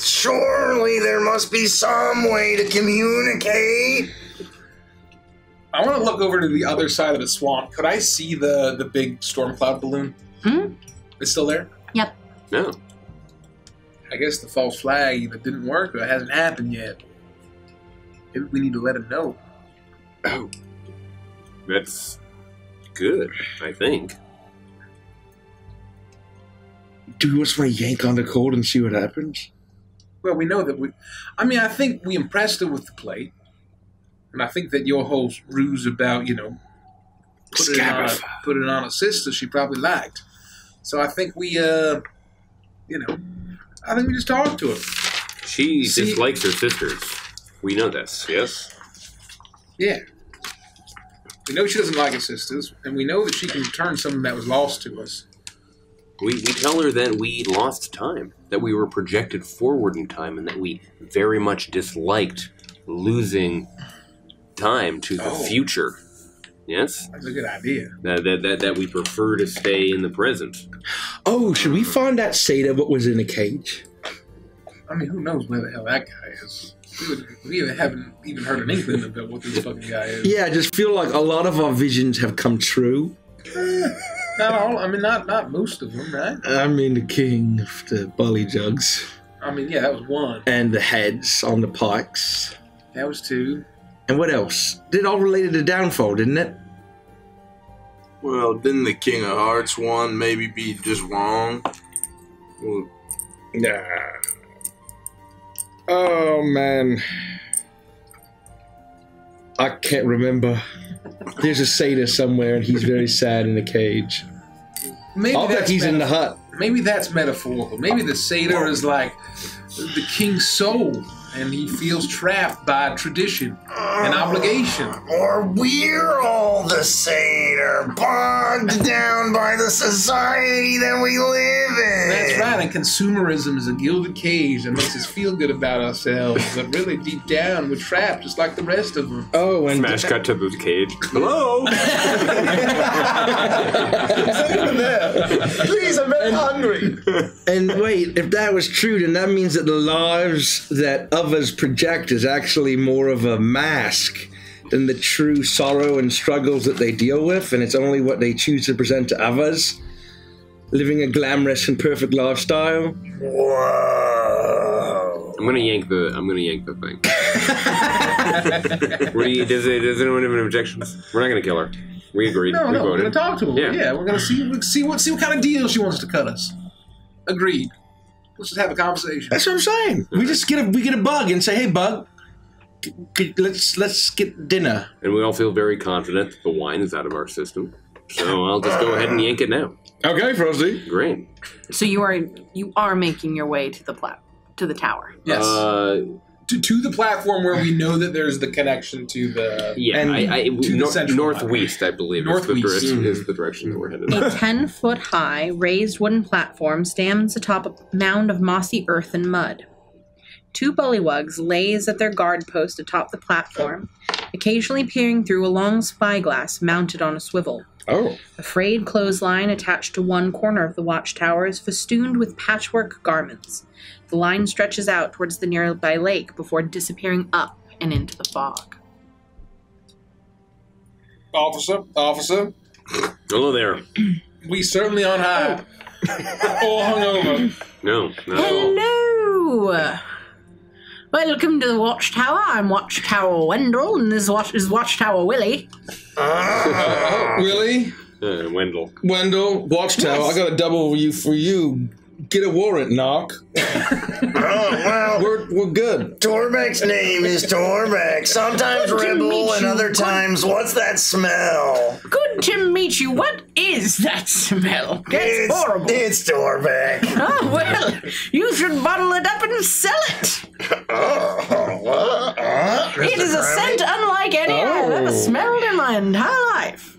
Surely there must be some way to communicate. I want to look over to the other side of the swamp. Could I see the big storm cloud balloon? Hmm? It's still there? Yep. No. I guess the false flag either didn't work or it hasn't happened yet. Maybe we need to let him know. Oh. That's good, I think. Do we just want to yank on the cord and see what happens? Well, we know that we... I mean, I think we impressed her with the plate. And I think that your whole ruse about, you know, put it on a sister she probably liked. So I think we, I think we just talked to her. She dislikes her sisters. We know this, yes? Yeah. We know she doesn't like her sisters, and we know that she can return something that was lost to us. We tell her that we lost time, that we were projected forward in time, and that we very much disliked losing time to the future. Yes? That's a good idea. That we prefer to stay in the present. Oh, should we find out Seda what was in the cage? I mean, who knows where the hell that guy is? We haven't even heard an inkling about what this fucking guy is. Yeah, I just feel like a lot of our visions have come true. Not all. I mean, not most of them, right? I mean, the king of the bully jugs. I mean, yeah, that was one. And the heads on the pikes. That was two. And what else? It all related to Downfall, didn't it? Well, didn't the King of Hearts one maybe be just wrong? Well, nah. Oh, man. I can't remember. There's a Seda somewhere, and he's very sad in a cage. I bet he's in the hut. Maybe that's metaphorical. Maybe the Seda is like the king's soul. and he feels trapped by tradition and obligation. Or we're all the same, or bogged down by the society that we live in. That's right, and consumerism is a gilded cage that makes us feel good about ourselves, but really deep down we're trapped just like the rest of them. Oh, and Smash cut to the cage. Hello? Please, I'm very hungry. And wait, if that was true, then that means that the lives that others project is actually more of a mask than the true sorrow and struggles that they deal with, and it's only what they choose to present to others, living a glamorous and perfect lifestyle. Whoa. I'm gonna yank the thing. Does anyone have any objections? We're not gonna kill her. We agreed. No, we're gonna talk to her. Yeah, we're gonna see what kind of deal she wants to cut us. Agreed. Let's just have a conversation. That's what I'm saying. We just get a bug and say, hey, bug, let's get dinner. And we all feel very confident that the wine is out of our system. So I'll just go ahead and yank it now. Okay, Frosty. Great. So you are making your way to the tower. Yes. To the platform where we know that there's the connection to the northwest, I believe. Northwest is the direction that we're headed. A 10-foot high raised wooden platform stands atop a mound of mossy earth and mud. Two bullywugs lays at their guard post atop the platform, occasionally peering through a long spyglass mounted on a swivel. Oh. A frayed clothesline attached to one corner of the watchtower is festooned with patchwork garments. The line stretches out towards the nearby lake before disappearing up and into the fog. Officer. Hello there. We certainly on high. All hungover. No, not hello. At all. Welcome to the Watchtower. I'm Watchtower Wendell, and this is Watchtower Willie. Willie? Wendell. Wendell, Watchtower, yes. I got a double U for you. Get a warrant, knock. Well, we're good. Torbek's name is Torbek. Sometimes Rebel, and other times, what's that smell? Good to meet you. What is that smell? It's horrible. It's Torbek. Oh, well, you should bottle it up and sell it. It is a scent unlike any I have ever smelled in my entire life.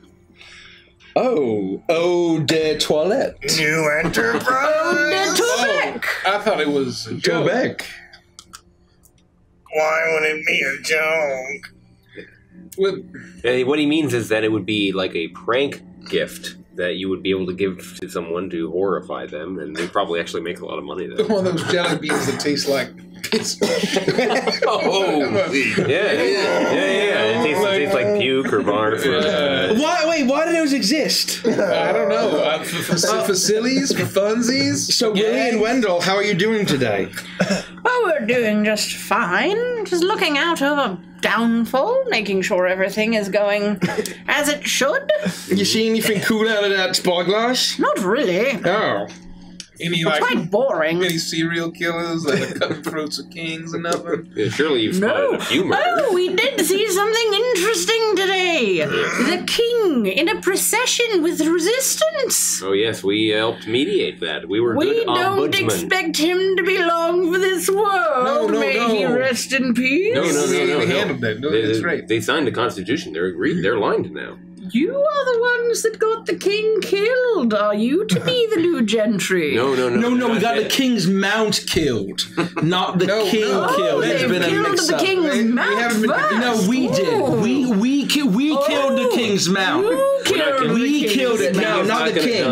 Oh, eau de toilette. New enterprise. Eau de Torbek. Oh, I thought it was Torbek. Why would it be a joke? What he means is that it would be like a prank gift that you would be able to give to someone to horrify them, and they probably actually make a lot of money. Though. One of those jelly beans that taste like piss. Yeah. It tastes like puke or barf. Why do those exist? I don't know. For sillies, for funsies. So Willie and Wendell, how are you doing today? Oh, we're doing just fine. Just looking out over Downfall, making sure everything is going as it should. You see anything cool out of that spyglass? Not really. Oh. Any, it's quite boring. Any serial killers, like cutting throats of kings and nothing? Yeah, surely you've spotted a few murders. Oh, we did see something interesting today. The king in a procession with resistance. Oh, yes, we helped mediate that. We were good ombudsmen. We don't expect him to be long for this world. No, may he rest in peace. No. That's right. They signed the Constitution. They're agreed. They're aligned now. You are the ones that got the king killed. Are you to be the new gentry? No. We got the king's mount killed, not the king killed. There's been a mix-up. We killed the king's mount. We killed it, not the king.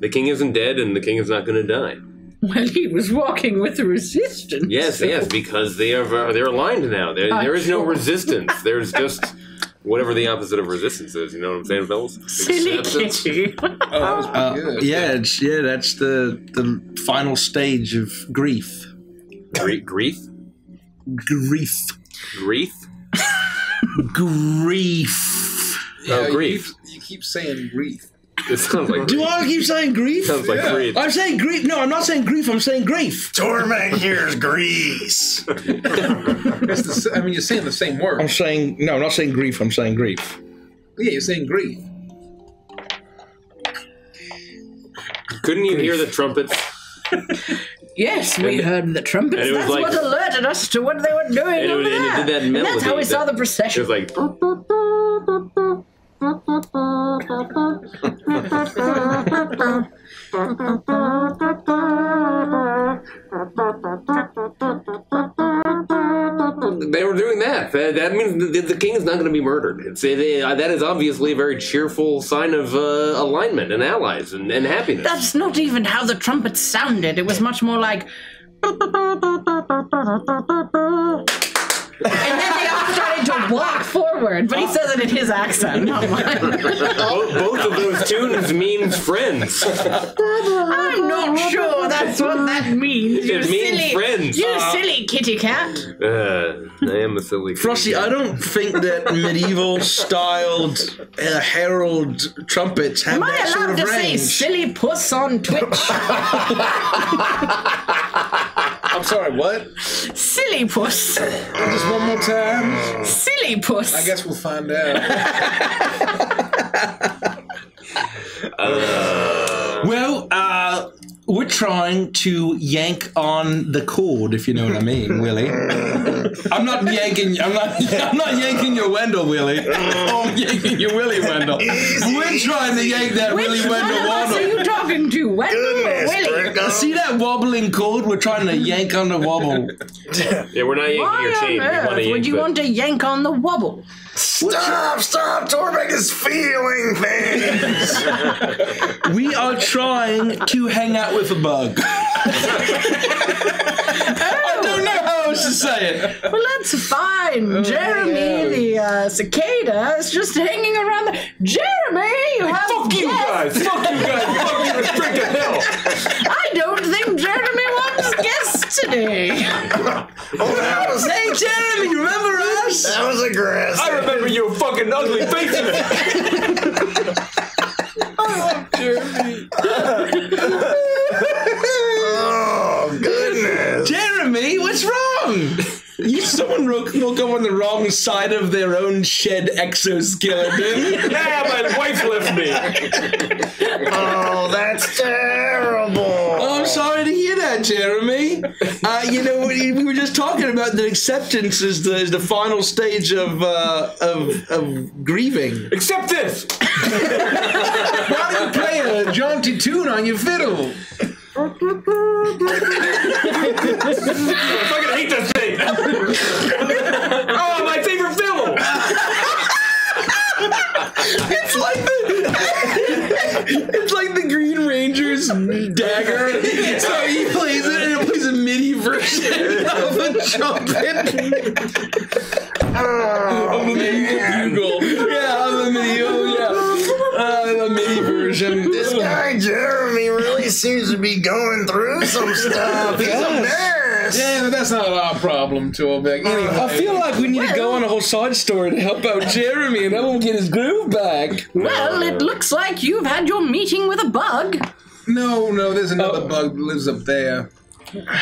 The king isn't dead, and the king is not going to die. Well, he was walking with the resistance. Yes, because they're aligned now. There is no resistance. There's just. Whatever the opposite of resistance is, you know what I'm saying, fellas? Silly kitty. Oh, that was pretty good. Yeah, that's the final stage of grief. Grief. Oh, grief. You keep saying grief. It sounds like grief. Do I keep saying grief? It sounds like grief. I'm saying grief. No, I'm not saying grief. I'm saying grief. Torment here's grease. You're saying the same word. I'm not saying grief. I'm saying grief. Yeah, you're saying grief. Couldn't you hear the trumpets? Yes, we heard the trumpets. That's like, what alerted us to what they were doing over there. It did that melody, and that's how we saw the procession. It was like... They were doing that. That means the king is not going to be murdered. That is obviously a very cheerful sign of alignment and allies and happiness. That's not even how the trumpets sounded. It was much more like... And then they all started to walk forward, but he says it in his accent, not mine. Both of those tunes mean friends. I'm not sure that's what that means. It means silly friends. You're a silly kitty cat. I am a silly kitty Frosty, cat. I don't think that medieval-styled herald trumpets have that sort of range. Am I allowed to say silly puss on Twitch? I'm sorry, what? Silly puss. Just one more time. Silly puss. I guess we'll find out. We're trying to yank on the cord, if you know what I mean, Willie. I'm not yanking your Wendell, Willie. I'm yanking your Willie Wendell. We're trying to yank that Willie Wendell Wendell. Are you talking to Wendell or Willie? See that wobbling cord? We're trying to yank on the wobble. Yeah, we're not yanking Why on earth would you want to yank on the wobble? Stop! Torbek is feeling things! We are trying to hang out with a bug. I don't know how else to say it. Well, that's fine. Jeremy, the cicada, is just hanging around the... Jeremy, you have... Fuck you guys! Fuck you guys! Fuck you guys! Freaking hell! I don't think Jeremy wants guests today. Hey, Jeremy, you remember us? That was aggressive. I remember your fucking ugly face in it. I love Jeremy. Oh, goodness. Jeremy, what's wrong? Someone woke up on the wrong side of their own shed exoskeleton. Yeah, my wife left me. Oh, that's terrible. Oh, I'm sorry to hear that, Jeremy. You know, we were just talking about that acceptance is the final stage of grieving. Accept this! Why do you play a jaunty tune on your fiddle? I fucking hate this thing. Oh, my favorite film. It's like the Green Ranger's dagger. So he plays it, and it plays a MIDI version of a trumpet. Oh, man. This guy Jeremy really seems to be going through some stuff. He's embarrassed. Yeah, but that's not our problem, Torbek. Anyway, I feel like we need to go on a whole side story to help out Jeremy and help him get his groove back. Well, it looks like you've had your meeting with a bug. No, there's another bug that lives up there.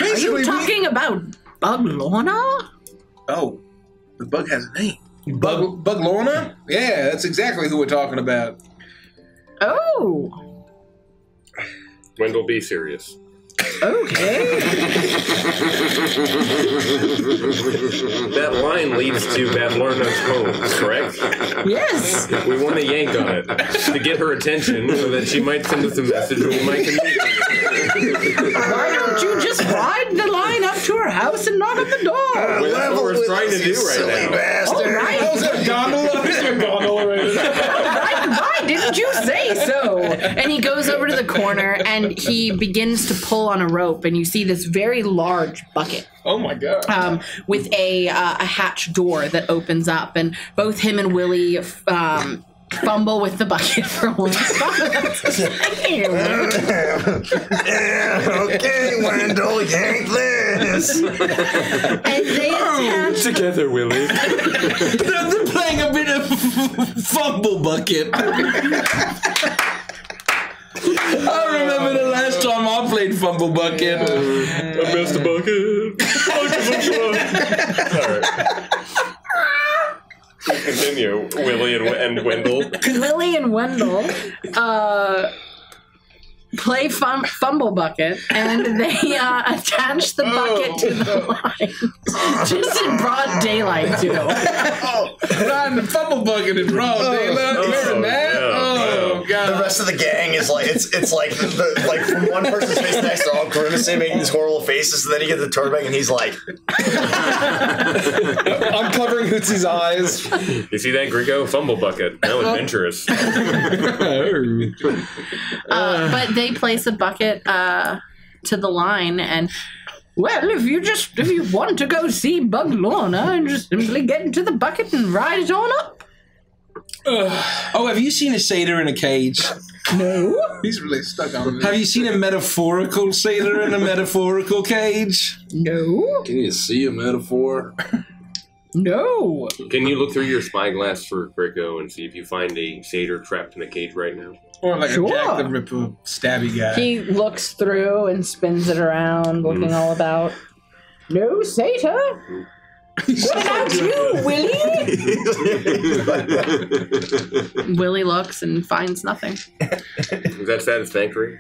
Basically, are you talking about Bavlorna? Oh, the bug has a name. Bavlorna? Yeah, that's exactly who we're talking about. Oh. Wendell, be serious. Okay. That line leads to Bavlorna's home, correct? Yes. We want to yank on it to get her attention so that she might send us a message or we might communicate. Why don't you just ride the line up to her house and knock on the door? Well, that's what we're trying to do right now. All right. Oh, is there a gondola? Is there a gondola right now? Didn't you say so? And he goes over to the corner and he begins to pull on a rope, and you see this very large bucket. Oh my god! With a hatch door that opens up, and both him and Willie fumble with the bucket for one spot. Okay, Wendell, yank this. And they attack together, Willie. They're playing a bit of fumble bucket. I remember the last time I played fumble bucket. I missed the bucket. All right. Continue, Willie and Wendell. Willie and Wendell. play Fumble Bucket, and they attach the bucket to the line. Just in broad daylight, too. Riding the Fumble Bucket in broad daylight. Remember that? Yeah. God. The rest of the gang is like, it's like, the, like from one person's face to the next, they're all grimacing, making these horrible faces, and then you get the Torbek, and he's like... I'm covering Hootsy's eyes. You see that, Grigo? Fumble Bucket. How adventurous. But they place a bucket to the line, and... Well, if you want to go see Bavlorna, just simply get into the bucket and ride it on up. Oh, have you seen a satyr in a cage? No. He's really stuck on me. Have you seen a metaphorical satyr in a metaphorical cage? No. Can you see a metaphor? No. Can you look through your spyglass for Grigo and see if you find a satyr trapped in a cage right now? Or like a Jack the Ripper stabby guy. He looks through and spins it around, looking all about. No satyr. What about you, Willie? Willie looks and finds nothing. Is that satisfactory?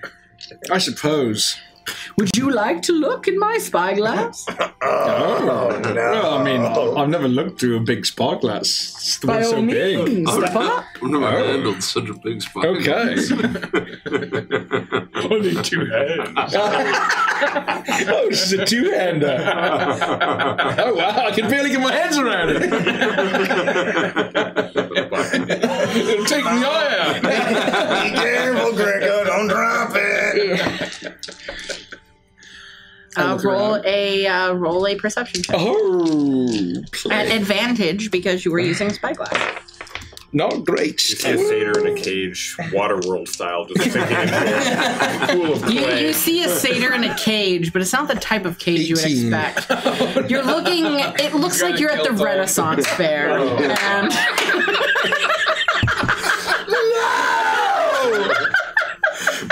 I suppose. Would you like to look in my spyglass? No. Well, I mean, I've never looked through a big spyglass. It's the one's so big. I've never handled such a big spyglass. Okay. Only two hands. Oh, she's a two-hander. Oh, wow. I can barely get my hands around it. It'll take me out. Be careful, Grigo. Don't drop it. Roll a perception check. Oh, at advantage because you were using spyglass. Not great. You see a satyr in a cage, Waterworld style, just thinking in pool of clay. You see a satyr in a cage, but it's not the type of cage 18. You would expect. Oh, you're looking. It looks like you're at the Renaissance Fair. Oh.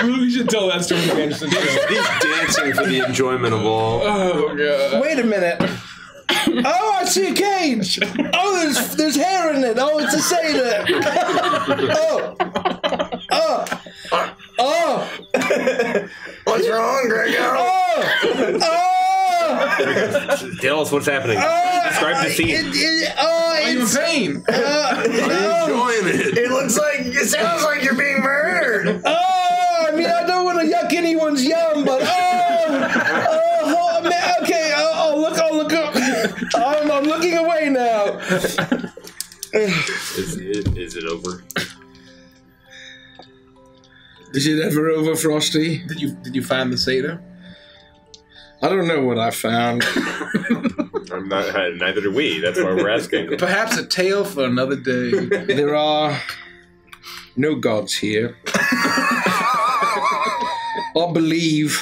We should tell that story again. He's dancing for the enjoyment of all. Oh, God. Wait a minute. Oh, I see a cage. Oh, there's hair in it. Oh, it's a satyr. Oh. Oh. Oh. What's wrong, Grigo? Oh. Oh. Tell us what's happening. Describe the scene. Are you in pain? Are you enjoying it? It sounds like you're being murdered. Oh. I mean, I don't want to yuck anyone's yum, but man, okay, I'll look up. I'm looking away now. Is it over? Is it ever over, Frosty? Did you find the satyr? I don't know what I found. I'm not. Neither do we. That's why we're asking. Perhaps a tale for another day. There are no gods here. I believe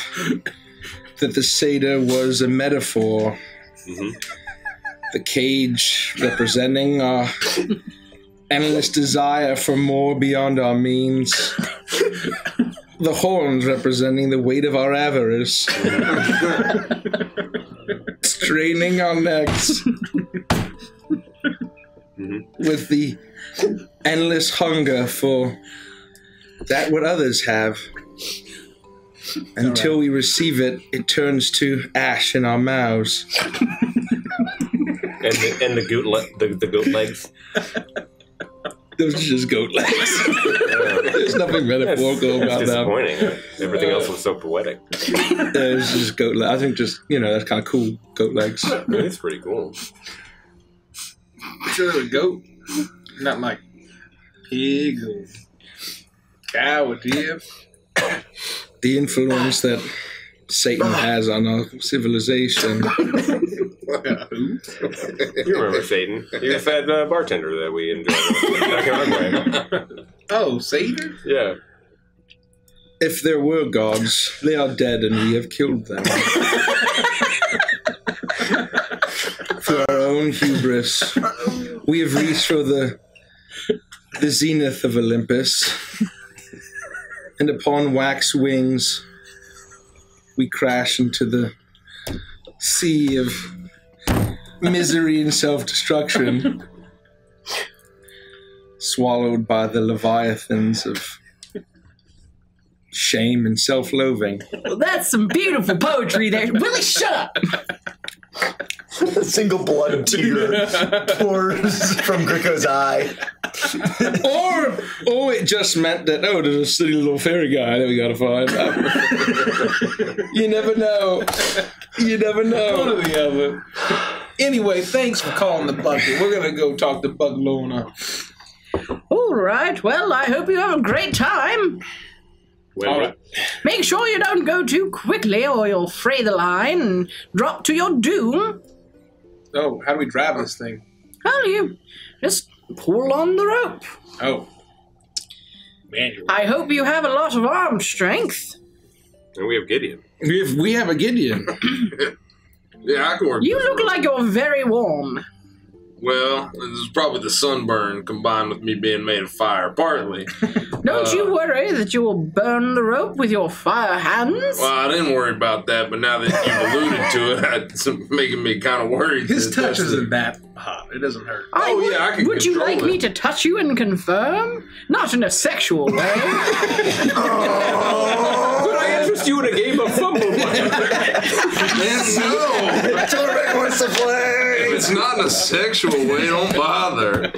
that the satyr was a metaphor. Mm-hmm. The cage representing our endless desire for more beyond our means. The horns representing the weight of our avarice. Straining our necks. Mm-hmm. With the endless hunger for that what others have. Until we receive it, it turns to ash in our mouths. and the goat legs. Those are just goat legs. There's nothing metaphorical about disappointing. That. Disappointing. Everything else was so poetic. It's just goat legs. I think just, you know, that's kind of cool. Goat legs. It's pretty cool. Sure, a goat. Not like pig or cow or deer. The influence that Satan has on our civilization. You remember Satan? He was that bartender that we enjoyed back in our Oh, Satan? Yeah. If there were gods, they are dead, and we have killed them for our own hubris. We have reached for the zenith of Olympus. And upon wax wings, we crash into the sea of misery and self-destruction, swallowed by the leviathans of shame and self-loathing. Well, that's some beautiful poetry there. Willie, shut up! A single blood of tear pours from Gricko's eye. or it just meant that, oh, there's a silly little fairy guy that we gotta find. You never know. You never know. One or the other. Anyway, thanks for calling the bucket. We're gonna go talk to Bavlorna. All right. Well, I hope you have a great time. All right. Make sure you don't go too quickly or you'll fray the line and drop to your doom. Oh, how do we drive this thing? Well, you just pull on the rope. Oh. Manual. I hope you have a lot of arm strength. And we have Gideon. If we have a Gideon. Yeah, I can work. You look like you're very warm. Well, this is probably the sunburn combined with me being made of fire, partly. Don't you worry that you will burn the rope with your fire hands? Well, I didn't worry about that, but now that you've alluded to it, it's making me kind of worried. His touch isn't that hot. It doesn't hurt. Yeah, I can Would you like me to touch you and confirm? Not in a sexual way. Could I interest you in a game of fumble? No. Torbek wants to play. It's not in a sexual way, don't bother.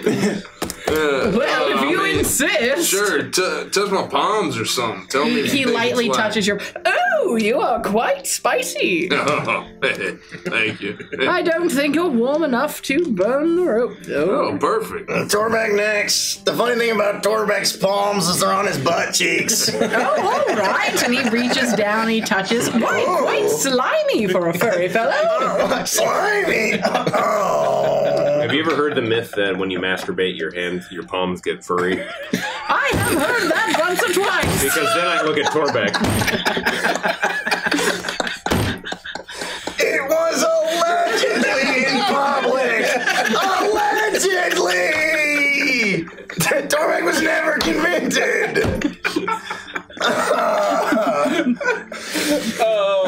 Well, if you insist. Sure, touch my palms or something. Tell me. He lightly touches your... Oh, you are quite spicy. Oh, thank you. I don't think you're warm enough to burn the rope, though. Oh, perfect. Torbek next. The funny thing about Torbek's palms is they're on his butt cheeks. Oh, all right. And he reaches down, he touches. Quite slimy for a furry fellow. Oh, slimy. Oh. Have you ever heard the myth that when you masturbate, your hands, your palms get furry? I have heard that once or twice. Because then I look at Torbek. It was allegedly in public. Allegedly. Torbek was never convicted.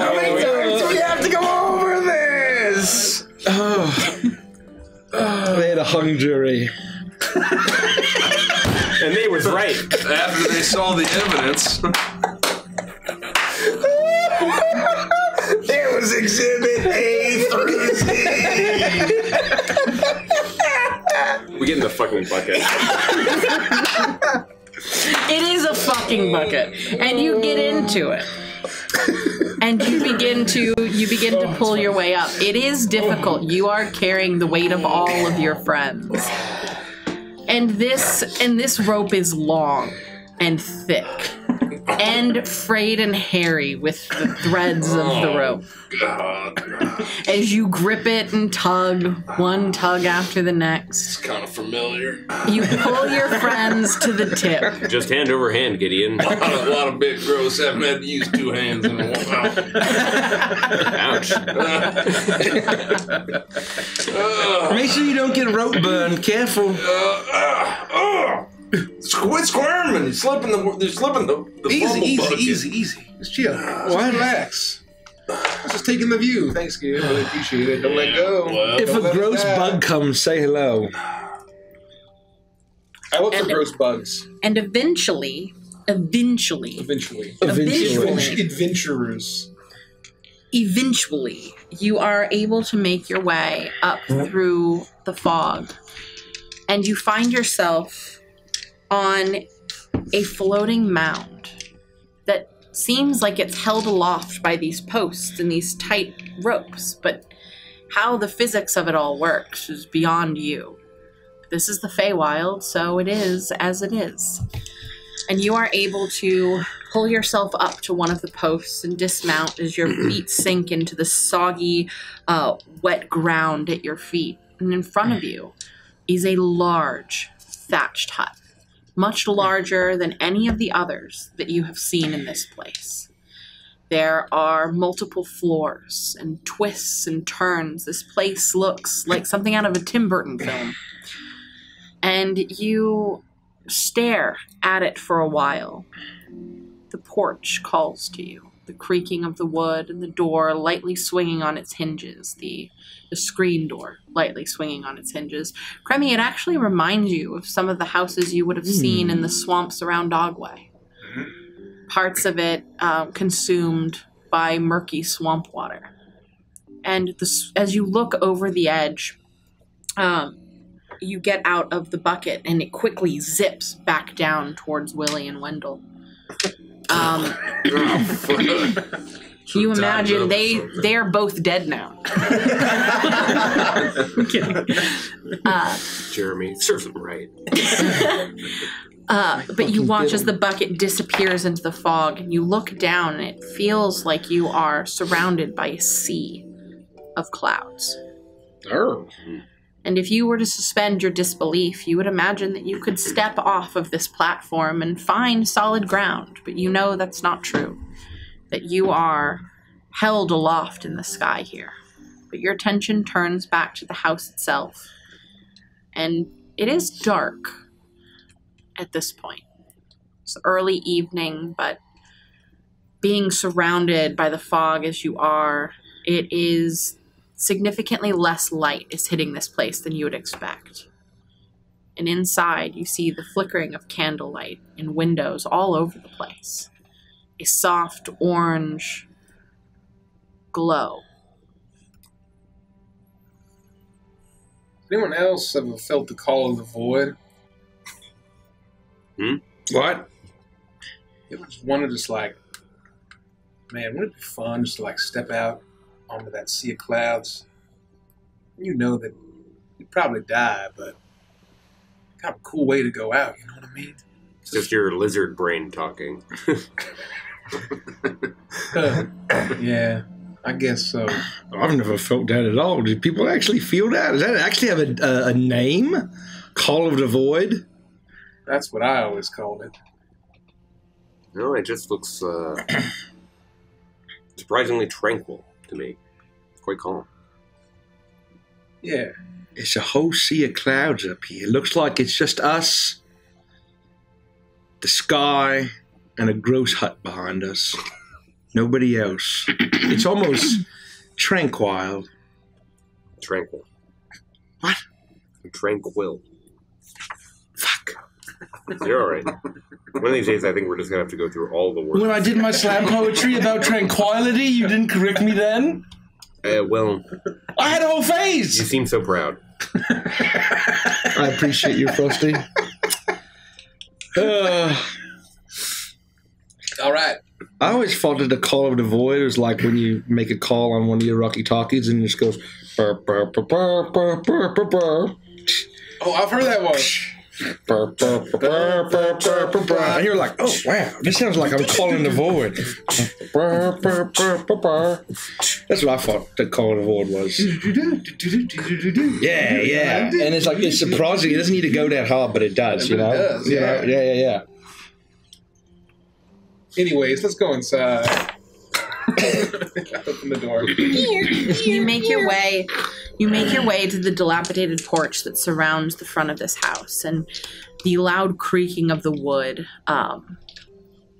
How many times do we have to go over this? They had a hung jury. And they was right. After they saw the evidence. There was exhibit A through Z. We get in the fucking bucket. It is a fucking bucket. And you get into it. And you begin to pull your way up. It is difficult. You are carrying the weight of all of your friends. And this rope is long and thick and frayed and hairy with the threads of the rope. As you grip it and tug, one tug after the next. It's kind of familiar. You pull your friends to the tip. Just hand over hand, Gideon. A lot of big gross. Haven't had to use two hands in a while. Ouch. Make sure you don't get a rope burn. Careful. Quit squirming. You're slipping the easy. Just chill. Why relax? Just taking the view. Thanks, Gary. Really appreciate it. Don't let go. Well, if a gross bug comes, say hello. I look for gross bugs. And eventually, you are able to make your way up through the fog. And you find yourself on a floating mound that seems like it's held aloft by these posts and these tight ropes, but how the physics of it all works is beyond you. This is the Feywild, so it is as it is. And you are able to pull yourself up to one of the posts and dismount as your feet sink into the soggy, wet ground at your feet. And in front of you is a large thatched hut, much larger than any of the others that you have seen in this place. There are multiple floors and twists and turns. This place looks like something out of a Tim Burton film. And you stare at it for a while. The porch calls to you, the creaking of the wood and the door lightly swinging on its hinges, the screen door lightly swinging on its hinges. Kremi, it actually reminds you of some of the houses you would have seen in the swamps around Dogway. parts of it consumed by murky swamp water. And this, as you look over the edge, you get out of the bucket, and it quickly zips back down towards Willie and Wendell. Can you imagine? They are both dead now. I'm kidding. Jeremy, serves them right. But you watch as the bucket disappears into the fog, and you look down, and it feels like you are surrounded by a sea of clouds. Oh. And if you were to suspend your disbelief, you would imagine that you could step off of this platform and find solid ground, but you know that's not true. That you are held aloft in the sky here. But your attention turns back to the house itself. And it is dark at this point. It's early evening, but being surrounded by the fog as you are, it is significantly less light is hitting this place than you would expect. And inside, you see the flickering of candlelight in windows all over the place. A soft orange glow. Anyone else ever felt the call of the void? Hmm? What? It was one of just like, man, wouldn't it be fun just to like step out onto that sea of clouds? You know that you'd probably die, but kind of a cool way to go out, you know what I mean? It's just your lizard brain talking. Yeah, I guess so. I've never felt that at all. Do people actually feel that? Does that actually have a name? Call of the Void? That's what I always called it. No, it just looks surprisingly tranquil to me. It's quite calm. Yeah. It's a whole sea of clouds up here. It looks like it's just us, the sky, and a gross hut behind us. Nobody else. It's almost tranquil. Tranquil. What? Tranquil. Fuck. You're all right. One of these days, I think we're just going to have to go through all the words. When I did my slam poetry about tranquility, you didn't correct me then? Well. I had a whole phase! You seem so proud. I appreciate you, Frosty. All right. I always thought that the call of the void was like when you make a call on one of your Rocky Talkies and it just goes. Burr, burr, burr, burr, burr, burr, burr, burr. Oh, I've heard that one. Burr, burr, burr, burr, burr, burr, burr. And you're like, oh wow, this sounds like I'm calling the void. Burr, burr, burr, burr, burr. That's what I thought the call of the void was. Yeah, yeah. And it's like it's surprising. It doesn't need to go that hard, but it does. You know. It does. Yeah, yeah, yeah, yeah. Anyways, let's go inside. Open the door. You make your way to the dilapidated porch that surrounds the front of this house, and the loud creaking of the wood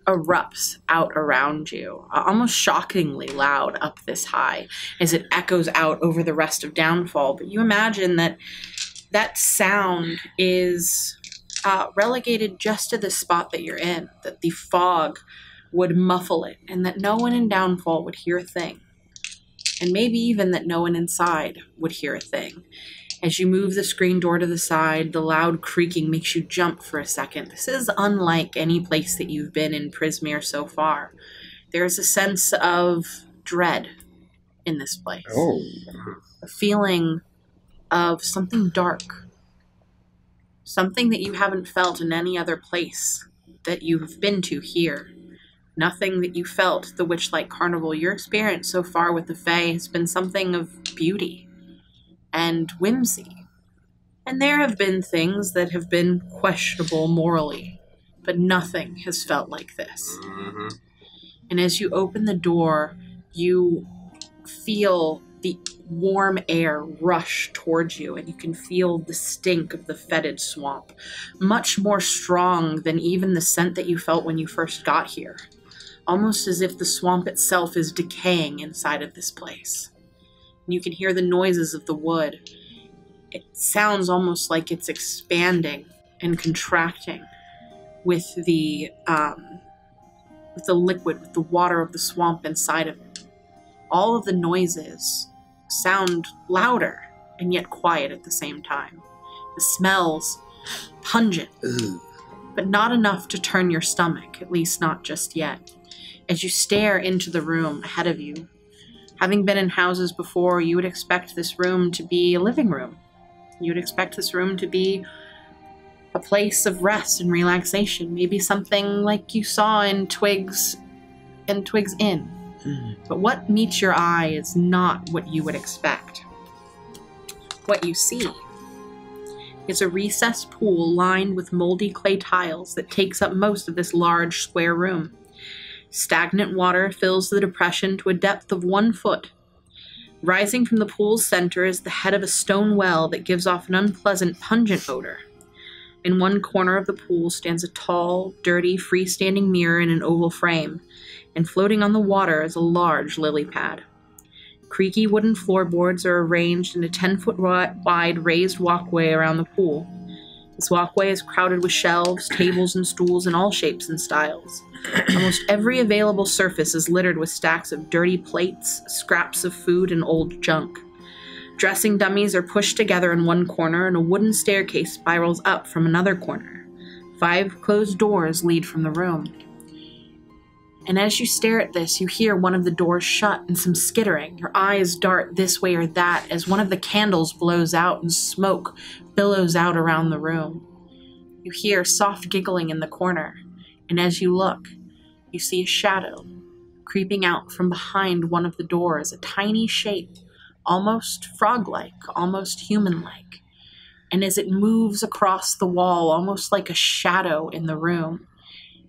erupts out around you, almost shockingly loud up this high, as it echoes out over the rest of Downfall. But you imagine that that sound is relegated just to the spot that you're in, that the fog would muffle it, and that no one in Downfall would hear a thing. And maybe even that no one inside would hear a thing. As you move the screen door to the side, the loud creaking makes you jump for a second. This is unlike any place that you've been in Prismeer so far. There is a sense of dread in this place. Oh. A feeling of something dark. Something that you haven't felt in any other place that you've been to here. Nothing that you felt the Witchlight Carnival. Your experience so far with the Fae has been something of beauty and whimsy. And there have been things that have been questionable morally, but nothing has felt like this. Mm-hmm. And as you open the door, you feel the warm air rush towards you, and you can feel the stink of the fetid swamp, much more strong than even the scent that you felt when you first got here, almost as if the swamp itself is decaying inside of this place. And you can hear the noises of the wood. It sounds almost like it's expanding and contracting with the with the liquid, with the water of the swamp inside of it. All of the noises sound louder and yet quiet at the same time. The smells pungent, but not enough to turn your stomach, at least not just yet. As you stare into the room ahead of you, having been in houses before, you would expect this room to be a living room. You would expect this room to be a place of rest and relaxation, maybe something like you saw in Twig's Inn. But what meets your eye is not what you would expect. What you see is a recessed pool lined with moldy clay tiles that takes up most of this large square room. Stagnant water fills the depression to a depth of 1 foot. Rising from the pool's center is the head of a stone well that gives off an unpleasant, pungent odor. In one corner of the pool stands a tall, dirty, freestanding mirror in an oval frame, and floating on the water is a large lily pad. Creaky wooden floorboards are arranged in a 10-foot-wide raised walkway around the pool. This walkway is crowded with shelves, tables, and stools in all shapes and styles. Almost every available surface is littered with stacks of dirty plates, scraps of food, and old junk. Dressing dummies are pushed together in one corner, and a wooden staircase spirals up from another corner. 5 closed doors lead from the room. And as you stare at this, you hear one of the doors shut and some skittering. Your eyes dart this way or that as one of the candles blows out and smoke billows out around the room. You hear soft giggling in the corner, and as you look, you see a shadow creeping out from behind one of the doors, a tiny shape, almost frog-like, almost human-like. And as it moves across the wall, almost like a shadow in the room,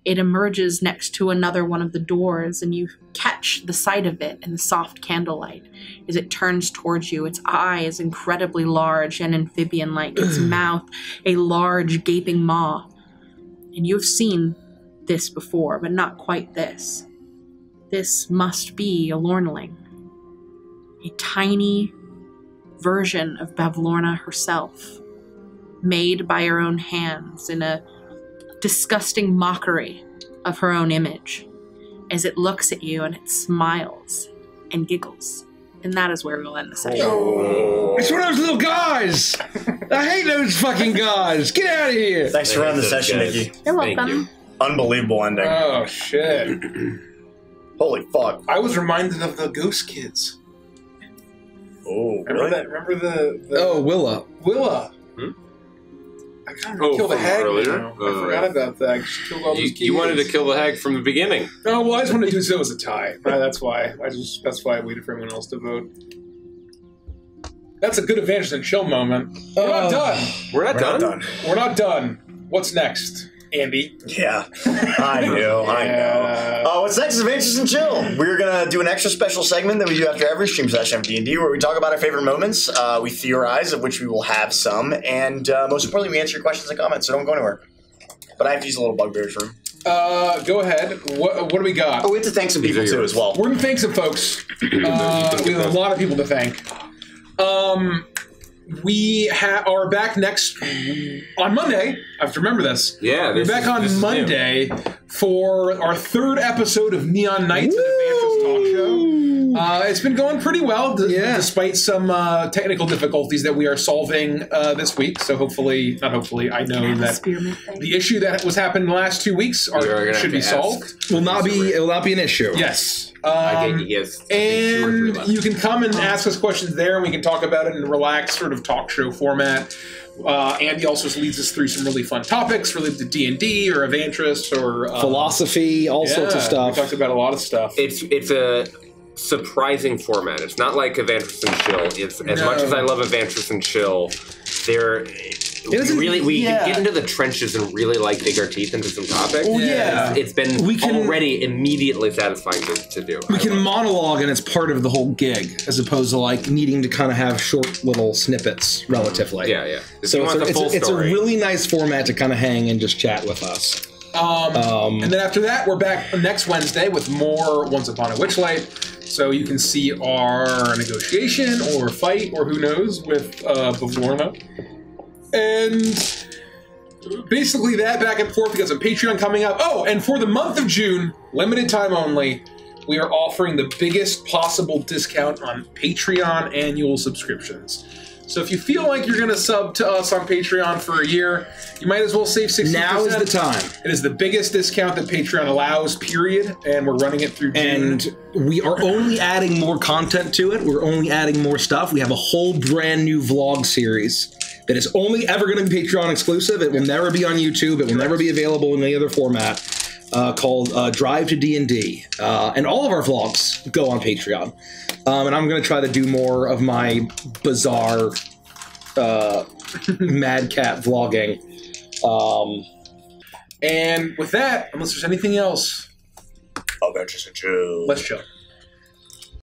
it emerges next to another one of the doors, and you catch the sight of it in the soft candlelight as it turns towards you. Its eye is incredibly large and amphibian-like, its mouth a large gaping maw. And you've seen this before, but not quite this. This must be a Lornling, a tiny version of Bavlorna herself, made by her own hands in a disgusting mockery of her own image, as it looks at you and it smiles and giggles. And that is where we'll end the session. Oh. It's one of those little guys! I hate those fucking guys! Get out of here! Thanks for running the session, Nikki. You're welcome. Unbelievable ending. Oh, shit. Holy fuck. I was reminded of the Goose Kids. Oh, remember really? That? Remember the... Oh, Willa. Willa. Hmm? I kind of killed the hag earlier. I forgot about that. I just killed all those kids. You wanted to kill the hag from the beginning. No, well, I just wanted to do so as a tie. That's why. That's why I waited for everyone else to vote. That's a good Evangeline Show moment. We're not done. We're not done. We're not done. What's next, Andy? Yeah, I know. Yeah. I know. What's next is Adventures and Chill. We're going to do an extra special segment that we do after every stream session of D&D where we talk about our favorite moments. We theorize, of which we will have some. And most importantly, we answer your questions and comments, so don't go anywhere. But I have to use a little bugbear's room. Go ahead. What do we got? Oh, we have to thank some people, too, as well. We're going to thank some folks. We have a lot of people to thank. We are back next on Monday. I have to remember this. Yeah, we're back on Monday for our 3rd episode of Neon Knights, an Adventures talk show. It's been going pretty well, despite some technical difficulties that we are solving this week. So hopefully, not hopefully, I know that the issue that was happened in the last 2 weeks should be solved. It will not be an issue. Yes. And you can come and ask us questions there, and we can talk about it in a relaxed sort of talk show format. Andy also leads us through some really fun topics related to D&D or Evantress or philosophy, all sorts of stuff. We talked about a lot of stuff. It's a surprising format. It's not like Evantress and Chill. As much as I love Evantress and Chill, we can get into the trenches and really dig our teeth into some topics. Oh, yeah. It's been already immediately satisfying to do. We can monologue, and it's part of the whole gig, as opposed to needing to kind of have short little snippets, relatively. Yeah, yeah. So it's a really nice format to kind of hang and just chat with us. And then after that, we're back next Wednesday with more Once Upon a Witchlight. So you can see our negotiation or fight or who knows with Bavlorna. And basically that back and forth. We got some Patreon coming up. Oh, and for the month of June, limited time only, we are offering the biggest possible discount on Patreon annual subscriptions. So if you feel like you're going to sub to us on Patreon for a year, you might as well save 60%. Now is the time. It is the biggest discount that Patreon allows, period, and we're running it through June. And we are only adding more content to it. We're only adding more stuff. We have a whole brand new vlog series that is only ever going to be Patreon exclusive. It will never be on YouTube. It will never be available in any other format, called Drive to D&D. And all of our vlogs go on Patreon. And I'm going to try to do more of my bizarre madcap vlogging. And with that, unless there's anything else, I'll venture to chill. Let's chill.